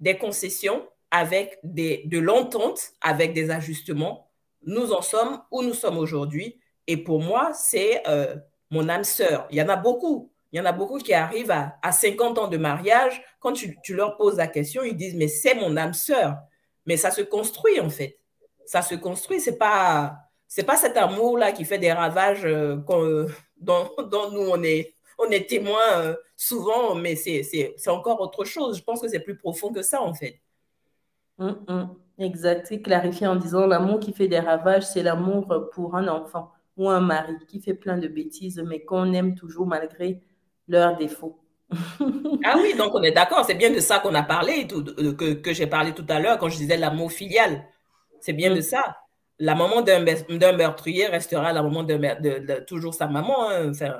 des concessions, avec de l'entente, avec des ajustements, nous en sommes où nous sommes aujourd'hui. Et pour moi, c'est mon âme sœur. Il y en a beaucoup. Il y en a beaucoup qui arrivent à 50 ans de mariage. Quand tu leur poses la question, ils disent « mais c'est mon âme sœur ». Mais ça se construit en fait. Ça se construit. C'est pas cet amour-là qui fait des ravages dont nous on est témoin souvent, mais c'est encore autre chose. Je pense que c'est plus profond que ça en fait. Exact. Et clarifier en disant l'amour qui fait des ravages, c'est l'amour pour un enfant ou un mari qui fait plein de bêtises, mais qu'on aime toujours malgré leurs défauts. Ah oui, donc on est d'accord. C'est bien de ça qu'on a parlé, que j'ai parlé tout à l'heure quand je disais l'amour filial. C'est bien de ça. La maman d'un meurtrier restera la maman toujours sa maman. Hein. Enfin,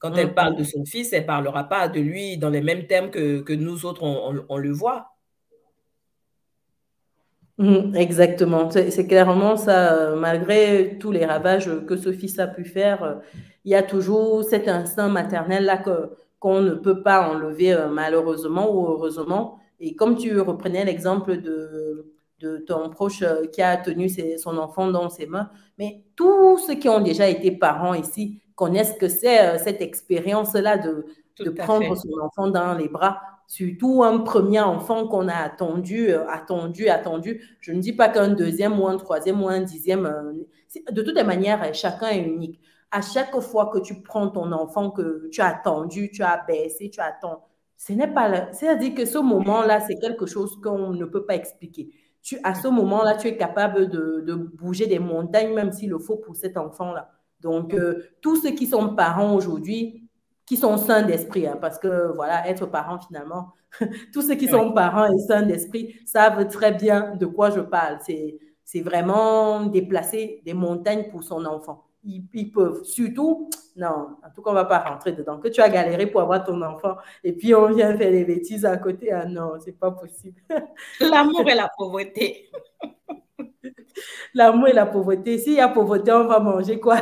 quand elle parle de son fils, elle ne parlera pas de lui dans les mêmes termes que nous autres, on le voit. Exactement, c'est clairement ça, malgré tous les ravages que ce fils a pu faire, il y a toujours cet instinct maternel-là qu'on ne peut pas enlever malheureusement ou heureusement. Et comme tu reprenais l'exemple de ton proche qui a tenu son enfant dans ses mains, mais tous ceux qui ont déjà été parents ici connaissent que c'est cette expérience-là de prendre son enfant dans les bras. Surtout un premier enfant qu'on a attendu. Je ne dis pas qu'un deuxième ou un troisième ou un dixième. De toutes les manières, chacun est unique. À chaque fois que tu prends ton enfant que tu as attendu, tu as baissé, tu attends, ce n'est pas là. C'est-à-dire que ce moment-là, c'est quelque chose qu'on ne peut pas expliquer. À ce moment-là, tu es capable de bouger des montagnes, même s'il le faut pour cet enfant-là. Donc, tous ceux qui sont parents aujourd'hui, qui sont sains d'esprit, hein, parce que voilà, être parent finalement, tous ceux qui sont parents et sains d'esprit savent très bien de quoi je parle. C'est vraiment déplacer des montagnes pour son enfant. Ils peuvent, surtout, non, en tout cas, on ne va pas rentrer dedans. Que tu as galéré pour avoir ton enfant et puis on vient faire des bêtises à côté, ah non, ce n'est pas possible. L'amour et la pauvreté. L'amour et la pauvreté. S'il y a pauvreté, on va manger quoi?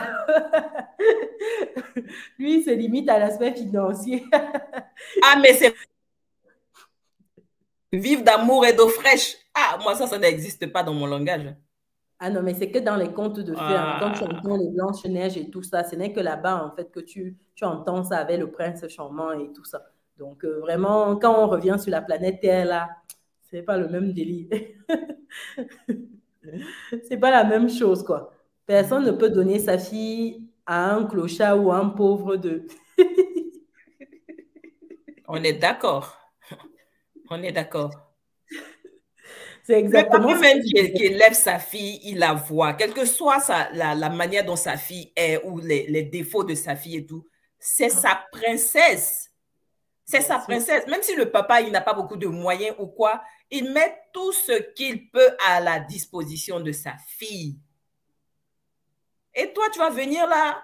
Lui, il se limite à l'aspect financier. Ah, mais c'est... Vivre d'amour et d'eau fraîche. Ah, moi, ça n'existe pas dans mon langage. Ah non, mais c'est que dans les contes de fées, quand tu entends les Blanches-Neiges et tout ça, ce n'est que là-bas, en fait, que tu entends ça avec le prince charmant et tout ça. Donc, vraiment, quand on revient sur la planète Terre, là, ce n'est pas le même délire. C'est pas la même chose, quoi. Personne ne peut donner sa fille à un clochard ou à un pauvre d'eux. On est d'accord. On est d'accord. C'est exactement ça. Même qui élève sa fille, il la voit. Quelle que soit la manière dont sa fille est ou les défauts de sa fille et tout, c'est sa princesse. C'est sa princesse. Même si le papa, il n'a pas beaucoup de moyens ou quoi, il met tout ce qu'il peut à la disposition de sa fille. Et toi, tu vas venir là,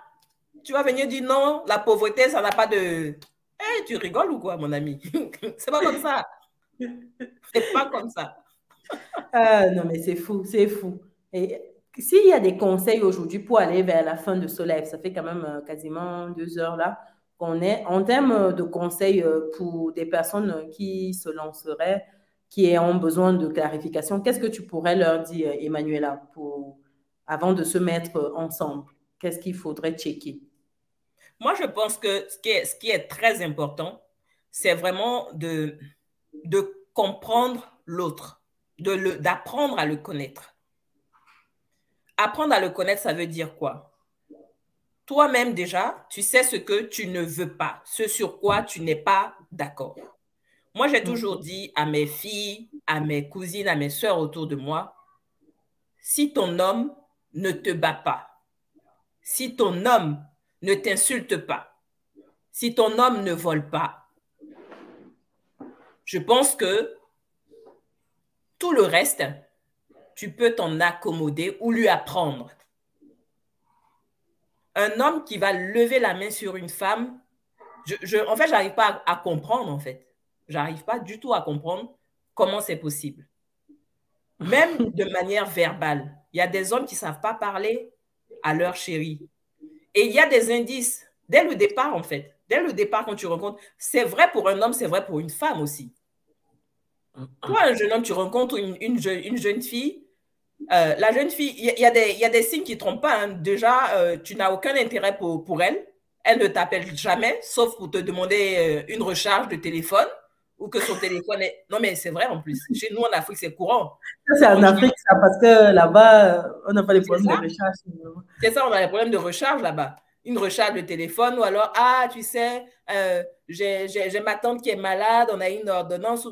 tu vas venir dire non, la pauvreté, ça n'a pas de... Hey, tu rigoles ou quoi, mon ami? C'est pas comme ça. C'est pas comme ça. Non, mais c'est fou, c'est fou. Et s'il y a des conseils aujourd'hui pour aller vers la fin de ce live, ça fait quand même quasiment 2 heures là, qu'on est en termes de conseils pour des personnes qui se lanceraient, qui ont besoin de clarification, qu'est-ce que tu pourrais leur dire, Emmanuela, avant de se mettre ensemble? Qu'est-ce qu'il faudrait checker? Moi, je pense que ce qui est très important, c'est vraiment de comprendre l'autre, d'apprendre à le connaître. Apprendre à le connaître, ça veut dire quoi? Toi-même déjà, tu sais ce que tu ne veux pas, ce sur quoi tu n'es pas d'accord. Moi, j'ai toujours dit à mes filles, à mes cousines, à mes sœurs autour de moi, si ton homme ne te bat pas, si ton homme ne t'insulte pas, si ton homme ne vole pas, je pense que tout le reste, tu peux t'en accommoder ou lui apprendre. Un homme qui va lever la main sur une femme, en fait, je n'arrive pas à comprendre, en fait. Je n'arrive pas du tout à comprendre comment c'est possible. Même de manière verbale. Il y a des hommes qui ne savent pas parler à leur chérie. Et il y a des indices. Dès le départ, en fait. Dès le départ, quand tu rencontres, c'est vrai pour un homme, c'est vrai pour une femme aussi. Toi, un jeune homme, tu rencontres une jeune fille. La jeune fille, il y a des signes qui ne trompent pas. Hein. Déjà, tu n'as aucun intérêt pour elle. Elle ne t'appelle jamais, sauf pour te demander une recharge de téléphone ou que son téléphone est… Non, mais c'est vrai en plus. Chez nous, en Afrique, c'est courant. C'est en Afrique, ça, parce que là-bas, on n'a pas les problèmes de recharge. C'est ça, on a les problèmes de recharge là-bas. Une recharge de téléphone ou alors, ah, tu sais, j'ai ma tante qui est malade, on a une ordonnance.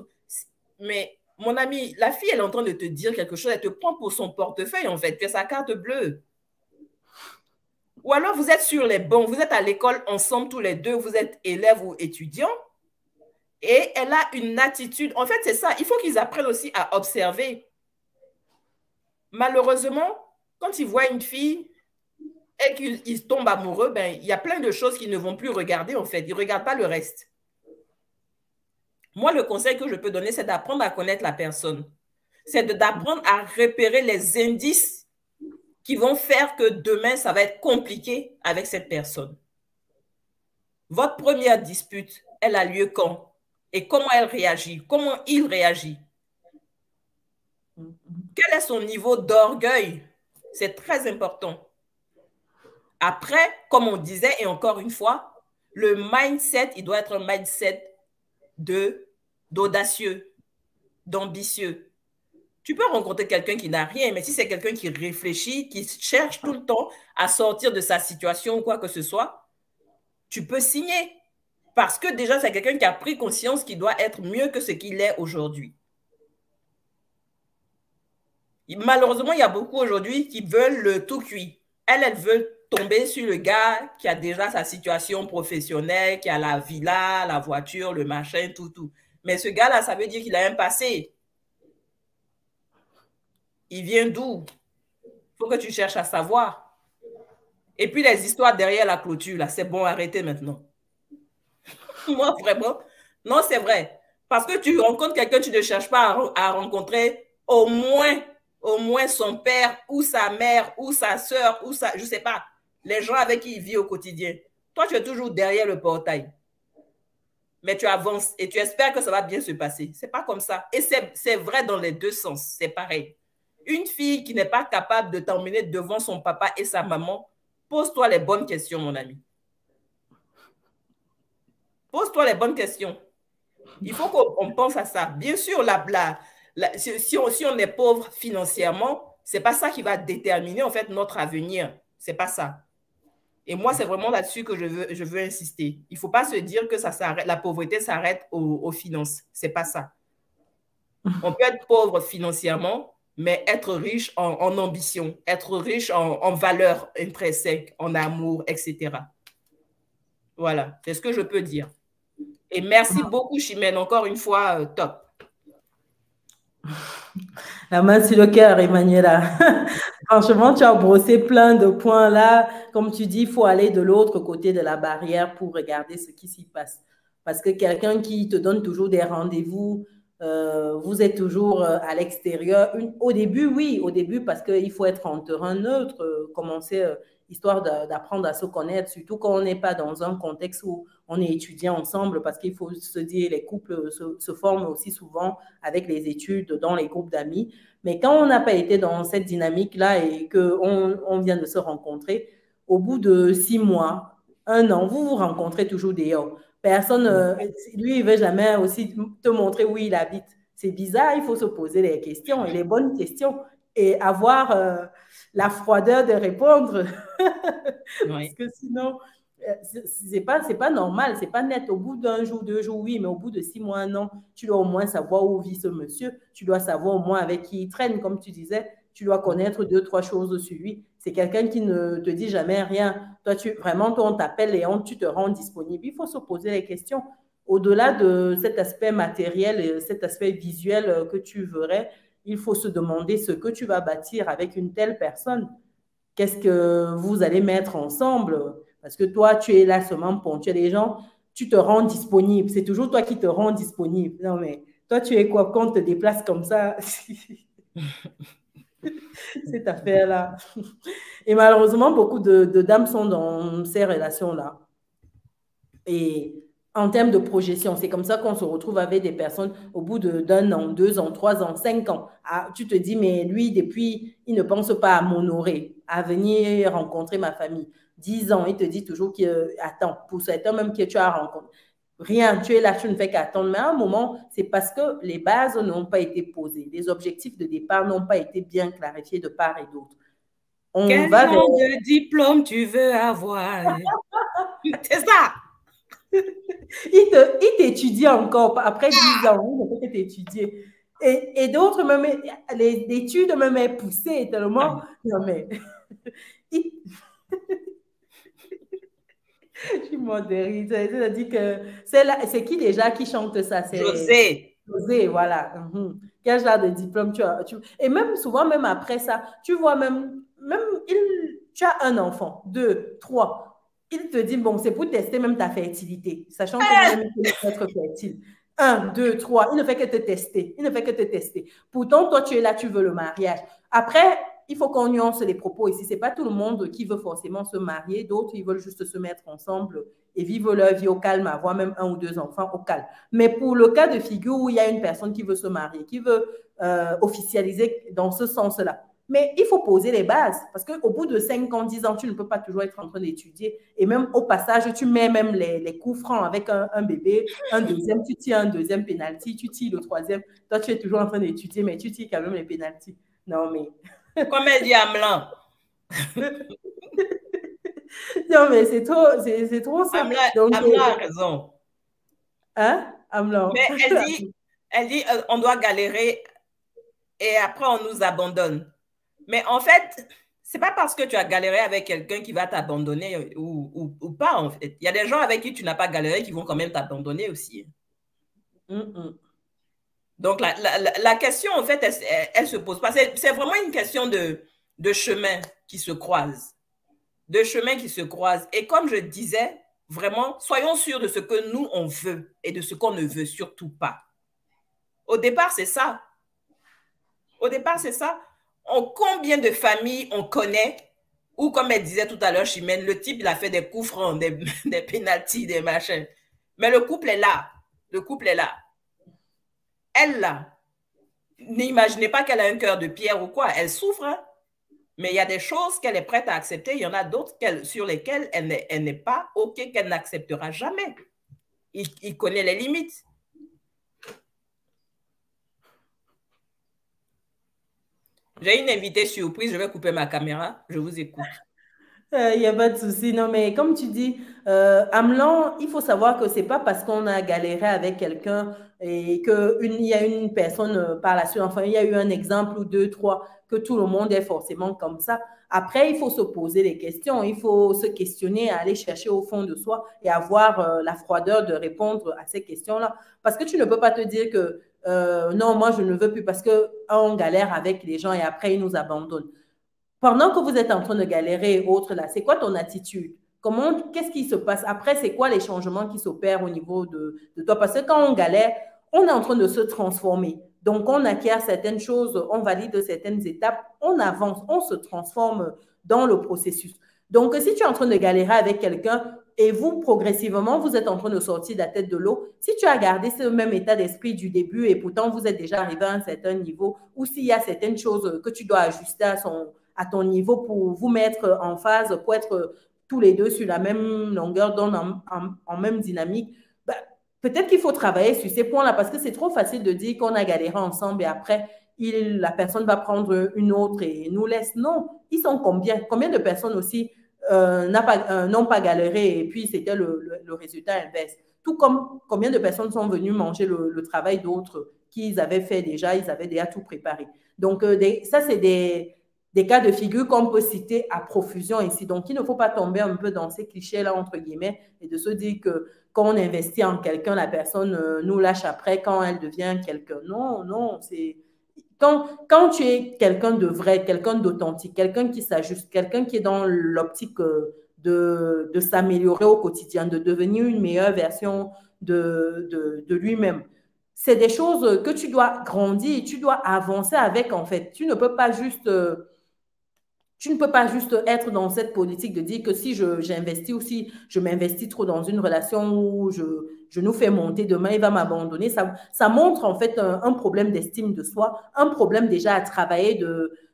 Mais mon ami, la fille, elle est en train de te dire quelque chose, elle te prend pour son portefeuille en fait, tu as sa carte bleue. Ou alors vous êtes sur les bancs, vous êtes à l'école ensemble tous les deux, vous êtes élèves ou étudiants et elle a une attitude. En fait, c'est ça, il faut qu'ils apprennent aussi à observer. Malheureusement, quand ils voient une fille et qu'ils tombent amoureux, ben, il y a plein de choses qu'ils ne vont plus regarder en fait, ils ne regardent pas le reste. Moi, le conseil que je peux donner, c'est d'apprendre à connaître la personne. C'est d'apprendre à repérer les indices qui vont faire que demain, ça va être compliqué avec cette personne. Votre première dispute, elle a lieu quand? Et comment elle réagit? Comment il réagit? Quel est son niveau d'orgueil? C'est très important. Après, comme on disait, et encore une fois, le mindset, il doit être un mindset d'audacieux, d'ambitieux. Tu peux rencontrer quelqu'un qui n'a rien, mais si c'est quelqu'un qui réfléchit, qui cherche tout le temps à sortir de sa situation ou quoi que ce soit, tu peux signer. Parce que déjà, c'est quelqu'un qui a pris conscience qu'il doit être mieux que ce qu'il est aujourd'hui. Malheureusement, il y a beaucoup aujourd'hui qui veulent le tout cuit. Elles veulent tomber sur le gars qui a déjà sa situation professionnelle, qui a la villa, la voiture, le machin, tout, tout. Mais ce gars-là, ça veut dire qu'il a un passé. Il vient d'où? Il faut que tu cherches à savoir. Et puis les histoires derrière la clôture, là, c'est bon, arrêtez maintenant. Moi, vraiment, non, c'est vrai. Parce que tu rencontres quelqu'un, tu ne cherches pas à rencontrer au moins son père ou sa mère ou sa soeur ou sa, je sais pas. Les gens avec qui il vit au quotidien. Toi, tu es toujours derrière le portail. Mais tu avances et tu espères que ça va bien se passer. Ce n'est pas comme ça. Et c'est vrai dans les deux sens. C'est pareil. Une fille qui n'est pas capable de t'emmener devant son papa et sa maman, pose-toi les bonnes questions, mon ami. Pose-toi les bonnes questions. Il faut qu'on pense à ça. Bien sûr, si on est pauvre financièrement, ce n'est pas ça qui va déterminer en fait, notre avenir. Ce n'est pas ça. Et moi, c'est vraiment là-dessus que je veux insister. Il ne faut pas se dire que ça s'arrête, la pauvreté s'arrête aux finances. Ce n'est pas ça. On peut être pauvre financièrement, mais être riche en ambition, être riche en valeur intrinsèque, en amour, etc. Voilà, c'est ce que je peux dire. Et merci beaucoup, Chimène. Encore une fois, top. La main sur le cœur, Emmanuela. Franchement, tu as brossé plein de points là. Comme tu dis, il faut aller de l'autre côté de la barrière pour regarder ce qui s'y passe. Parce que quelqu'un qui te donne toujours des rendez-vous, vous êtes toujours à l'extérieur. Au début, oui, au début, parce qu'il faut être en terrain neutre, commencer histoire d'apprendre à se connaître, surtout quand on n'est pas dans un contexte où on est étudiant ensemble, parce qu'il faut se dire, les couples se forment aussi souvent avec les études, dans les groupes d'amis. Mais quand on n'a pas été dans cette dynamique-là et qu'on vient de se rencontrer, au bout de 6 mois, 1 an, vous vous rencontrez toujours dehors. Personne, lui, il ne veut jamais aussi te montrer où il habite. C'est bizarre, il faut se poser les questions, et les bonnes questions, et avoir... la froideur de répondre. Oui. Parce que sinon, c'est pas normal, c'est pas net. Au bout d'un jour, deux jours, oui, mais au bout de 6 mois, 1 an, tu dois au moins savoir où vit ce monsieur, tu dois savoir au moins avec qui il traîne, comme tu disais, tu dois connaître 2, 3 choses sur lui. C'est quelqu'un qui ne te dit jamais rien. Toi, toi, on t'appelle et tu te rends disponible. Il faut se poser les questions. Au-delà de cet aspect matériel et cet aspect visuel que tu verrais, il faut se demander ce que tu vas bâtir avec une telle personne. Qu'est-ce que vous allez mettre ensemble? Parce que toi, tu es là seulement ponctuel. Les gens, tu te rends disponible. C'est toujours toi qui te rends disponible. Non, mais toi, tu es quoi quand on te déplace comme ça? Cette affaire-là. Et malheureusement, beaucoup de dames sont dans ces relations-là. Et en termes de projection, c'est comme ça qu'on se retrouve avec des personnes au bout d'un an, 2 ans, 3 ans, 5 ans. Ah, tu te dis, mais lui, depuis, il ne pense pas à m'honorer, à venir rencontrer ma famille. 10 ans, il te dit toujours qu'attends, pour cet homme même que tu as rencontré. Rien, tu es là, tu ne fais qu'attendre. Mais à un moment, c'est parce que les bases n'ont pas été posées. Les objectifs de départ n'ont pas été bien clarifiés de part et d'autre. Quel genre de diplôme tu veux avoir? C'est ça! Il t'étudie encore. Après 10 ans, il peut t'étudier. Et d'autres, même, l'étude même est poussée tellement. Non, mais. Je m'en dérive. C'est-à-dire que c'est qui déjà qui chante ça? José. José, voilà. Quel genre de diplôme tu as? Et même souvent, même après ça, tu vois tu as un enfant, 2, 3. Il te dit, bon, c'est pour tester même ta fertilité, sachant que même il peut être fertile. 1, 2, 3, il ne fait que te tester. Il ne fait que te tester. Pourtant, toi, tu es là, tu veux le mariage. Après, il faut qu'on nuance les propos ici. Ce n'est pas tout le monde qui veut forcément se marier. D'autres, ils veulent juste se mettre ensemble et vivre leur vie au calme, avoir même 1 ou 2 enfants au calme. Mais pour le cas de figure où il y a une personne qui veut se marier, qui veut officialiser dans ce sens-là, mais il faut poser les bases parce qu'au bout de 5 ans, 10 ans, tu ne peux pas toujours être en train d'étudier. Et même au passage, tu mets même les coups francs avec un bébé, un deuxième, tu tires un deuxième pénalty, tu tires le troisième. Toi, tu es toujours en train d'étudier, mais tu tires quand même les pénaltys. Non, mais... Comme elle dit à Amelan. Non, mais c'est trop simple. Amelan a raison. Hein, Amelan? Mais elle dit on doit galérer et après, on nous abandonne. Mais en fait, ce n'est pas parce que tu as galéré avec quelqu'un qui va t'abandonner ou pas, en fait. Il y a des gens avec qui tu n'as pas galéré qui vont quand même t'abandonner aussi. Donc, la question, en fait, elle ne se pose pas. C'est vraiment une question de chemin qui se croise. De chemin qui se croise. Et comme je disais, vraiment, soyons sûrs de ce que nous, on veut et de ce qu'on ne veut surtout pas. Au départ, c'est ça. Au départ, c'est ça. Combien de familles on connaît où, comme elle disait tout à l'heure, Chimène, le type, il a fait des coups francs, des pénaltys, des machins. Mais le couple est là. Le couple est là. Elle, là, n'imaginez pas qu'elle a un cœur de pierre ou quoi. Elle souffre, hein? Mais il y a des choses qu'elle est prête à accepter. Il y en a d'autres sur lesquelles elle n'est pas OK, qu'elle n'acceptera jamais. Il connaît les limites. J'ai une invitée surprise, je vais couper ma caméra, je vous écoute. Il n'y a pas de souci. Non, mais comme tu dis, Amelan, il faut savoir que ce n'est pas parce qu'on a galéré avec quelqu'un et qu'il y a une personne par la suite, enfin, il y a eu un exemple ou 2, 3, que tout le monde est forcément comme ça. Après, il faut se poser les questions, il faut se questionner, aller chercher au fond de soi et avoir la froideur de répondre à ces questions-là. Parce que tu ne peux pas te dire que non, moi, je ne veux plus parce qu'on galère avec les gens et après, ils nous abandonnent. Pendant que vous êtes en train de galérer et autres, là, c'est quoi ton attitude? Qu'est-ce qui se passe? Après, c'est quoi les changements qui s'opèrent au niveau de toi? Parce que quand on galère, on est en train de se transformer. Donc, on acquiert certaines choses, on valide certaines étapes, on avance, on se transforme dans le processus. Donc, si tu es en train de galérer avec quelqu'un et vous, progressivement, vous êtes en train de sortir de la tête de l'eau, si tu as gardé ce même état d'esprit du début et pourtant vous êtes déjà arrivé à un certain niveau ou s'il y a certaines choses que tu dois ajuster à ton niveau pour vous mettre en phase, pour être tous les deux sur la même longueur d'onde, en même dynamique, bah, peut-être qu'il faut travailler sur ces points-là parce que c'est trop facile de dire qu'on a galéré ensemble et après, la personne va prendre une autre et nous laisse. Non, ils sont combien? Combien de personnes aussi n'ont pas galéré et puis c'était le résultat inverse? Tout comme combien de personnes sont venues manger le travail d'autres qu'ils avaient fait déjà, ils avaient déjà tout préparé. Donc, ça, c'est des cas de figure qu'on peut citer à profusion ici. Donc, il ne faut pas tomber un peu dans ces clichés-là, entre guillemets, et de se dire que quand on investit en quelqu'un, la personne nous lâche après quand elle devient quelqu'un. Non, non, c'est… Quand tu es quelqu'un de vrai, quelqu'un d'authentique, quelqu'un qui s'ajuste, quelqu'un qui est dans l'optique de s'améliorer au quotidien, de devenir une meilleure version de lui-même. C'est des choses que tu dois grandir, tu dois avancer avec en fait. Tu ne peux pas juste être dans cette politique de dire que si j'investis ou si je m'investis trop dans une relation où je nous fais monter, demain il va m'abandonner. Ça montre en fait un problème d'estime de soi, un problème déjà à travailler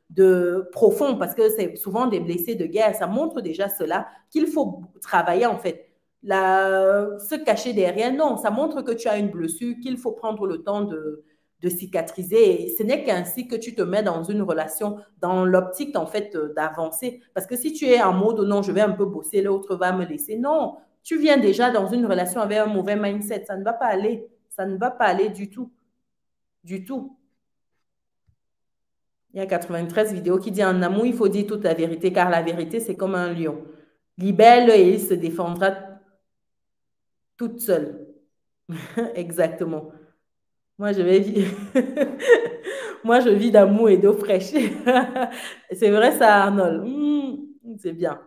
de profond, parce que c'est souvent des blessés de guerre. Ça montre déjà cela, qu'il faut travailler en fait. Se cacher derrière, non, ça montre que tu as une blessure, qu'il faut prendre le temps de cicatriser. Et ce n'est qu'ainsi que tu te mets dans une relation, dans l'optique en fait d'avancer. Parce que si tu es en mode non, je vais un peu bosser, l'autre va me laisser, non, tu viens déjà dans une relation avec un mauvais mindset, ça ne va pas aller, ça ne va pas aller du tout, du tout. Il y a 93 vidéos qui disent en amour, il faut dire toute la vérité, car la vérité c'est comme un lion, libelle et il se défendra toute seule. Exactement. Moi, je vais vivre. Moi, je vis d'amour et d'eau fraîche. C'est vrai, ça, Arnold. C'est bien.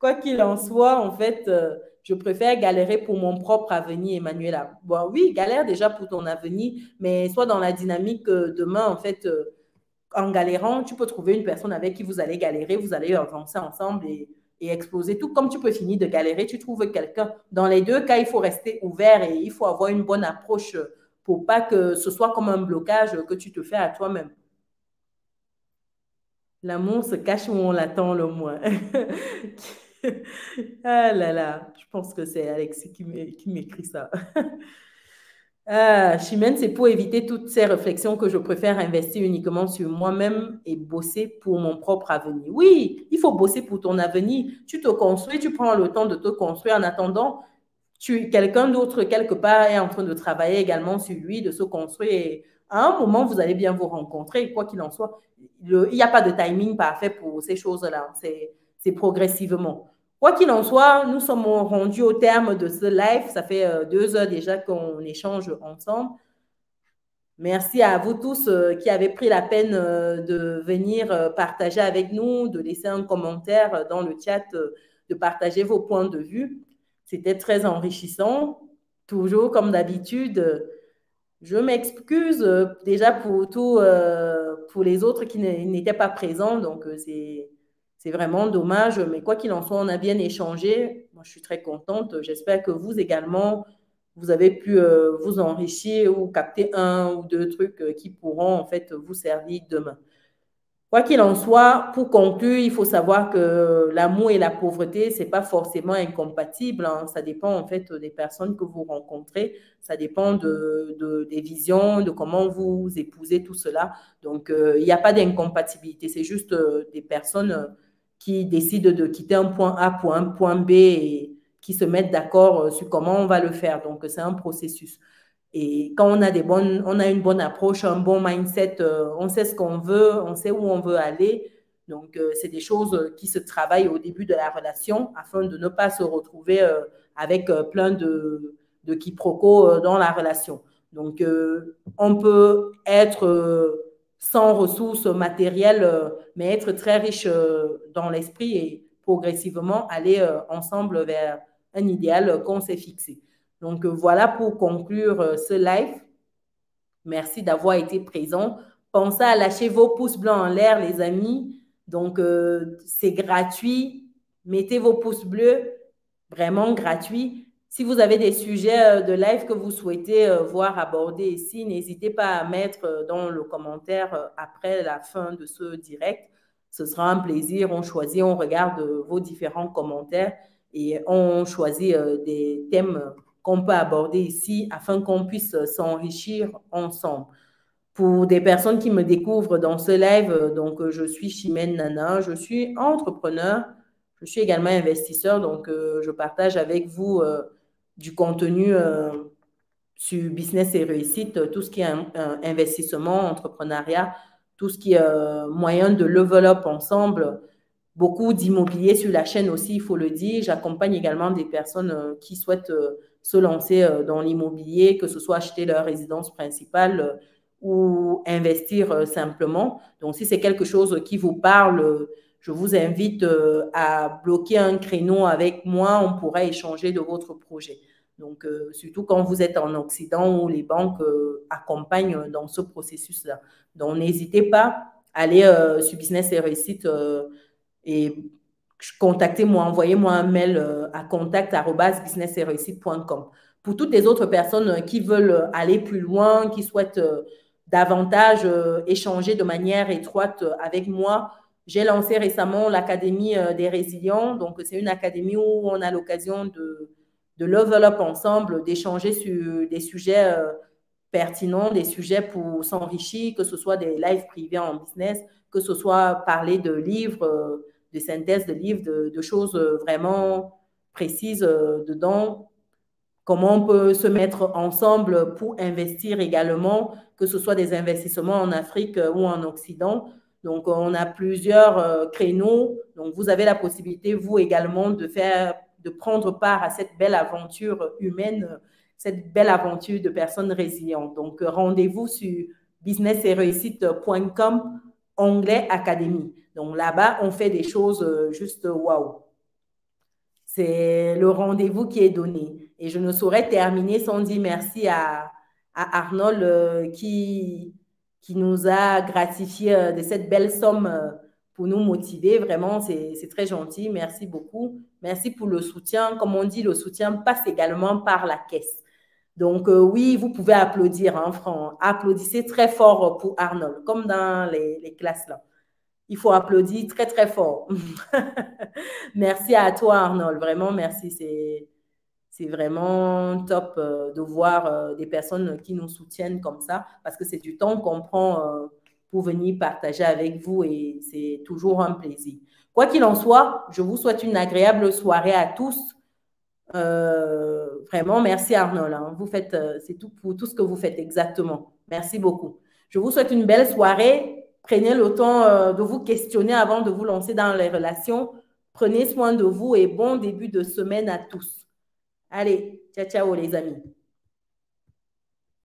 Quoi qu'il en soit, en fait, je préfère galérer pour mon propre avenir, Emmanuela. Bon, oui, galère déjà pour ton avenir, mais sois dans la dynamique demain, en fait, en galérant, tu peux trouver une personne avec qui vous allez galérer, vous allez avancer ensemble et exploser. Tout comme tu peux finir de galérer, tu trouves quelqu'un. Dans les deux cas, il faut rester ouvert et il faut avoir une bonne approche pour pas que ce soit comme un blocage que tu te fais à toi-même. L'amour se cache où on l'attend le moins. Ah là là, je pense que c'est Alexis qui m'écrit ça. Ah, Chimène, c'est pour éviter toutes ces réflexions que je préfère investir uniquement sur moi-même et bosser pour mon propre avenir. Oui, il faut bosser pour ton avenir. Tu te construis, tu prends le temps de te construire. En attendant, quelqu'un d'autre, quelque part, est en train de travailler également sur lui, de se construire. Et à un moment, vous allez bien vous rencontrer, quoi qu'il en soit. Il n'y a pas de timing parfait pour ces choses-là. C'est progressivement. Quoi qu'il en soit, nous sommes rendus au terme de ce live. Ça fait 2 heures déjà qu'on échange ensemble. Merci à vous tous qui avez pris la peine de venir partager avec nous, de laisser un commentaire dans le chat, de partager vos points de vue. C'était très enrichissant. Toujours comme d'habitude, je m'excuse déjà pour les autres qui n'étaient pas présents. Donc, c'est vraiment dommage, mais quoi qu'il en soit, on a bien échangé. Moi, je suis très contente. J'espère que vous également, vous avez pu vous enrichir ou capter 1 ou 2 trucs qui pourront en fait vous servir demain. Quoi qu'il en soit, pour conclure, il faut savoir que l'amour et la pauvreté, ce n'est pas forcément incompatible, hein. Ça dépend en fait des personnes que vous rencontrez. Ça dépend des visions, de comment vous épousez tout cela. Donc, il n'y a pas d'incompatibilité. C'est juste des personnes... qui décident de quitter un point A pour un point B et qui se mettent d'accord sur comment on va le faire. Donc, c'est un processus. Et quand on a une bonne approche, un bon mindset, on sait ce qu'on veut, on sait où on veut aller. Donc, c'est des choses qui se travaillent au début de la relation afin de ne pas se retrouver avec plein de quiproquos dans la relation. Donc, on peut être... sans ressources matérielles, mais être très riche dans l'esprit et progressivement aller ensemble vers un idéal qu'on s'est fixé. Donc voilà pour conclure ce live. Merci d'avoir été présent. Pensez à lâcher vos pouces bleus en l'air, les amis. Donc c'est gratuit. Mettez vos pouces bleus, vraiment gratuit. Si vous avez des sujets de live que vous souhaitez voir abordés ici, n'hésitez pas à mettre dans le commentaire après la fin de ce direct. Ce sera un plaisir. On choisit, on regarde vos différents commentaires et on choisit des thèmes qu'on peut aborder ici afin qu'on puisse s'enrichir ensemble. Pour des personnes qui me découvrent dans ce live, donc je suis Chimène Nana, je suis entrepreneur, je suis également investisseur, donc je partage avec vous du contenu sur business et réussite, tout ce qui est investissement, entrepreneuriat, tout ce qui est moyen de level up ensemble, beaucoup d'immobilier sur la chaîne aussi, il faut le dire. J'accompagne également des personnes qui souhaitent se lancer dans l'immobilier, que ce soit acheter leur résidence principale, ou investir simplement. Donc, si c'est quelque chose qui vous parle, je vous invite à bloquer un créneau avec moi. On pourra échanger de votre projet. Donc, surtout quand vous êtes en Occident où les banques accompagnent dans ce processus-là. Donc, n'hésitez pas à aller sur Business et Réussite et contactez-moi, envoyez-moi un mail à contact@businessetreussites.com. Pour toutes les autres personnes qui veulent aller plus loin, qui souhaitent davantage échanger de manière étroite avec moi. J'ai lancé récemment l'Académie des Résilients. Donc, c'est une académie où on a l'occasion de level up ensemble, d'échanger sur des sujets pertinents, des sujets pour s'enrichir, que ce soit des lives privés en business, que ce soit parler de livres, de synthèses de livres, de choses vraiment précises dedans. Comment on peut se mettre ensemble pour investir également, que ce soit des investissements en Afrique ou en Occident. Donc, on a plusieurs créneaux. Donc, vous avez la possibilité, vous également, de prendre part à cette belle aventure humaine, cette belle aventure de personnes résilientes. Donc, rendez-vous sur businessetreussites.com, onglet Académie. Donc, là-bas, on fait des choses juste waouh. C'est le rendez-vous qui est donné. Et je ne saurais terminer sans dire merci à Arnold qui nous a gratifié de cette belle somme pour nous motiver. Vraiment, c'est très gentil. Merci beaucoup. Merci pour le soutien. Comme on dit, le soutien passe également par la caisse. Donc, oui, vous pouvez applaudir, hein, Franck. Applaudissez très fort pour Arnold, comme dans les classes là. Il faut applaudir très, très fort. Merci à toi, Arnold. Vraiment, merci. C'est vraiment top de voir des personnes qui nous soutiennent comme ça parce que c'est du temps qu'on prend pour venir partager avec vous et c'est toujours un plaisir. Quoi qu'il en soit, je vous souhaite une agréable soirée à tous. Vraiment, merci Arnold. Hein. Vous faites, c'est tout pour tout ce que vous faites exactement. Merci beaucoup. Je vous souhaite une belle soirée. Prenez le temps de vous questionner avant de vous lancer dans les relations. Prenez soin de vous et bon début de semaine à tous. Allez, ciao, ciao les amis.